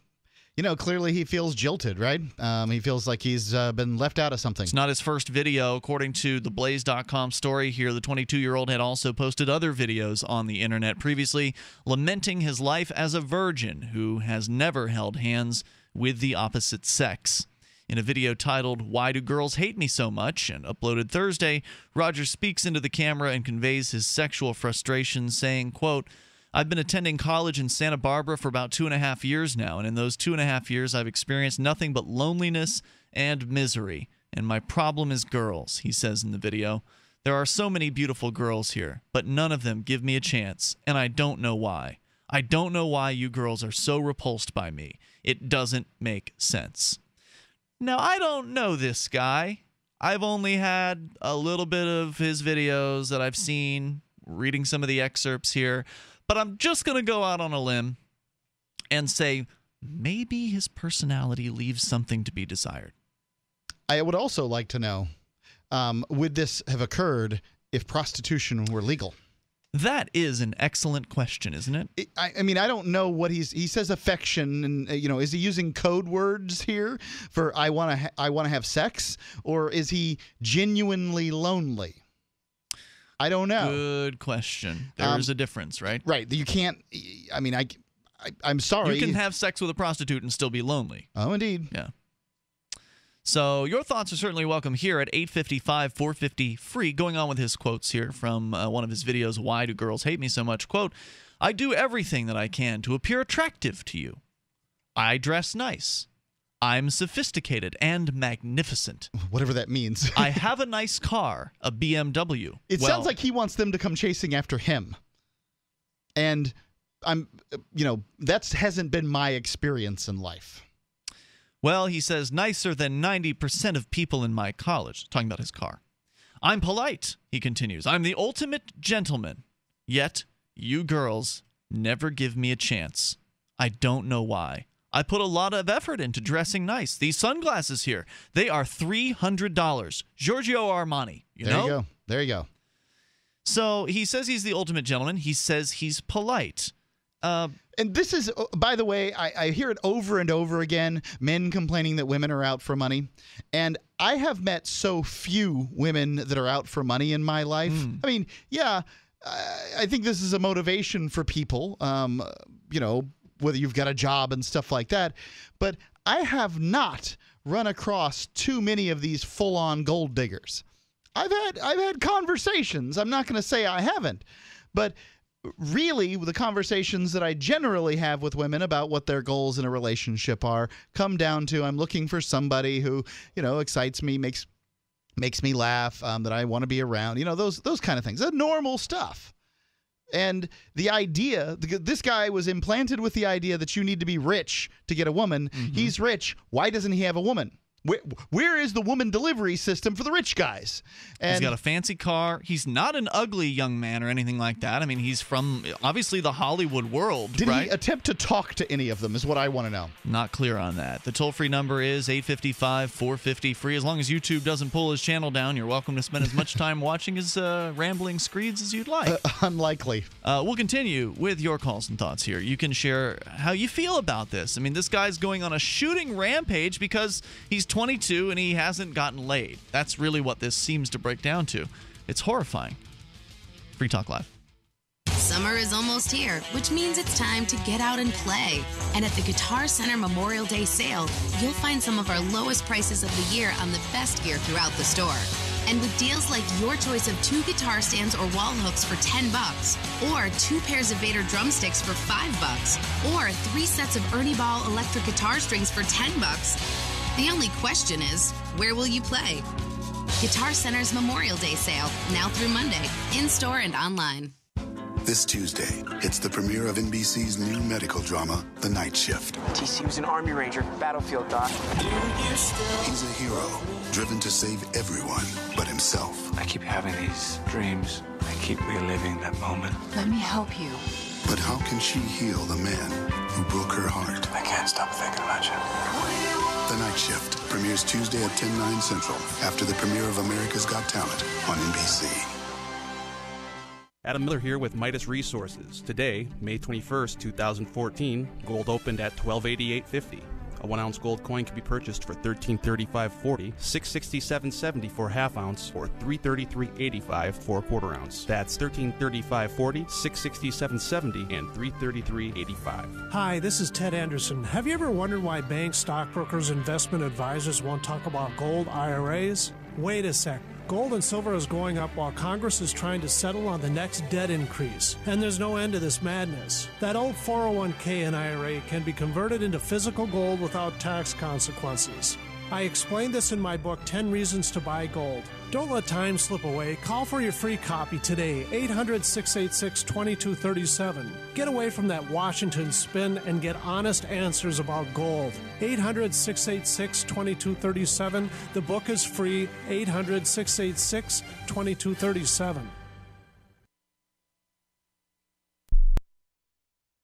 You know, clearly he feels jilted, right? Um, he feels like he's uh, been left out of something. It's not his first video. According to the blaze dot com story here, the twenty-two-year-old had also posted other videos on the internet previously, lamenting his life as a virgin who has never held hands with the opposite sex. In a video titled, "Why Do Girls Hate Me So Much?" and uploaded Thursday, Roger speaks into the camera and conveys his sexual frustration, saying, quote, "I've been attending college in Santa Barbara for about two and a half years now, and in those two and a half years, I've experienced nothing but loneliness and misery, and my problem is girls," he says in the video. "There are so many beautiful girls here, but none of them give me a chance, and I don't know why. I don't know why you girls are so repulsed by me. It doesn't make sense." Now, I don't know this guy. I've only had a little bit of his videos that I've seen, reading some of the excerpts here. But I'm just going to go out on a limb and say maybe his personality leaves something to be desired. I would also like to know, um, would this have occurred if prostitution were legal? That is an excellent question, isn't it? it I, I mean, I don't know what he's. He says affection, and uh, you know, is he using code words here for I want to ha- I want to have sex, or is he genuinely lonely? I don't know. Good question. There um, is a difference, right? Right. You can't. I mean, I, I. I'm sorry. You can have sex with a prostitute and still be lonely. Oh, indeed. Yeah. So your thoughts are certainly welcome here at eight fifty-five, four fifty, free. Going on with his quotes here from uh, one of his videos, Why Do Girls Hate Me So Much? Quote, I do everything that I can to appear attractive to you. I dress nice. I'm sophisticated and magnificent. Whatever that means. I have a nice car, a B M W. It well, sounds like he wants them to come chasing after him. And I'm, you know, that hasn't been my experience in life. Well, he says, nicer than ninety percent of people in my college. Talking about his car. I'm polite, he continues. I'm the ultimate gentleman. Yet, you girls never give me a chance. I don't know why. I put a lot of effort into dressing nice. These sunglasses here, they are three hundred dollars. Giorgio Armani, you know? There you go. There you go. So he says he's the ultimate gentleman. He says he's polite. Uh, and this is, by the way, I, I hear it over and over again, men complaining that women are out for money. And I have met so few women that are out for money in my life. Mm. I mean, yeah, I, I think this is a motivation for people, um, you know, whether you've got a job and stuff like that. But I have not run across too many of these full-on gold diggers. I've had I've had conversations. I'm not going to say I haven't. But really, the conversations that I generally have with women about what their goals in a relationship are come down to I'm looking for somebody who, you know, excites me, makes makes me laugh, um, that I want to be around. You know, those those kind of things. The normal stuff. And the idea, this guy was implanted with the idea that you need to be rich to get a woman. Mm-hmm. He's rich. Why doesn't he have a woman? Where, where is the woman delivery system for the rich guys? And he's got a fancy car. He's not an ugly young man or anything like that. I mean, he's from, obviously, the Hollywood world, Did right? he attempt to talk to any of them is what I want to know. Not clear on that. The toll-free number is eight fifty-five, four fifty, free. As long as YouTube doesn't pull his channel down, you're welcome to spend as much time watching his uh, rambling screeds as you'd like. Uh, unlikely. Uh, we'll continue with your calls and thoughts here. You can share how you feel about this. I mean, this guy's going on a shooting rampage because he's twenty-two and he hasn't gotten laid. That's really what this seems to break down to. It's horrifying. Free Talk Live. Summer is almost here, which means it's time to get out and play. And at the Guitar Center Memorial Day sale, you'll find some of our lowest prices of the year on the best gear throughout the store. And with deals like your choice of two guitar stands or wall hooks for ten bucks, or two pairs of Vader drumsticks for five bucks, or three sets of Ernie Ball electric guitar strings for ten bucks, the only question is, where will you play? Guitar Center's Memorial Day sale, now through Monday, in-store and online. This Tuesday, it's the premiere of N B C's new medical drama, The Night Shift. T C was an Army Ranger, battlefield doc. He's a hero, driven to save everyone but himself. I keep having these dreams. I keep reliving that moment. Let me help you. But how can she heal the man who broke her heart? I can't stop thinking about you. The Night Shift premieres Tuesday at ten, nine Central after the premiere of America's Got Talent on N B C. Adam Miller here with Midas Resources. Today, May twenty-first, two thousand fourteen, gold opened at twelve eighty-eight fifty. A one ounce gold coin can be purchased for thirteen thirty-five forty, six sixty-seven seventy for a half ounce, or three thirty-three eighty-five for a quarter ounce. That's thirteen thirty-five forty, six sixty-seven seventy, and three thirty-three eighty-five. Hi, this is Ted Anderson. Have you ever wondered why banks, stockbrokers, investment advisors won't talk about gold I R As? Wait a sec. Gold and silver is going up while Congress is trying to settle on the next debt increase. And there's no end to this madness. That old four oh one k and I R A can be converted into physical gold without tax consequences. I explained this in my book, ten reasons to Buy Gold. Don't let time slip away. Call for your free copy today, eight hundred, six eight six, two two three seven. Get away from that Washington spin and get honest answers about gold. eight hundred, six eight six, two two three seven. The book is free, eight hundred, six eight six, two two three seven.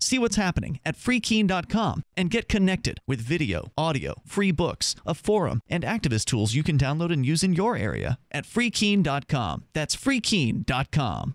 See what's happening at free keene dot com and get connected with video, audio, free books, a forum, and activist tools you can download and use in your area at free keene dot com. That's free keene dot com.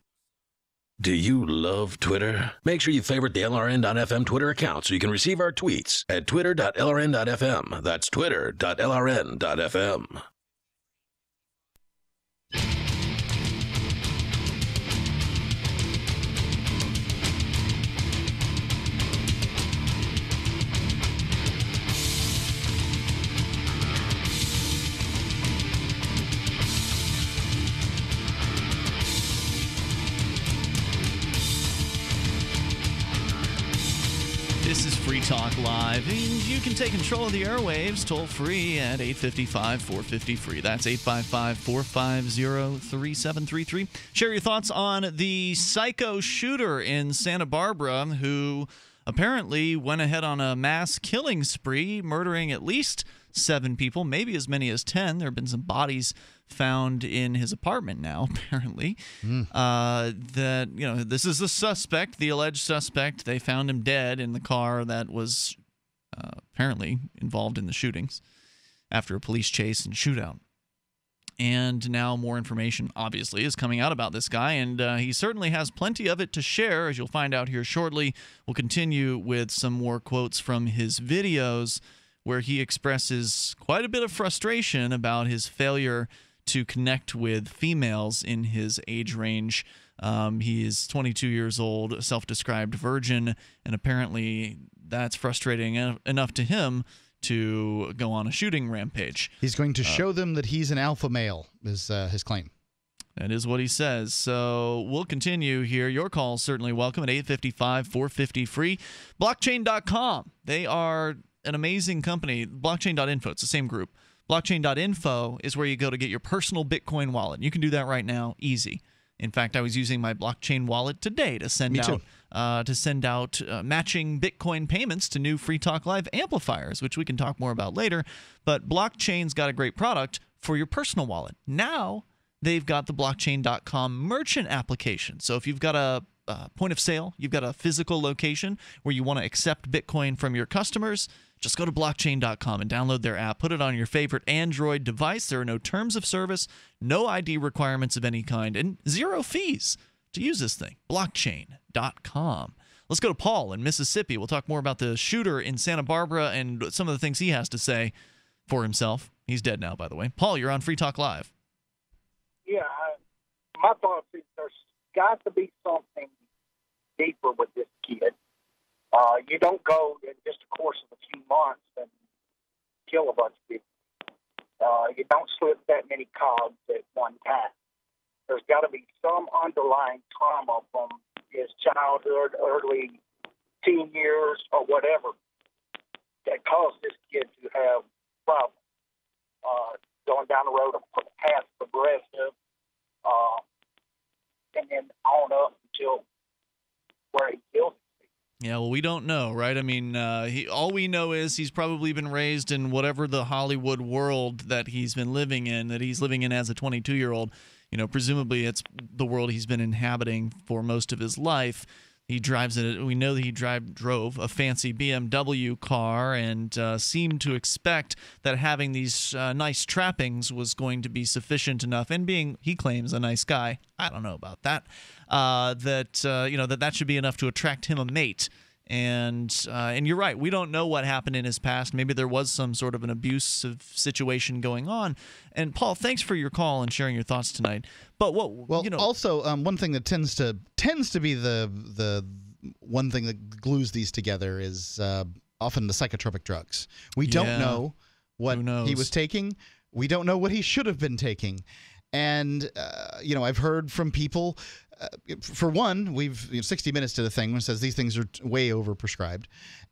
Do you love Twitter? Make sure you favorite the L R N dot F M Twitter account so you can receive our tweets at twitter dot L R N dot F M. That's twitter dot L R N dot F M. This is Free Talk Live, and you can take control of the airwaves toll-free at eight five five, four five zero, free. That's eight five five, four five zero, three seven three three. Share your thoughts on the psycho shooter in Santa Barbara who apparently went ahead on a mass killing spree, murdering at least seven people, maybe as many as ten. There have been some bodies found in his apartment now, apparently. Mm. Uh, that, you know, this is the suspect, the alleged suspect. They found him dead in the car that was uh, apparently involved in the shootings after a police chase and shootout. And now more information, obviously, is coming out about this guy, and uh, he certainly has plenty of it to share, as you'll find out here shortly. We'll continue with some more quotes from his videos, where he expresses quite a bit of frustration about his failure to connect with females in his age range. Um, he is twenty-two years old, a self-described virgin, and apparently that's frustrating en- enough to him to go on a shooting rampage. He's going to uh, show them that he's an alpha male, is uh, his claim. That is what he says. So we'll continue here. Your call is certainly welcome at eight five five, four five zero, free. blockchain dot com. They are an amazing company. blockchain dot info. It's the same group. blockchain dot info is where you go to get your personal Bitcoin wallet. You can do that right now. Easy. In fact, I was using my blockchain wallet today to send out uh, to send out uh, matching Bitcoin payments to new Free Talk Live amplifiers, which we can talk more about later. But Blockchain's got a great product for your personal wallet. Now they've got the blockchain dot com merchant application. So if you've got a uh, point of sale, you've got a physical location where you want to accept Bitcoin from your customers, just go to blockchain dot com and download their app. Put it on your favorite Android device. There are no terms of service, no I D requirements of any kind, and zero fees to use this thing. blockchain dot com. Let's go to Paul in Mississippi. We'll talk more about the shooter in Santa Barbara and some of the things he has to say for himself. He's dead now, by the way. Paul, you're on Free Talk Live. Yeah, I, my thoughts is there's got to be something deeper with this kid. Uh, you don't go in just the course of a few months and kill a bunch of people. Uh, you don't slip that many cogs at one time. There's got to be some underlying trauma from his childhood, early teen years, or whatever that caused this kid to have problems. down the road past Progressive, uh, and then on up until where he killed. Yeah, well, we don't know, right? I mean, uh, he, all we know is he's probably been raised in whatever the Hollywood world that he's been living in, that he's living in as a twenty-two-year-old. You know, presumably it's the world he's been inhabiting for most of his life. He drives it. We know that he drive, drove a fancy B M W car and uh, seemed to expect that having these uh, nice trappings was going to be sufficient enough. And being, he claims, a nice guy, I don't know about that. Uh, that uh, you know that that should be enough to attract him a mate. And uh, and you're right. We don't know what happened in his past. Maybe there was some sort of an abusive situation going on. And Paul, thanks for your call and sharing your thoughts tonight. But what well, you know, also um, one thing that tends to tends to be the the one thing that glues these together is uh, often the psychotropic drugs. We don't yeah. know what he was taking. We don't know what he should have been taking. And uh, you know, I've heard from people. Uh, for one, we've you know, sixty minutes did a thing which says these things are way overprescribed,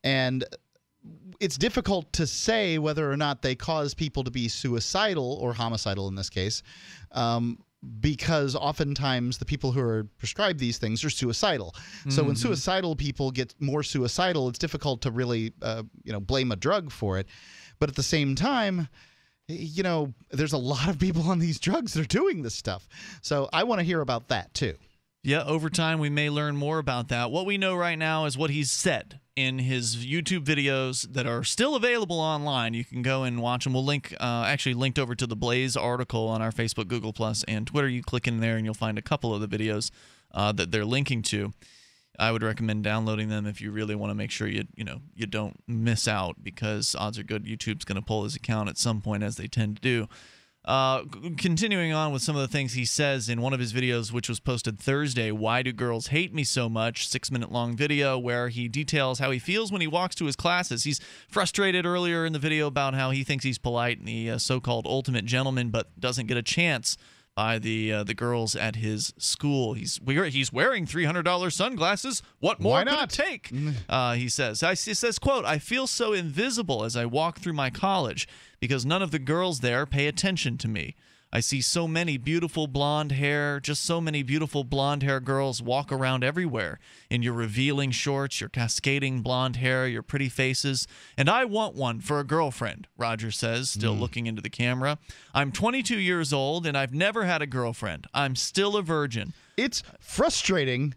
and it's difficult to say whether or not they cause people to be suicidal or homicidal in this case, um, because oftentimes the people who are prescribed these things are suicidal. Mm-hmm. So when suicidal people get more suicidal, it's difficult to really uh, you know blame a drug for it, but at the same time, you know, there's a lot of people on these drugs that are doing this stuff. So I want to hear about that too. Yeah, over time we may learn more about that. What we know right now is what he's said in his YouTube videos that are still available online. You can go and watch them. We'll link, uh, actually linked over to the Blaze article on our Facebook, Google Plus, and Twitter. You click in there and you'll find a couple of the videos uh, that they're linking to. I would recommend downloading them if you really want to make sure you you know you don't miss out, because odds are good YouTube's going to pull his account at some point, as they tend to do. Uh, continuing on with some of the things he says in one of his videos, which was posted Thursday, Why Do Girls Hate Me So Much? six minute long video where he details how he feels when he walks to his classes. He's frustrated earlier in the video about how he thinks he's polite and the uh, so-called ultimate gentleman, but doesn't get a chance by the uh, the girls at his school. He's he's wearing three hundred dollar sunglasses. What more could it take? Uh, he says. I, he says, quote, "I feel so invisible as I walk through my college because none of the girls there pay attention to me. I see so many beautiful blonde hair, just so many beautiful blonde hair girls walk around everywhere in your revealing shorts, your cascading blonde hair, your pretty faces. And I want one for a girlfriend," Roger says, still mm. looking into the camera. "I'm twenty-two years old and I've never had a girlfriend. I'm still a virgin." It's frustrating.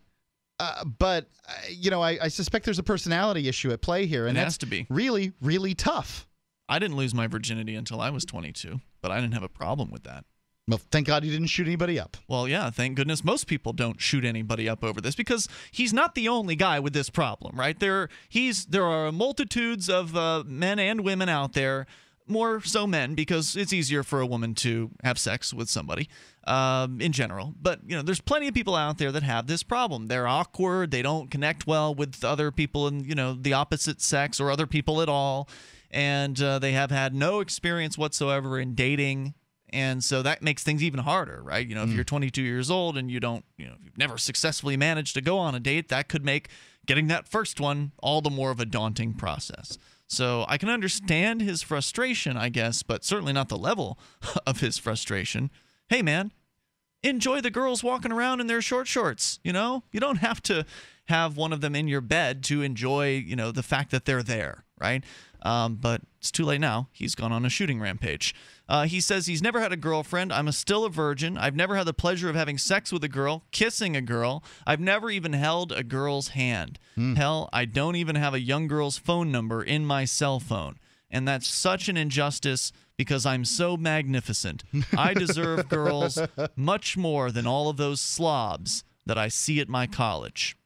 Uh, but, uh, you know, I, I suspect there's a personality issue at play here. And it has that's to be. really, really tough. I didn't lose my virginity until I was twenty-two, but I didn't have a problem with that. Well, thank God he didn't shoot anybody up. Well, yeah, thank goodness most people don't shoot anybody up over this, because he's not the only guy with this problem, right? There, he's there are multitudes of uh, men and women out there, more so men, because it's easier for a woman to have sex with somebody um, in general. But, you know, there's plenty of people out there that have this problem. They're awkward. They don't connect well with other people in, you know, the opposite sex or other people at all. And uh, they have had no experience whatsoever in dating, and so that makes things even harder, right? You know, if mm. you're twenty-two years old and you don't, you know, if you've never successfully managed to go on a date, that could make getting that first one all the more of a daunting process. So I can understand his frustration, I guess, but certainly not the level of his frustration. Hey, man, enjoy the girls walking around in their short shorts. You know, you don't have to have one of them in your bed to enjoy, you know, the fact that they're there, right? Um, but it's too late now. He's gone on a shooting rampage. Uh, he says he's never had a girlfriend. I'm a still a virgin. I've never had the pleasure of having sex with a girl, kissing a girl. I've never even held a girl's hand. Mm. Hell, I don't even have a young girl's phone number in my cell phone. And that's such an injustice because I'm so magnificent. I deserve girls much more than all of those slobs that I see at my college.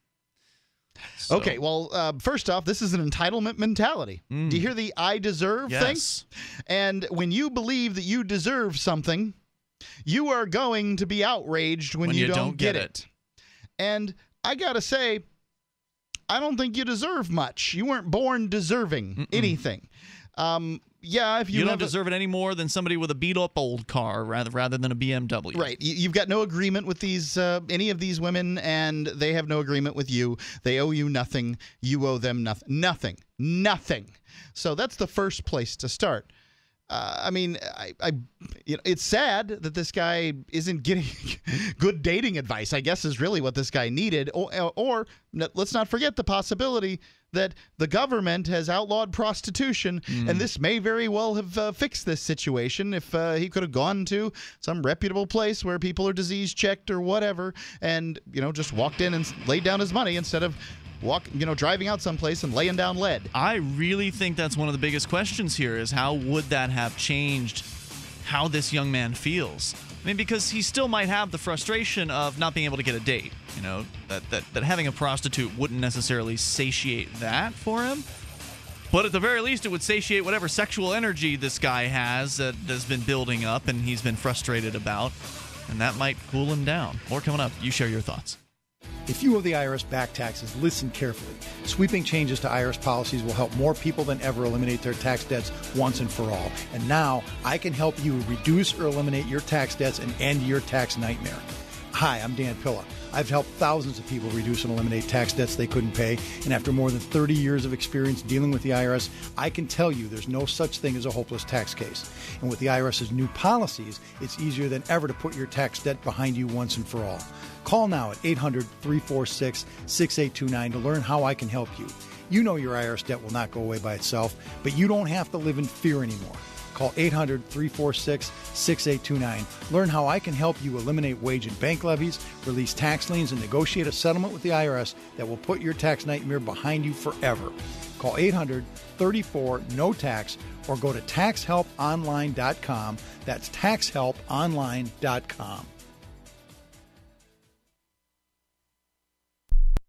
So. Okay, well, uh, first off, this is an entitlement mentality. Mm. Do you hear the I deserve yes. thing? And when you believe that you deserve something, you are going to be outraged when, when you, you don't, don't get, get it. it. And I got to say, I don't think you deserve much. You weren't born deserving Mm-mm. anything. Um, yeah, if you, you don't deserve it any more than somebody with a beat-up old car, rather rather than a B M W. Right. You've got no agreement with these uh, any of these women, and they have no agreement with you. They owe you nothing. You owe them nothing. Nothing. Nothing. So that's the first place to start. Uh, I mean, I, I, you know, it's sad that this guy isn't getting good dating advice, I guess, is really what this guy needed. Or, or let's not forget the possibility that the government has outlawed prostitution, mm. and this may very well have uh, fixed this situation if uh, he could have gone to some reputable place where people are disease checked or whatever and, you know, just walked in and laid down his money instead of Walk, you know, driving out someplace and laying down lead. I really think that's one of the biggest questions here is how would that have changed how this young man feels? I mean, because he still might have the frustration of not being able to get a date, you know, that, that, that having a prostitute wouldn't necessarily satiate that for him. But at the very least, it would satiate whatever sexual energy this guy has that has been building up and he's been frustrated about. And that might cool him down. More coming up. You share your thoughts. If you owe the I R S back taxes, listen carefully. Sweeping changes to I R S policies will help more people than ever eliminate their tax debts once and for all. And now, I can help you reduce or eliminate your tax debts and end your tax nightmare. Hi, I'm Dan Pilla. I've helped thousands of people reduce and eliminate tax debts they couldn't pay. And after more than thirty years of experience dealing with the I R S, I can tell you there's no such thing as a hopeless tax case. And with the IRS's new policies, it's easier than ever to put your tax debt behind you once and for all. Call now at eight hundred, three four six, six eight two nine to learn how I can help you. You know your I R S debt will not go away by itself, but you don't have to live in fear anymore. Call eight hundred, three four six, six eight two nine. Learn how I can help you eliminate wage and bank levies, release tax liens, and negotiate a settlement with the I R S that will put your tax nightmare behind you forever. Call eight hundred, three four, N O T A X or go to tax help online dot com. That's tax help online dot com.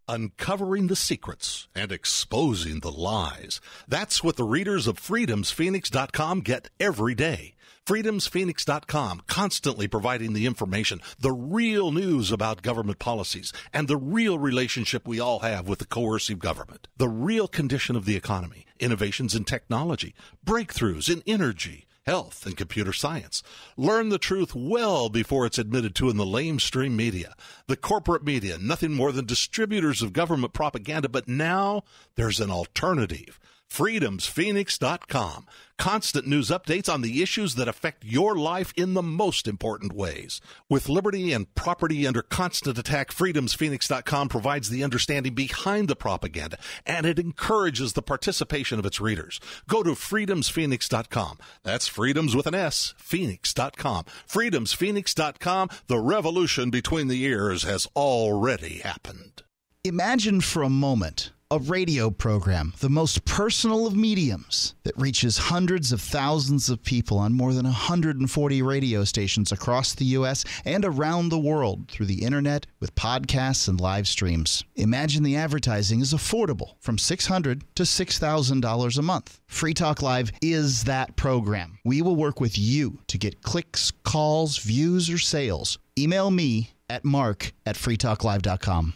Uncovering the secrets and exposing the lies. That's what the readers of freedoms phoenix dot com get every day. freedoms phoenix dot com constantly providing the information, the real news about government policies, and the real relationship we all have with the coercive government. The real condition of the economy, innovations in technology, breakthroughs in energy, health, and computer science. Learn the truth well before it's admitted to in the lamestream media. The corporate media, nothing more than distributors of government propaganda, but now there's an alternative. freedoms phoenix dot com. Constant news updates on the issues that affect your life in the most important ways. With liberty and property under constant attack, freedoms phoenix dot com provides the understanding behind the propaganda, and it encourages the participation of its readers. Go to freedoms phoenix dot com. That's freedoms with an S, phoenix dot com. freedoms phoenix dot com. The revolution between the ears has already happened. Imagine for a moment a radio program, the most personal of mediums, that reaches hundreds of thousands of people on more than one hundred forty radio stations across the U S and around the world through the internet with podcasts and live streams. Imagine the advertising is affordable, from six hundred dollars to six thousand dollars a month. Free Talk Live is that program. We will work with you to get clicks, calls, views, or sales. Email me at mark at free talk live dot com.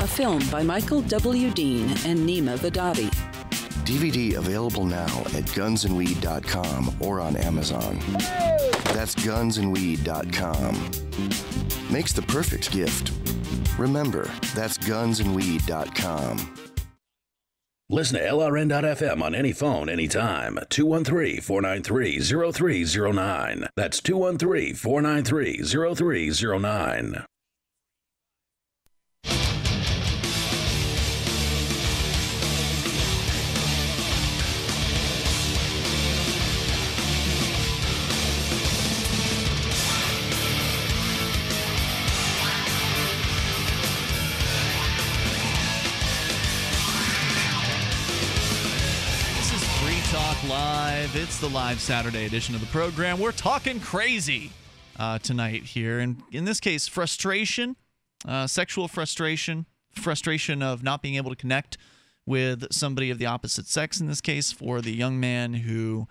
A film by Michael W. Dean and Nima Vadavi. D V D available now at guns and weed dot com or on Amazon. That's guns and weed dot com. Makes the perfect gift. Remember, that's guns and weed dot com. Listen to L R N dot F M on any phone, anytime. two one three, four nine three, zero three zero nine. That's two one three, four nine three, zero three zero nine. Live. It's the live Saturday edition of the program. We're talking crazy uh, tonight here. And in this case, frustration, uh, sexual frustration, frustration of not being able to connect with somebody of the opposite sex. In this case, for the young man who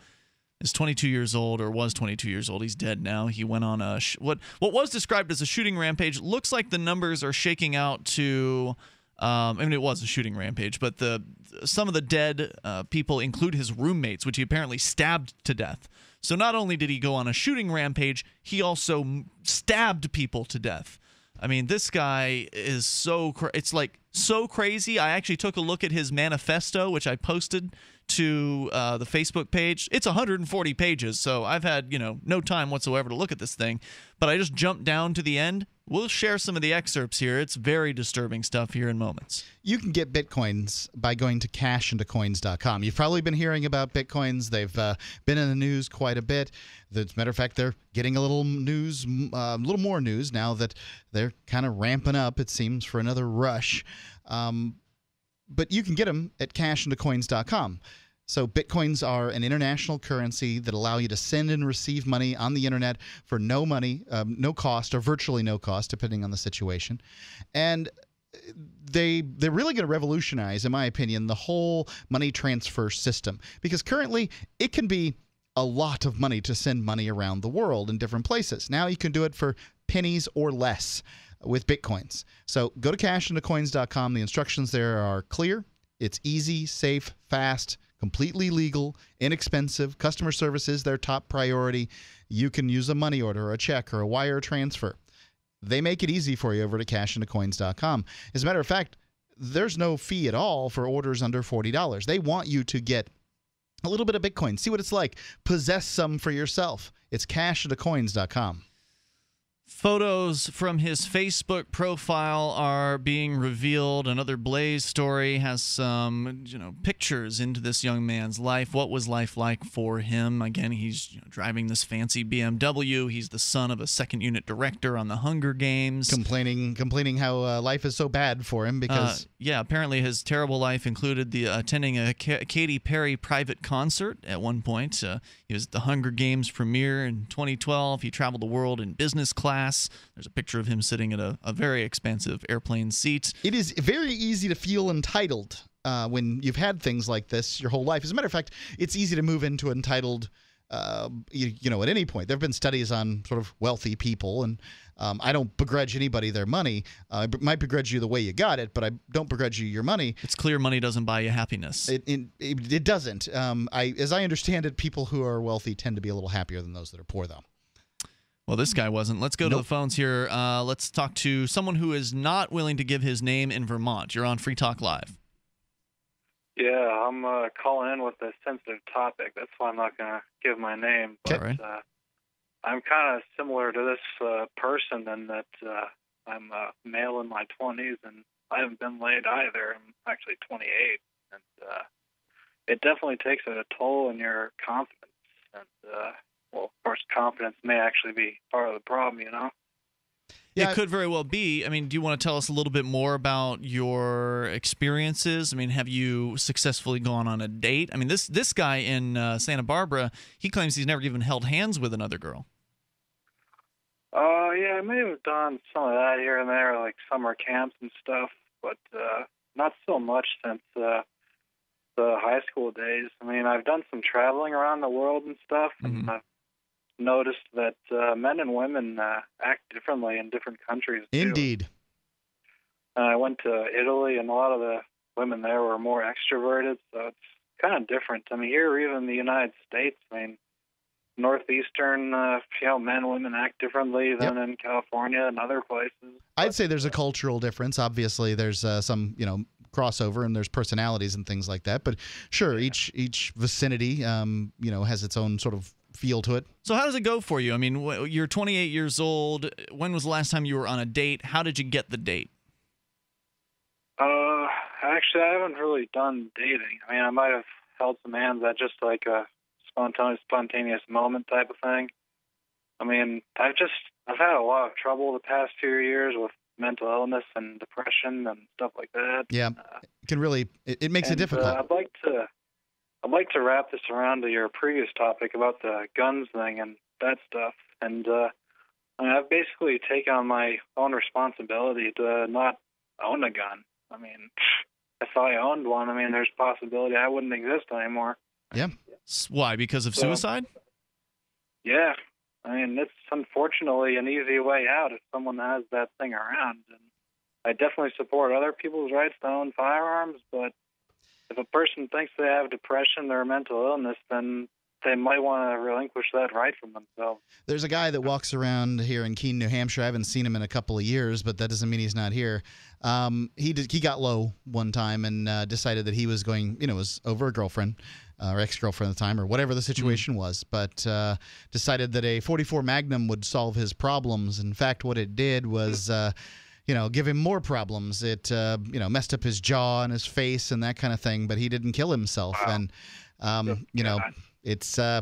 is twenty-two years old, or was twenty-two years old. He's dead now. He went on a sh what, what was described as a shooting rampage. Looks like the numbers are shaking out to... Um, I mean, it was a shooting rampage, but the some of the dead uh, people include his roommates, which he apparently stabbed to death. So not only did he go on a shooting rampage, he also stabbed people to death. I mean, this guy is so cra it's like so crazy. I actually took a look at his manifesto, which I posted to uh, the Facebook page. It's one hundred forty pages, so I've had, you know, no time whatsoever to look at this thing. But I just jumped down to the end. We'll share some of the excerpts here. It's very disturbing stuff here in moments. You can get Bitcoins by going to cash into coins dot com. You've probably been hearing about Bitcoins. They've uh, been in the news quite a bit. As a matter of fact, they're getting a little news, a uh, little more news now that they're kind of ramping up, it seems, for another rush. Um, but you can get them at cash into coins dot com. So Bitcoins are an international currency that allow you to send and receive money on the internet for no money, um, no cost, or virtually no cost, depending on the situation. And they, they're really going to revolutionize, in my opinion, the whole money transfer system. Because currently, it can be a lot of money to send money around the world in different places. Now you can do it for pennies or less with Bitcoins. So go to cash into coins dot com. The instructions there are clear. It's easy, safe, fast, completely legal, inexpensive. Customer service is their top priority. You can use a money order, or a check, or a wire transfer. They make it easy for you over to cash into coins dot com. As a matter of fact, there's no fee at all for orders under forty dollars. They want you to get a little bit of Bitcoin, see what it's like, possess some for yourself. It's cash into coins dot com. Photos from his Facebook profile are being revealed. Another Blaze story has some, you know, pictures into this young man's life. What was life like for him? Again, he's, you know, driving this fancy B M W. He's the son of a second unit director on The Hunger Games. Complaining, complaining how uh, life is so bad for him because uh, yeah, apparently his terrible life included the uh, attending a K Katy Perry private concert at one point. Uh, he was at The Hunger Games premiere in twenty twelve. He traveled the world in business class. There's a picture of him sitting at a, a very expensive airplane seat. It is very easy to feel entitled uh, when you've had things like this your whole life. As a matter of fact, it's easy to move into entitled, uh, you, you know, at any point. There have been studies on sort of wealthy people, and um, I don't begrudge anybody their money. Uh, I might begrudge you the way you got it, but I don't begrudge you your money. It's clear money doesn't buy you happiness. It, it, it, it doesn't. Um, I, as I understand it, people who are wealthy tend to be a little happier than those that are poor, though. Well, this guy wasn't. Let's go nope. to the phones here. Uh, let's talk to someone who is not willing to give his name in Vermont. You're on Free Talk Live. Yeah, I'm uh, calling in with a sensitive topic. That's why I'm not going to give my name. But right. uh, I'm kind of similar to this uh, person in that uh, I'm a uh, male in my twenties, and I haven't been laid either. I'm actually twenty-eight, and uh, it definitely takes a toll on your confidence. And uh well, of course, confidence may actually be part of the problem, you know? Yeah, it could very well be. I mean, do you want to tell us a little bit more about your experiences? I mean, have you successfully gone on a date? I mean, this this guy in uh, Santa Barbara, he claims he's never even held hands with another girl. Oh, uh, yeah, I may have done some of that here and there, like summer camps and stuff, but uh, not so much since... Uh, the high school days. I mean, I've done some traveling around the world and stuff, and mm-hmm. I've noticed that uh, men and women uh, act differently in different countries, too. Indeed. Uh, I went to Italy, and a lot of the women there were more extroverted, so it's kind of different. I mean, here, or even the United States, I mean, Northeastern, uh, you know, men and women act differently than yep. in California and other places. I'd but, say there's a cultural difference. Obviously, there's uh, some, you know, crossover and there's personalities and things like that. But sure, yeah. each each vicinity, um, you know, has its own sort of feel to it. So how does it go for you? I mean, wh you're twenty-eight years old. When was the last time you were on a date? How did you get the date? Uh, actually, I haven't really done dating. I mean, I might have held some hands. That's just like a spontaneous, spontaneous moment type of thing. I mean, I've just I've had a lot of trouble the past few years with mental illness and depression and stuff like that. Yeah, uh, it can really it, it makes and, it difficult. Uh, I'd like to I'd like to wrap this around to your previous topic about the guns thing and that stuff. And uh, I mean, I've basically taken on my own responsibility to not own a gun. I mean, if I owned one, I mean, there's a possibility I wouldn't exist anymore. Yeah. Why? Because of so, suicide? Yeah. I mean, it's unfortunately an easy way out if someone has that thing around. And I definitely support other people's rights to own firearms, but if a person thinks they have depression or mental illness, then they might want to relinquish that right from themselves. There's a guy that walks around here in Keene, New Hampshire. I haven't seen him in a couple of years, but that doesn't mean he's not here. Um, he did, he got low one time and uh, decided that he was going, you know, it was over a girlfriend uh, or ex-girlfriend at the time or whatever the situation mm. was, but uh, decided that a forty-four Magnum would solve his problems. In fact, what it did was... Uh, you know, give him more problems. It, uh, you know, messed up his jaw and his face and that kind of thing, but he didn't kill himself. Wow. And, um, oh, you know, God. it's, uh,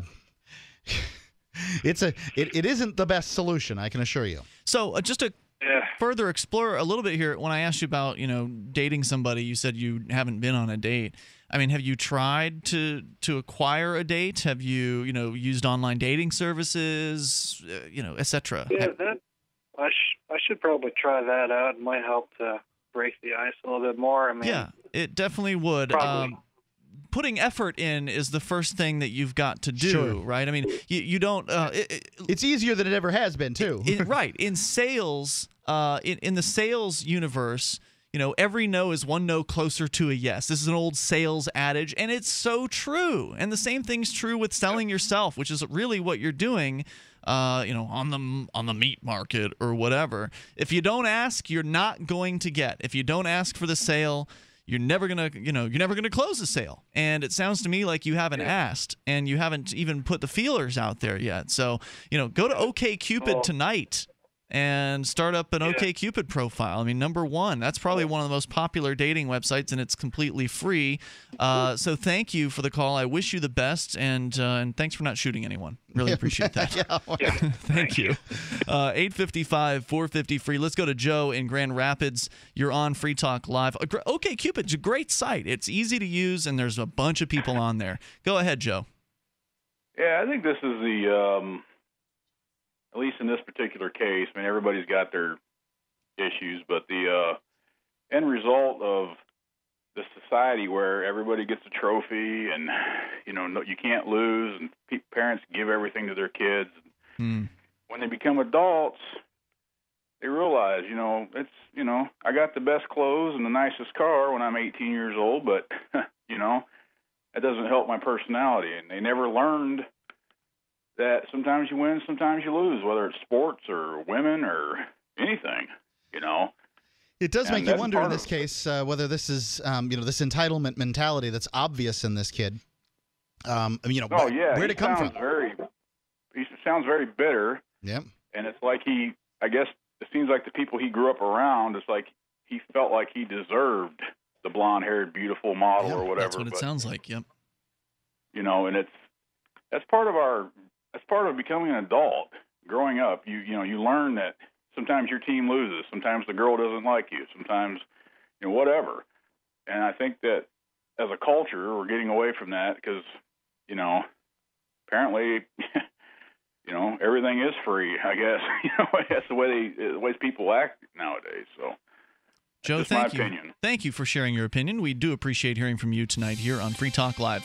it's a, it, it isn't the best solution, I can assure you. So uh, just to yeah. further explore a little bit here, when I asked you about, you know, dating somebody, you said you haven't been on a date. I mean, have you tried to, to acquire a date? Have you, you know, used online dating services, uh, you know, et cetera? Yeah, that I, sh I should probably try that out. It might help to break the ice a little bit more. I mean, yeah, it definitely would. Um, putting effort in is the first thing that you've got to do, sure. right? I mean, you, you don't... Uh, it, it, it's easier than it ever has been, too. it, it, right. In sales, uh, in, in the sales universe... You know, every no is one no closer to a yes. This is an old sales adage, and it's so true. And the same thing's true with selling yourself, which is really what you're doing, uh, you know, on the, on the meat market or whatever. If you don't ask, you're not going to get. If you don't ask for the sale, you're never gonna, you know, you're never gonna close the sale. And it sounds to me like you haven't asked, and you haven't even put the feelers out there yet. So, you know, go to OKCupid tonight and start up an yeah. OkCupid profile. I mean, number one, that's probably one of the most popular dating websites, and it's completely free. Uh, so thank you for the call. I wish you the best, and uh, and thanks for not shooting anyone. Really appreciate that. yeah. thank, thank you. Uh, eight five five, four five zero, free. Let's go to Joe in Grand Rapids. You're on Free Talk Live. OkCupid's a great site. It's easy to use, and there's a bunch of people on there. Go ahead, Joe. Yeah, I think this is the... Um At least in this particular case, I mean, everybody's got their issues, but the uh, end result of the society where everybody gets a trophy and, you know, no, you can't lose, and pe parents give everything to their kids. Mm. When they become adults, they realize, you know, it's, you know, I got the best clothes and the nicest car when I'm eighteen years old, but, you know, that doesn't help my personality. And they never learned that sometimes you win, sometimes you lose, whether it's sports or women or anything, you know. It does and make you wonder in this case uh, whether this is, um, you know, this entitlement mentality that's obvious in this kid. Um, you know, oh, yeah. where did it come from? Very, he sounds very bitter. Yeah. And it's like he, I guess, it seems like the people he grew up around, it's like he felt like he deserved the blonde-haired, beautiful model yeah, or whatever. That's what but, it sounds like, yep. You know, and it's, that's part of our... That's part of becoming an adult. Growing up, you you know, you learn that sometimes your team loses, sometimes the girl doesn't like you, sometimes you know whatever. And I think that as a culture, we're getting away from that because you know, apparently, you know, everything is free. I guess you know that's the way they, the way people act nowadays. So. Joe, thank you. Opinion. Thank you for sharing your opinion. We do appreciate hearing from you tonight here on Free Talk Live.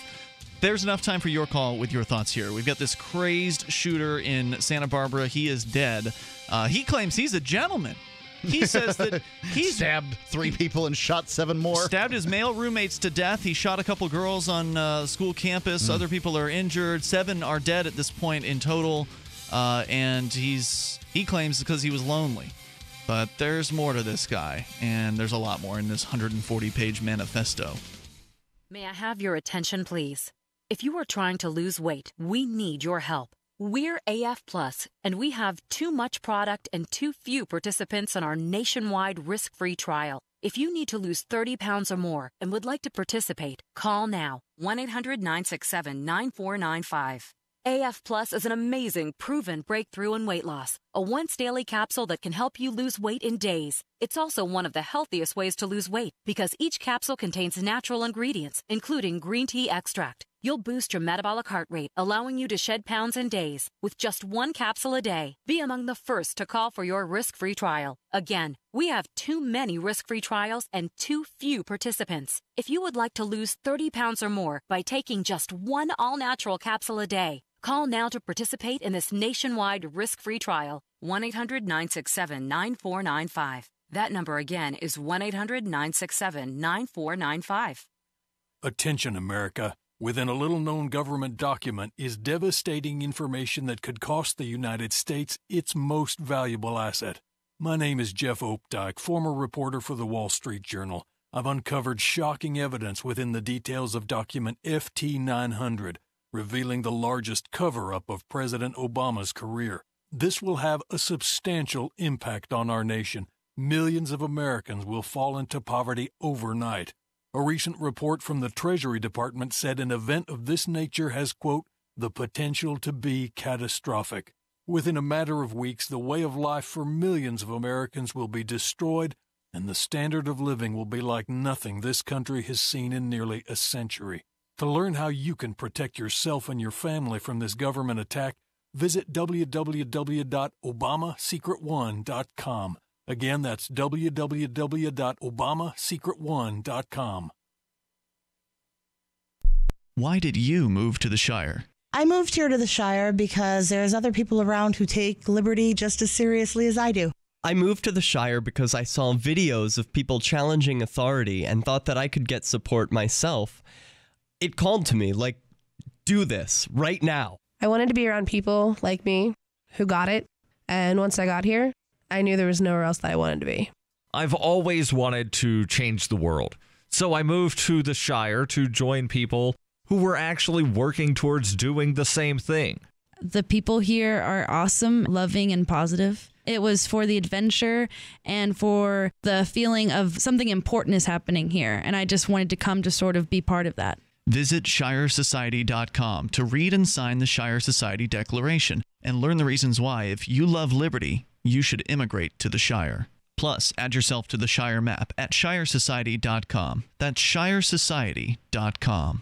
There's enough time for your call with your thoughts here. We've got this crazed shooter in Santa Barbara. He is dead. Uh, he claims he's a gentleman. He says that he's stabbed three people and shot seven more. Stabbed his male roommates to death. He shot a couple girls on uh, school campus. Mm. Other people are injured. Seven are dead at this point in total. Uh, and he's he claims because he was lonely. But there's more to this guy, and there's a lot more in this one hundred forty page manifesto. May I have your attention, please? If you are trying to lose weight, we need your help. We're A F plus, and we have too much product and too few participants on our nationwide risk-free trial. If you need to lose thirty pounds or more and would like to participate, call now, one eight hundred nine six seven nine four nine five. A F Plus is an amazing, proven breakthrough in weight loss, a once-daily capsule that can help you lose weight in days. It's also one of the healthiest ways to lose weight because each capsule contains natural ingredients, including green tea extract. You'll boost your metabolic heart rate, allowing you to shed pounds in days with just one capsule a day. Be among the first to call for your risk-free trial. Again, we have too many risk-free trials and too few participants. If you would like to lose thirty pounds or more by taking just one all-natural capsule a day, call now to participate in this nationwide risk-free trial, one eight hundred nine six seven nine four nine five. That number again is one eight hundred nine six seven nine four nine five. Attention, America. Within a little-known government document is devastating information that could cost the United States its most valuable asset. My name is Jeff Opdyke, former reporter for The Wall Street Journal. I've uncovered shocking evidence within the details of document F T nine hundred, revealing the largest cover-up of President Obama's career. This will have a substantial impact on our nation. Millions of Americans will fall into poverty overnight. A recent report from the Treasury Department said an event of this nature has, quote, the potential to be catastrophic. Within a matter of weeks, the way of life for millions of Americans will be destroyed, and the standard of living will be like nothing this country has seen in nearly a century. To learn how you can protect yourself and your family from this government attack, visit w w w dot obama secret one dot com. Again, that's w w w dot obama secret one dot com. Why did you move to the Shire? I moved here to the Shire because there's other people around who take liberty just as seriously as I do. I moved to the Shire because I saw videos of people challenging authority and thought that I could get support myself. It called to me, like, do this right now. I wanted to be around people like me who got it, and once I got here, I knew there was nowhere else that I wanted to be. I've always wanted to change the world, so I moved to the Shire to join people who were actually working towards doing the same thing. The people here are awesome, loving, and positive. It was for the adventure and for the feeling of something important is happening here, and I just wanted to come to sort of be part of that. Visit shire society dot com to read and sign the Shire Society Declaration and learn the reasons why, if you love liberty, you should immigrate to the Shire. Plus, add yourself to the Shire map at shire society dot com. That's shire society dot com.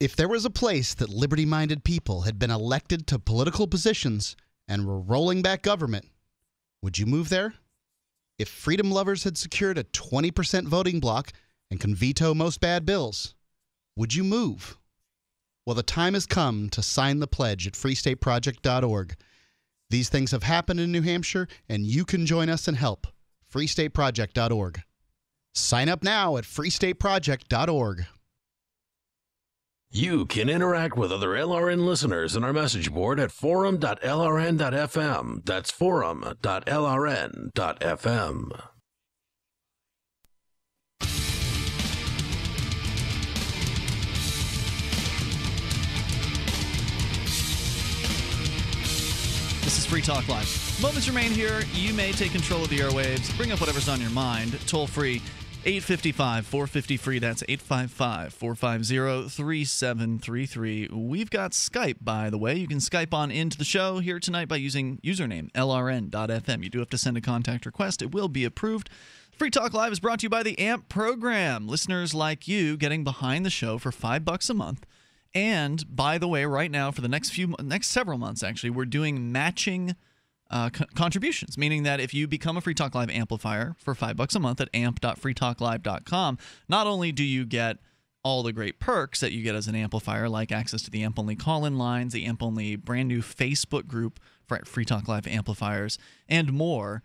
If there was a place that liberty-minded people had been elected to political positions and were rolling back government, would you move there? If freedom lovers had secured a twenty percent voting block and can veto most bad bills, would you move? Well, the time has come to sign the pledge at free state project dot org. These things have happened in New Hampshire, and you can join us and help. free state project dot org. Sign up now at free state project dot org. You can interact with other L R N listeners in our message board at forum dot L R N dot F M. That's forum dot L R N dot F M. This is Free Talk Live. Moments remain here. You may take control of the airwaves. Bring up whatever's on your mind. Toll free. eight five five, four five zero, free. That's eight five five, four five zero, three seven three three. We've got Skype, by the way. You can Skype on into the show here tonight by using username L R N dot F M. You do have to send a contact request. It will be approved. Free Talk Live is brought to you by the A M P program. Listeners like you getting behind the show for five bucks a month. And, by the way, right now, for the next few, next several months, actually, we're doing matching uh, co contributions, meaning that if you become a Free Talk Live amplifier for five bucks a month at amp dot free talk live dot com, not only do you get all the great perks that you get as an amplifier, like access to the amp-only call-in lines, the amp-only brand-new Facebook group for Free Talk Live amplifiers, and more,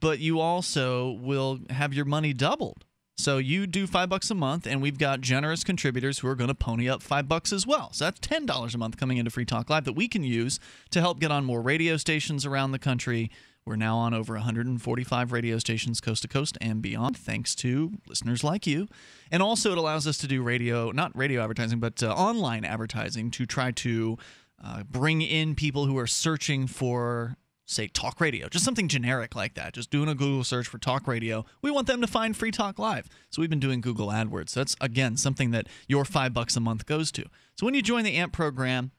but you also will have your money doubled. So you do five bucks a month, and we've got generous contributors who are going to pony up five bucks as well. So that's ten dollars a month coming into Free Talk Live that we can use to help get on more radio stations around the country. We're now on over one hundred forty-five radio stations coast to coast and beyond, thanks to listeners like you. And also, it allows us to do radio—not radio advertising, but uh, online advertising—to try to uh, bring in people who are searching for, say, talk radio, just something generic like that, just doing a Google search for talk radio. We want them to find Free Talk Live. So we've been doing Google AdWords. So that's, again, something that your five bucks a month goes to. So when you join the AMP program,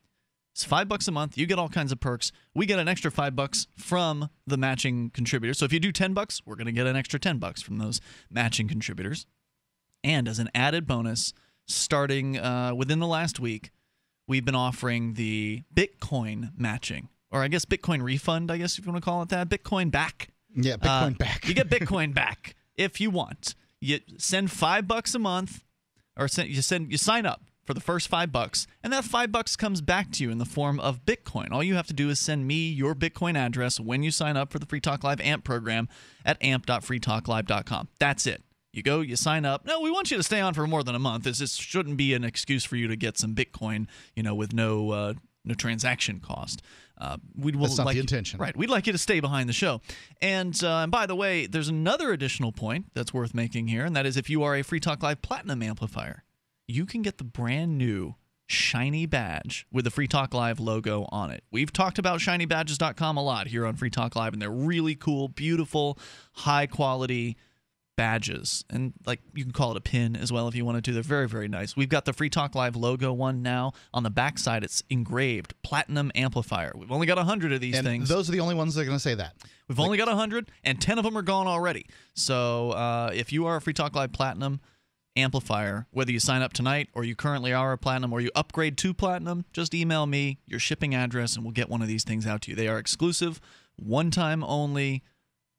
it's five bucks a month. You get all kinds of perks. We get an extra five bucks from the matching contributors. So if you do ten bucks, we're going to get an extra ten bucks from those matching contributors. And as an added bonus, starting uh, within the last week, we've been offering the Bitcoin matching, or I guess Bitcoin refund, I guess if you want to call it that. Bitcoin back. Yeah, Bitcoin uh, back. You get Bitcoin back if you want. You send five bucks a month, or send, you send you sign up for the first five bucks, and that five bucks comes back to you in the form of Bitcoin. All you have to do is send me your Bitcoin address when you sign up for the Free Talk Live AMP program at amp dot free talk live dot com. That's it. You go, you sign up. No, we want you to stay on for more than a month. This, this shouldn't be an excuse for you to get some Bitcoin, you know, with no uh, no transaction cost. Uh, we'd, we'll, That's not like the intention. You, right. We'd like you to stay behind the show. And, uh, and by the way, there's another additional point that's worth making here, and that is if you are a Free Talk Live Platinum amplifier, you can get the brand new shiny badge with the Free Talk Live logo on it. We've talked about shiny badges dot com a lot here on Free Talk Live, and they're really cool, beautiful, high-quality badges. And like you can call it a pin as well if you wanted to. They're very, very nice. We've got the Free Talk Live logo one now. On the back side, it's engraved Platinum Amplifier. We've only got one hundred of these and things. Those are the only ones that are going to say that. We've like, only got one hundred, and ten of them are gone already. So uh, if you are a Free Talk Live Platinum amplifier, whether you sign up tonight or you currently are a Platinum or you upgrade to Platinum, just email me your shipping address and we'll get one of these things out to you. They are exclusive, one time only.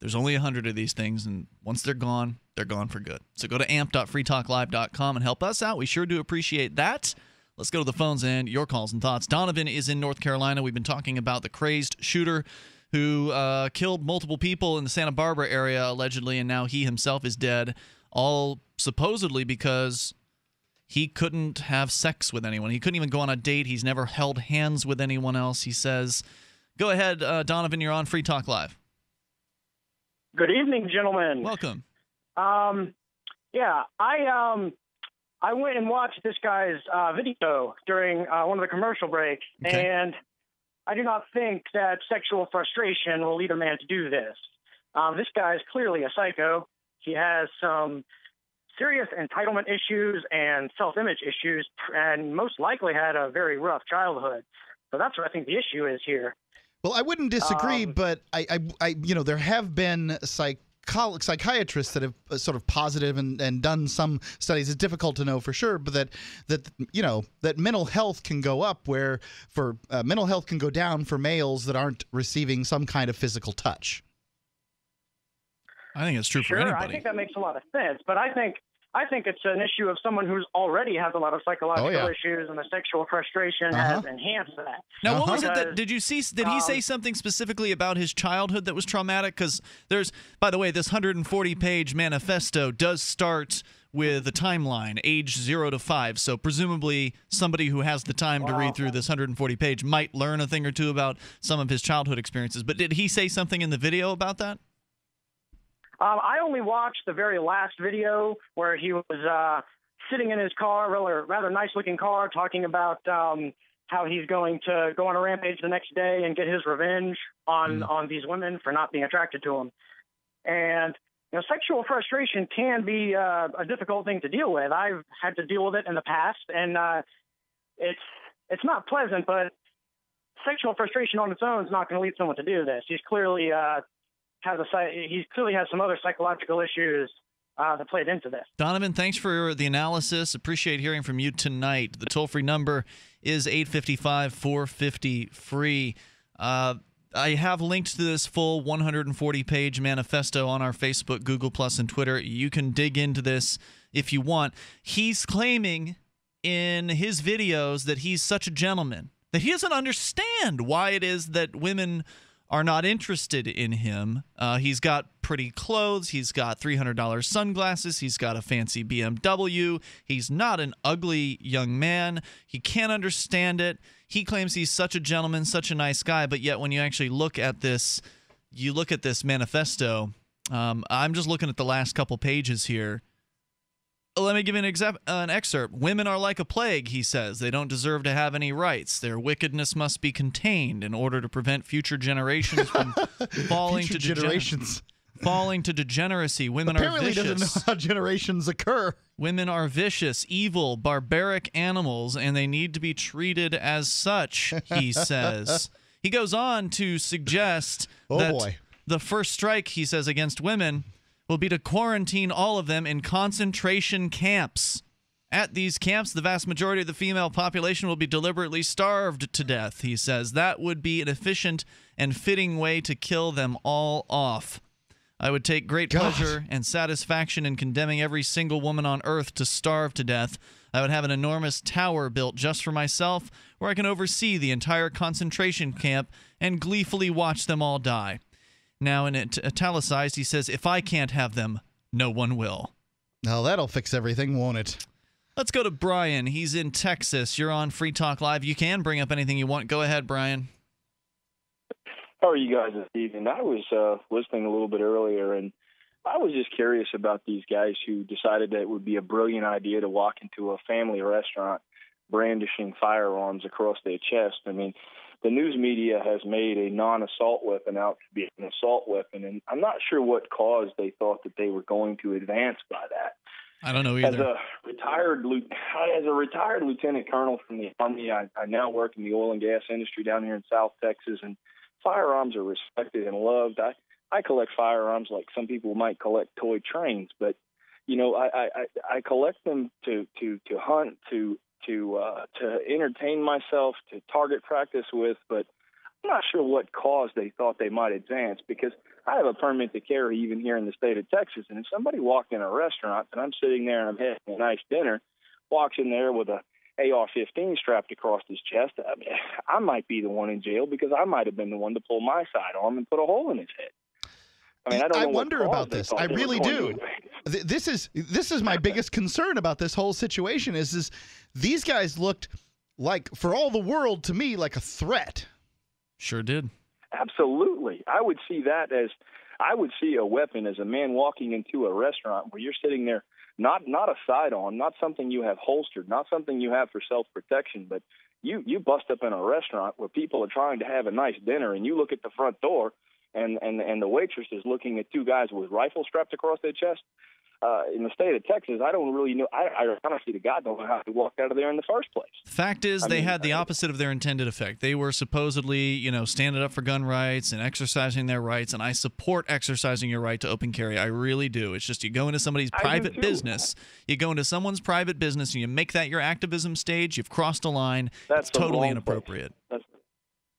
There's only one hundred of these things, and once they're gone, they're gone for good. So go to amp dot free talk live dot com and help us out. We sure do appreciate that. Let's go to the phones and your calls and thoughts. Donovan is in North Carolina. We've been talking about the crazed shooter who uh, killed multiple people in the Santa Barbara area, allegedly, and now he himself is dead, all supposedly because he couldn't have sex with anyone. He couldn't even go on a date. He's never held hands with anyone else, he says. Go ahead, uh, Donovan. You're on Free Talk Live. Good evening, gentlemen. Welcome. Um, yeah, I um, I went and watched this guy's uh, video during uh, one of the commercial breaks, okay. And I do not think that sexual frustration will lead a man to do this. Um, this guy is clearly a psycho. He has some serious entitlement issues and self-image issues, and most likely had a very rough childhood. So that's what I think the issue is here. Well, I wouldn't disagree, um, but I, I, I, you know, there have been psycho psychiatrists that have uh, sort of positive and, and done some studies. It's difficult to know for sure, but that that you know that mental health can go up, where for uh, mental health can go down for males that aren't receiving some kind of physical touch. I think it's true sure, for anybody. I think that makes a lot of sense, but I think I think it's an issue of someone who's already has a lot of psychological oh, yeah. issues, and the sexual frustration uh-huh. has enhanced that. Now, uh-huh. what was it that did you see? Did um, he say something specifically about his childhood that was traumatic? Because there's, by the way, this one hundred forty page manifesto does start with a timeline, age zero to five. So presumably, somebody who has the time wow. to read through this one hundred forty page might learn a thing or two about some of his childhood experiences. But did he say something in the video about that? Um, I only watched the very last video where he was uh, sitting in his car, rather, rather nice-looking car, talking about um, how he's going to go on a rampage the next day and get his revenge on, mm. on these women for not being attracted to him. And you know, sexual frustration can be uh, a difficult thing to deal with. I've had to deal with it in the past, and uh, it's it's not pleasant, but sexual frustration on its own is not going to lead someone to do this. He's clearly uh, – Has a, he clearly has some other psychological issues uh, that played into this. Donovan, thanks for the analysis. Appreciate hearing from you tonight. The toll-free number is eight five five, four five zero, free. Uh, I have linked to this full one hundred forty page manifesto on our Facebook, Google Plus, and Twitter. You can dig into this if you want. He's claiming in his videos that he's such a gentleman that he doesn't understand why it is that women are not interested in him. Uh, he's got pretty clothes. He's got three hundred dollar sunglasses. He's got a fancy B M W. He's not an ugly young man. He can't understand it. He claims he's such a gentleman, such a nice guy, but yet when you actually look at this, you look at this manifesto, um, I'm just looking at the last couple pages here. Let me give you an, exa- an excerpt. Women are like a plague, he says. They don't deserve to have any rights. Their wickedness must be contained in order to prevent future generations from falling future to generations. Falling to degeneracy. Women Apparently are vicious. Apparently doesn't know how generations occur. Women are vicious, evil, barbaric animals, and they need to be treated as such, he says. He goes on to suggest oh that boy. the first strike, he says, against women will be to quarantine all of them in concentration camps. At these camps, the vast majority of the female population will be deliberately starved to death, he says. That would be an efficient and fitting way to kill them all off. I would take great God. pleasure and satisfaction in condemning every single woman on earth to starve to death. I would have an enormous tower built just for myself where I can oversee the entire concentration camp and gleefully watch them all die. Now in it, italicized, he says, if I can't have them, no one will. Now that'll fix everything, won't it? Let's go to Brian. He's in Texas. You're on Free Talk Live. You can bring up anything you want. Go ahead, Brian. How are you guys this evening? I was uh, listening a little bit earlier, and I was just curious about these guys who decided that it would be a brilliant idea to walk into a family restaurant brandishing firearms across their chest. I mean, the news media has made a non-assault weapon out to be an assault weapon, and I'm not sure what cause they thought that they were going to advance by that. I don't know either. As a retired, as a retired lieutenant colonel from the Army, I, I now work in the oil and gas industry down here in South Texas, and firearms are respected and loved. I, I collect firearms like some people might collect toy trains, but, you know, I, I, I collect them to, to, to hunt, to to uh, to entertain myself, to target practice with, but I'm not sure what cause they thought they might advance, because I have a permit to carry even here in the state of Texas, and if somebody walked in a restaurant and I'm sitting there and I'm having a nice dinner, walks in there with a A R fifteen strapped across his chest, I mean, I might be the one in jail because I might have been the one to pull my sidearm and put a hole in his head. I mean, I, don't I know wonder about this. I really do. This is this is my biggest concern about this whole situation is, is these guys looked like, for all the world to me, like a threat. Sure did. Absolutely. I would see that as, I would see a weapon as a man walking into a restaurant where you're sitting there, Not not a sidearm, not something you have holstered, not something you have for self-protection, but you, you bust up in a restaurant where people are trying to have a nice dinner, and you look at the front door, and, and, and the waitress is looking at two guys with rifles strapped across their chest. Uh, in the state of Texas, I don't really know. I, I honestly to God don't know how they walked out of there in the first place. Fact is, I they mean, had the opposite of their intended effect. They were supposedly, you know, standing up for gun rights and exercising their rights, and I support exercising your right to open carry. I really do. It's just you go into somebody's private business. You go into someone's private business, and you make that your activism stage. You've crossed a line. That's it's totally inappropriate. That's,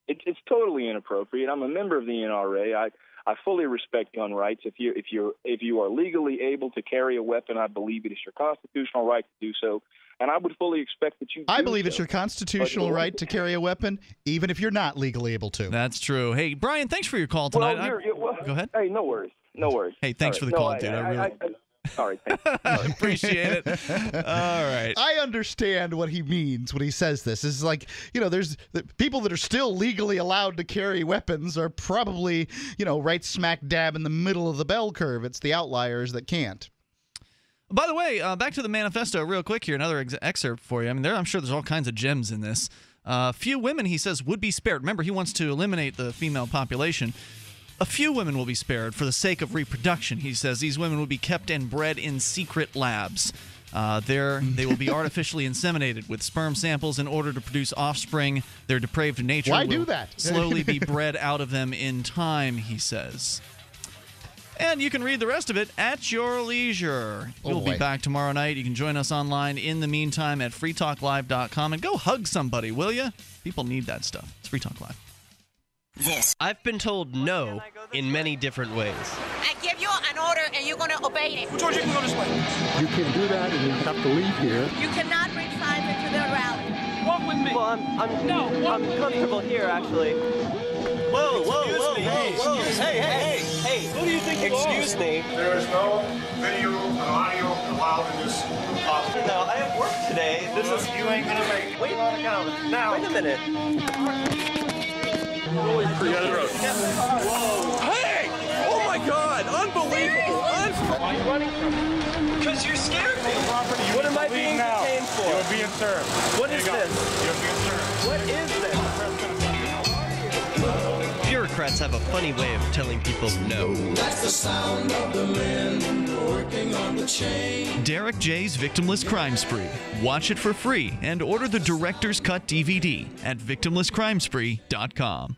it, it's totally inappropriate. I'm a member of the N R A. I. I fully respect gun rights. If you if you if you are legally able to carry a weapon, I believe it is your constitutional right to do so, and I would fully expect that you. I believe so. It's your constitutional but, right to carry a weapon, even if you're not legally able to. That's true. Hey, Brian, thanks for your call tonight. Well, you're, you're, well, Go ahead. Hey, no worries, no worries. Hey, thanks right. for the no, call, I, dude. I, I really. I, I, All right, thank you. I appreciate it. All right. I understand what he means when he says this. It's like, you know, there's the people that are still legally allowed to carry weapons are probably, you know, right smack dab in the middle of the bell curve. It's the outliers that can't. By the way, uh, back to the manifesto real quick here, another ex excerpt for you. I mean, there, I'm sure there's all kinds of gems in this. Uh, few women, he says, would be spared. Remember, he wants to eliminate the female population. A few women will be spared for the sake of reproduction, he says. These women will be kept and bred in secret labs. Uh, there, they will be artificially inseminated with sperm samples in order to produce offspring. Their depraved nature Why will do that? slowly be bred out of them in time, he says. And you can read the rest of it at your leisure. Oh We'll boy. be back tomorrow night. You can join us online in the meantime at free talk live dot com. And go hug somebody, will you? People need that stuff. It's Free Talk Live. this. I've been told no in many different ways. I give you an order and you're going to obey it. George, you can go this way. You can do that and you have to leave here. You cannot bring signs into the rally. Walk with me. Well, I'm, I'm, no, I'm comfortable me. here, actually. Whoa, whoa, Excuse whoa, me. Hey, whoa, Excuse hey, me. hey, hey, hey. Who do you think you Excuse are? me. There is no video and audio allowed in this office. No, I have work today. This is... You ain't gonna make... Wait, now. Wait a minute. Holy Whoa. Hey! Oh my God! Unbelievable! Unbelievable! Why are you running from me? Because you're scared me. What am I being detained for? You're being served. What is this? You're being served. What is this? Bureaucrats have a funny way of telling people no. That's the sound of the men working on the chain. Derek J.'s Victimless Crime Spree. Watch it for free and order the Director's Cut D V D at victimless crime spree dot com.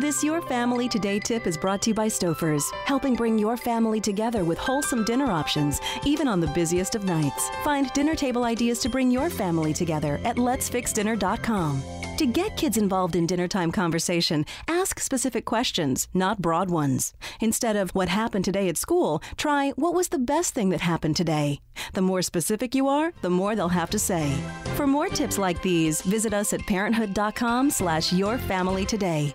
This Your Family Today tip is brought to you by Stouffer's, helping bring your family together with wholesome dinner options, even on the busiest of nights. Find dinner table ideas to bring your family together at lets fix dinner dot com. To get kids involved in dinner time conversation, ask specific questions, not broad ones. Instead of what happened today at school, try what was the best thing that happened today. The more specific you are, the more they'll have to say. For more tips like these, visit us at parenthood dot com slash your family today.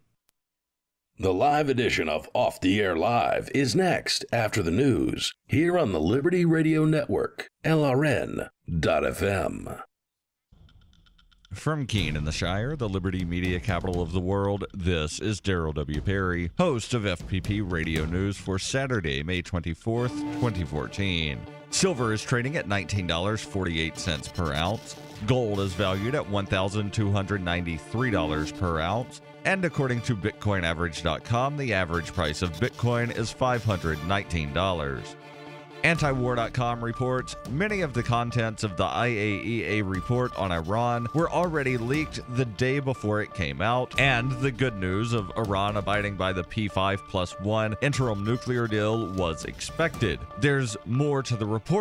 The live edition of Off the Air Live is next after the news here on the Liberty Radio Network, L R N dot F M. From Keene in the Shire, the Liberty Media capital of the world, this is Darryl W. Perry, host of F P P Radio News for Saturday, May twenty-fourth, twenty fourteen. Silver is trading at nineteen dollars and forty-eight cents per ounce. Gold is valued at one thousand two hundred ninety-three dollars per ounce. And according to Bitcoin Average dot com, the average price of Bitcoin is five hundred nineteen dollars. anti war dot com reports many of the contents of the I A E A report on Iran were already leaked the day before it came out, and the good news of Iran abiding by the P five plus one interim nuclear deal was expected. There's more to the report.